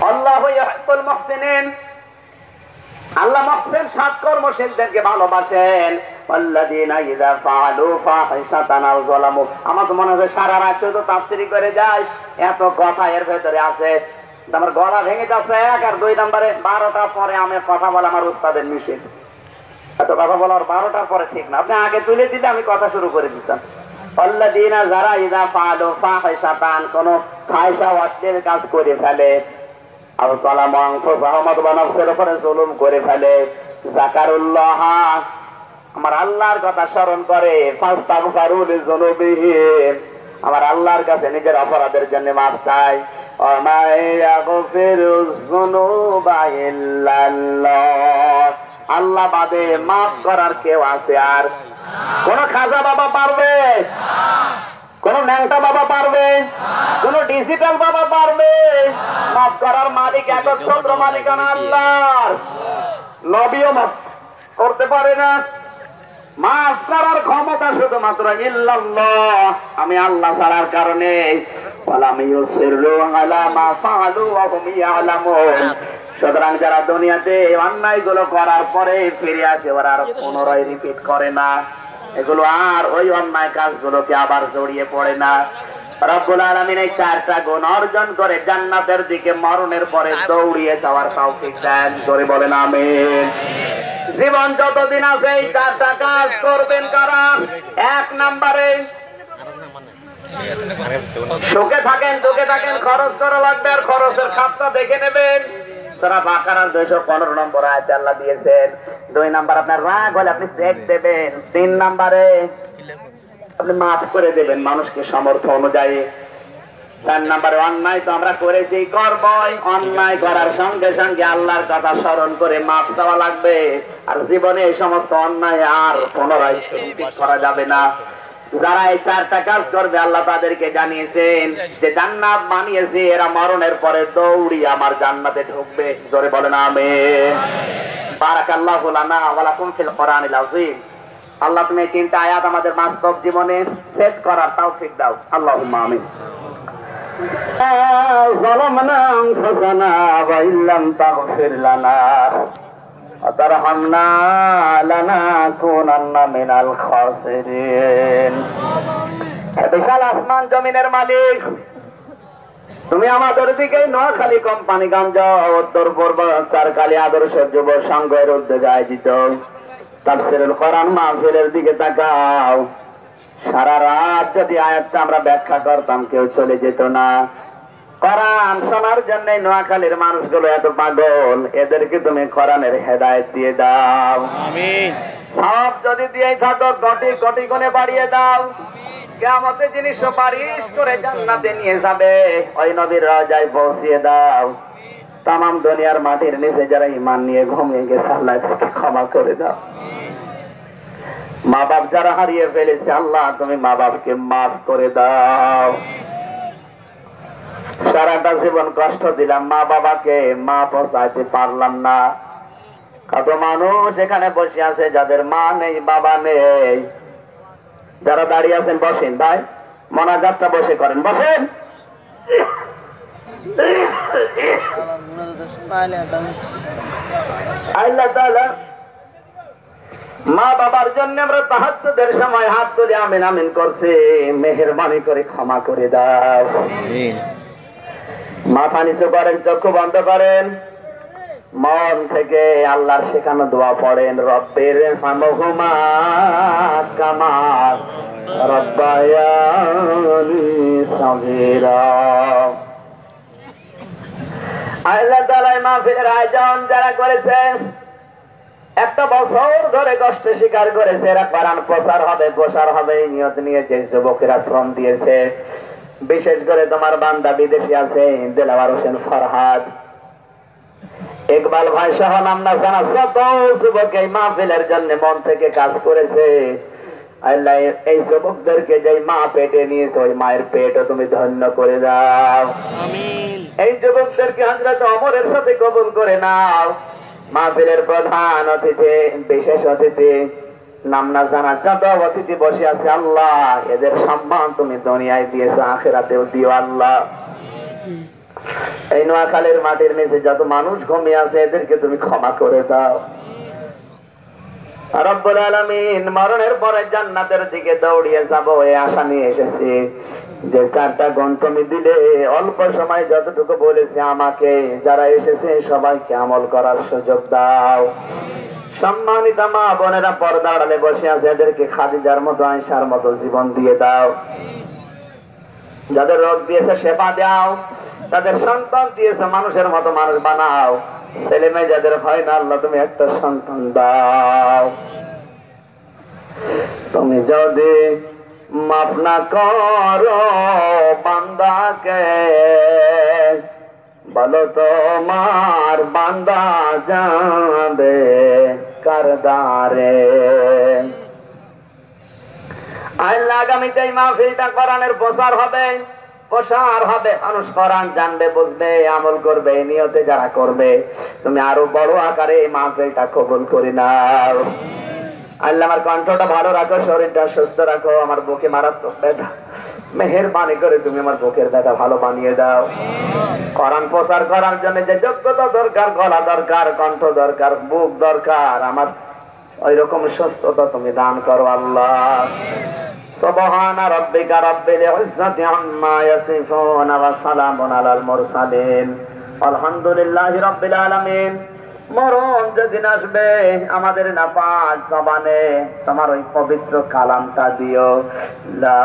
আল্লাহু ইয়াহিব্বুল মুহসিনিন, আল্লাহ মহসিন সাত কর্মশীলদেরকে ভালোবাসেন। আল্লাযীনা ইযা ফাআলু ফাহিশাতান আও যালামু, আমার তো মনে হয় সারা রাত শুধু তাফসীর করে যায়, এত কথা এর ভেতরে আছে, আমার গলা ভেঙে যাচ্ছে। এক আর 2 নম্বরে 12টার পরে আমি কথা বলা আমার উস্তাদের মিশে, এত কথা বলার 12টার পরে ঠিক না। আপনি আগে তুলে দিলে আমি কথা শুরু করে দিতাম। আল্লাযীনা যারা ইযা ফাআলু ফাহিশাতান, কোনো ফাহিশা অশ্লীল কাজ করে ফেলে, আমার আল্লাহর কথা স্মরণ করে, আমার আল্লাহর কাছে নিজের অপরাধের জন্য মাফ চাই। আল্লাহ বাদে মাফ করার কেউ আছে? আর কোন খাজা বাবা পারবে? কোন ন্যাংটা বাবা পারবে? কোন ডিজিটাল বাবা পারবে? মাফ করার মালিক একচ্ছত্র মালিকানা আল্লাহর। নবীও মাফ করতে পারে না। মাফ করার ক্ষমতা শুধুমাত্র ইল্লাল্লাহ, আমি আল্লাহ ছাড়ার কারণে। সুতরাং যারা দুনিয়াতে অন্যায় গুলো করার পরে ফিরে আসে, ওরা আর পুনরায় রিপিট করে না এগুলো, আর ওই অন্যায় কাজগুলোকে আবার জড়িয়ে পড়ে না। রব্বুল আলামিন এই 4টা গুণ অর্জন করে জান্নাতের দিকে মরণের পরে দৌড়িয়ে যাওয়ার তৌফিক দান করে, বলেন আমিন। জীবন যতদিন আছে এই 4টা কাজ করবেন। কারণ 1 নম্বরে সুখে থাকেন, দুঃখে থাকেন, খরচ করা লাগবে, আর খরচের খাতটা দেখে নেবেন। সূরা বাকারার 215 নম্বর আয়াতে আল্লাহ দিয়েছেন। 2 নম্বর আপনার রাগ হলে আপনি চেক দেবেন। 3 নম্বরে আপনি মাফ করে দেবেন মানুষকে সামর্থ্য অনুযায়ী। 4 নম্বরে অন্যায় তো আমরা করেছি, করবই। অন্যায় করার সঙ্গে সঙ্গে আল্লাহর কথা স্মরণ করে মাফ চাওয়া লাগবে, আর জীবনে এই সমস্ত অন্যায় আর পুনরায় করা যাবে না। যারা এই 4টা কাজ করবে, আল্লাহ তাদেরকে জানিয়েছেন যে জান্নাত বানিয়েছে, এরা মরণের পরে দৌড়ি আমার জান্নাতে ঢুকবে, জোরে বলেন আমিন। বারাকাল্লাহু লানা ওয়া লাকুম ফিল কোরআনিল আযীম। আল্লাহ তুমি এই 3টা আয়াত আমাদের বাস্তব জীবনে সেট করার তৌফিক দাও, আল্লাহুম্মা আমিন। যালামনা আনফুসানা ওয়া ইল্লাম তাগফির লানা আতারহামনা লানাকুনান্না মিনাল খাসিরিন। বিশাল আসমান জমিনের মালিক তুমি, আমাদের দিকে নোয়াখালী কোম্পানিগঞ্জ উত্তর পূর্ব চারকালী আদর্শ যুব সংঘের উদ্যোগে আয়োজিত তাফসীরুল কোরআন মাহফিলের দিকে তাকাও। সারা রাত যদি আয়াতটা আমরা ব্যাখ্যা করতাম, কেউ চলে যেত না। কোরআন শোনার জন্য নোয়াখালীর মানুষগুলো এত পাগল, এদেরকে তুমি কোরআনের হেদায়েত দিয়ে দাও, আমিন। সব যদি দিয়ে থাকো, কোটি কোটি গুণে বাড়িয়ে দাও। কিয়ামতে যিনি সুপারিশ করে জান্নাতে নিয়ে যাবে, ওই নবীর রওজায় পৌঁছিয়ে দাও। তামাম দুনিয়ার মাটির নিচে যারা ঈমান নিয়ে ঘুমিয়ে গেছে, আল্লাহ তাকে ক্ষমা করে দাও। মা বাপ যারা হারিয়ে ফেলেছে, আল্লাহ তুমি মা বাপকে মাফ করে দাও। सारा जीवन कष्ट दिलाम मा बाबा के मा पोछाइते पारलाम ना कत मानुष एखाने बसे आछे जादेर मा नेई बाबा नेई जारा दाड़िये आछेन बसेन भाई मोनाजातटा बसे करेन बसेन আল্লাহ তাআলা মা বাবার জন্য আমরা তাহাজ্জুদের সময় হাত তুলে আমিন আমিন করছি মেহেরবানি করে ক্ষমা করে দাও আমিন মাথা নিচু করেন চক্ষু বন্ধ করেন মন থেকে আল্লাহর শেখানো দোয়া পড়েন রব্বির হামহুমা কামা রব্বায়ানি সাগীরা আল্লাহ তাআলা মাহফিলের আয়োজন যারা করেছে একটা বছর ধরে কষ্ট স্বীকার করেছে এরা কোরআন প্রচার হবে প্রসার হবে এই নিয়ত নিয়ে যে যুবকেরা শ্রম দিয়েছে বিশেষ করে তোমার বান্দা বিদেশি আছে দেলাওয়ার হোসেন ফরহাদ ইকবাল ভাই সহ নামনা জানা শত যুবক এই মাহফিলের জন্য মন থেকে কাজ করেছে আল্লাহ এই যুবকদেরকে যেই মা পেটে নিয়েছে ওই মায়ের পেটও তুমি ধন্য করে দাও আমিন এই যুবকদেরকে হযরত ওমরের সাথে কবুল করে নাও মাহফিলের প্রধান অতিথি বিশেষ অতিথি নাম না জানা যত অতিথি বসে আছে আল্লাহ এদের সম্মান তুমি দুনিয়ায় দিয়েছো আখিরাতেও দিও আল্লাহ এই নোয়াখালীর মাটির নিচে যত মানুষ ঘুমিয়ে আছে এদেরকে তুমি ক্ষমা করে দাও রব্বুল আলামিন মরণের পরে জান্নাতের দিকে দৌড়িয়ে যাব এই আশা নিয়ে এসেছি যে চারটা গুণ তুমি দিলে অল্প সময় যতটুকু বলেছি আমাকে যারা এসেছে সবাইকে আমল করার সুযোগ দাও সম্মানিত মা বোনেরা পর্দার আড়ালে বসে আছে এদেরকে খাদিজার মতো আয়েশার মতো জীবন দিয়ে দাও যাদের রোগ দিয়েছে সেবা দাও তাদের সন্তান দিয়েছে মানুষের মতো মানুষ বানাও ছেলে মেয়ে যাদের হয় না আল্লাহ তুমি একটা সন্তান দাও তুমি যদি মাফ না করো বান্দাকে বলো তোমার বান্দা যাবে কারদারে আল্লাহ আগামীতে মাহফিলটা কোরআনের প্রচার হবে প্রসার হবে মানুষ কোরআন জানবে বুঝবে আমল করবে নিয়তে যারা করবে তুমি আরো বড় আকারে এই মাহফিলটা কবুল করে নাও আল্লাহ আমার কণ্ঠটা ভালো রাখো শরীরটা সুস্থ রাখো আমার বুকে মারাত্মক ব্যথা মেহেরবানি করে তুমি আমার বুকের ব্যথা ভালো বানিয়ে দাও কোরআন প্রচার করার জন্য যে যোগ্যতা দরকার গলা দরকার কণ্ঠ দরকার বুক দরকার আমার ওইরকম সুস্থতা তুমি দান করো আল্লাহ سبحان ربك رب العزة عما يصفون وسلام على المرسلين الحمد لله رب العالمين মরণ যেদিন আসবে আমাদের না পাঁচ জবানে তোমার ওই পবিত্র কালামটা দিও লা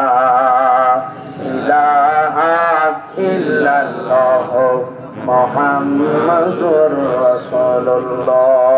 ইলাহা ইল্লাল্লাহ মুহাম্মাদুর রাসূলুল্লাহ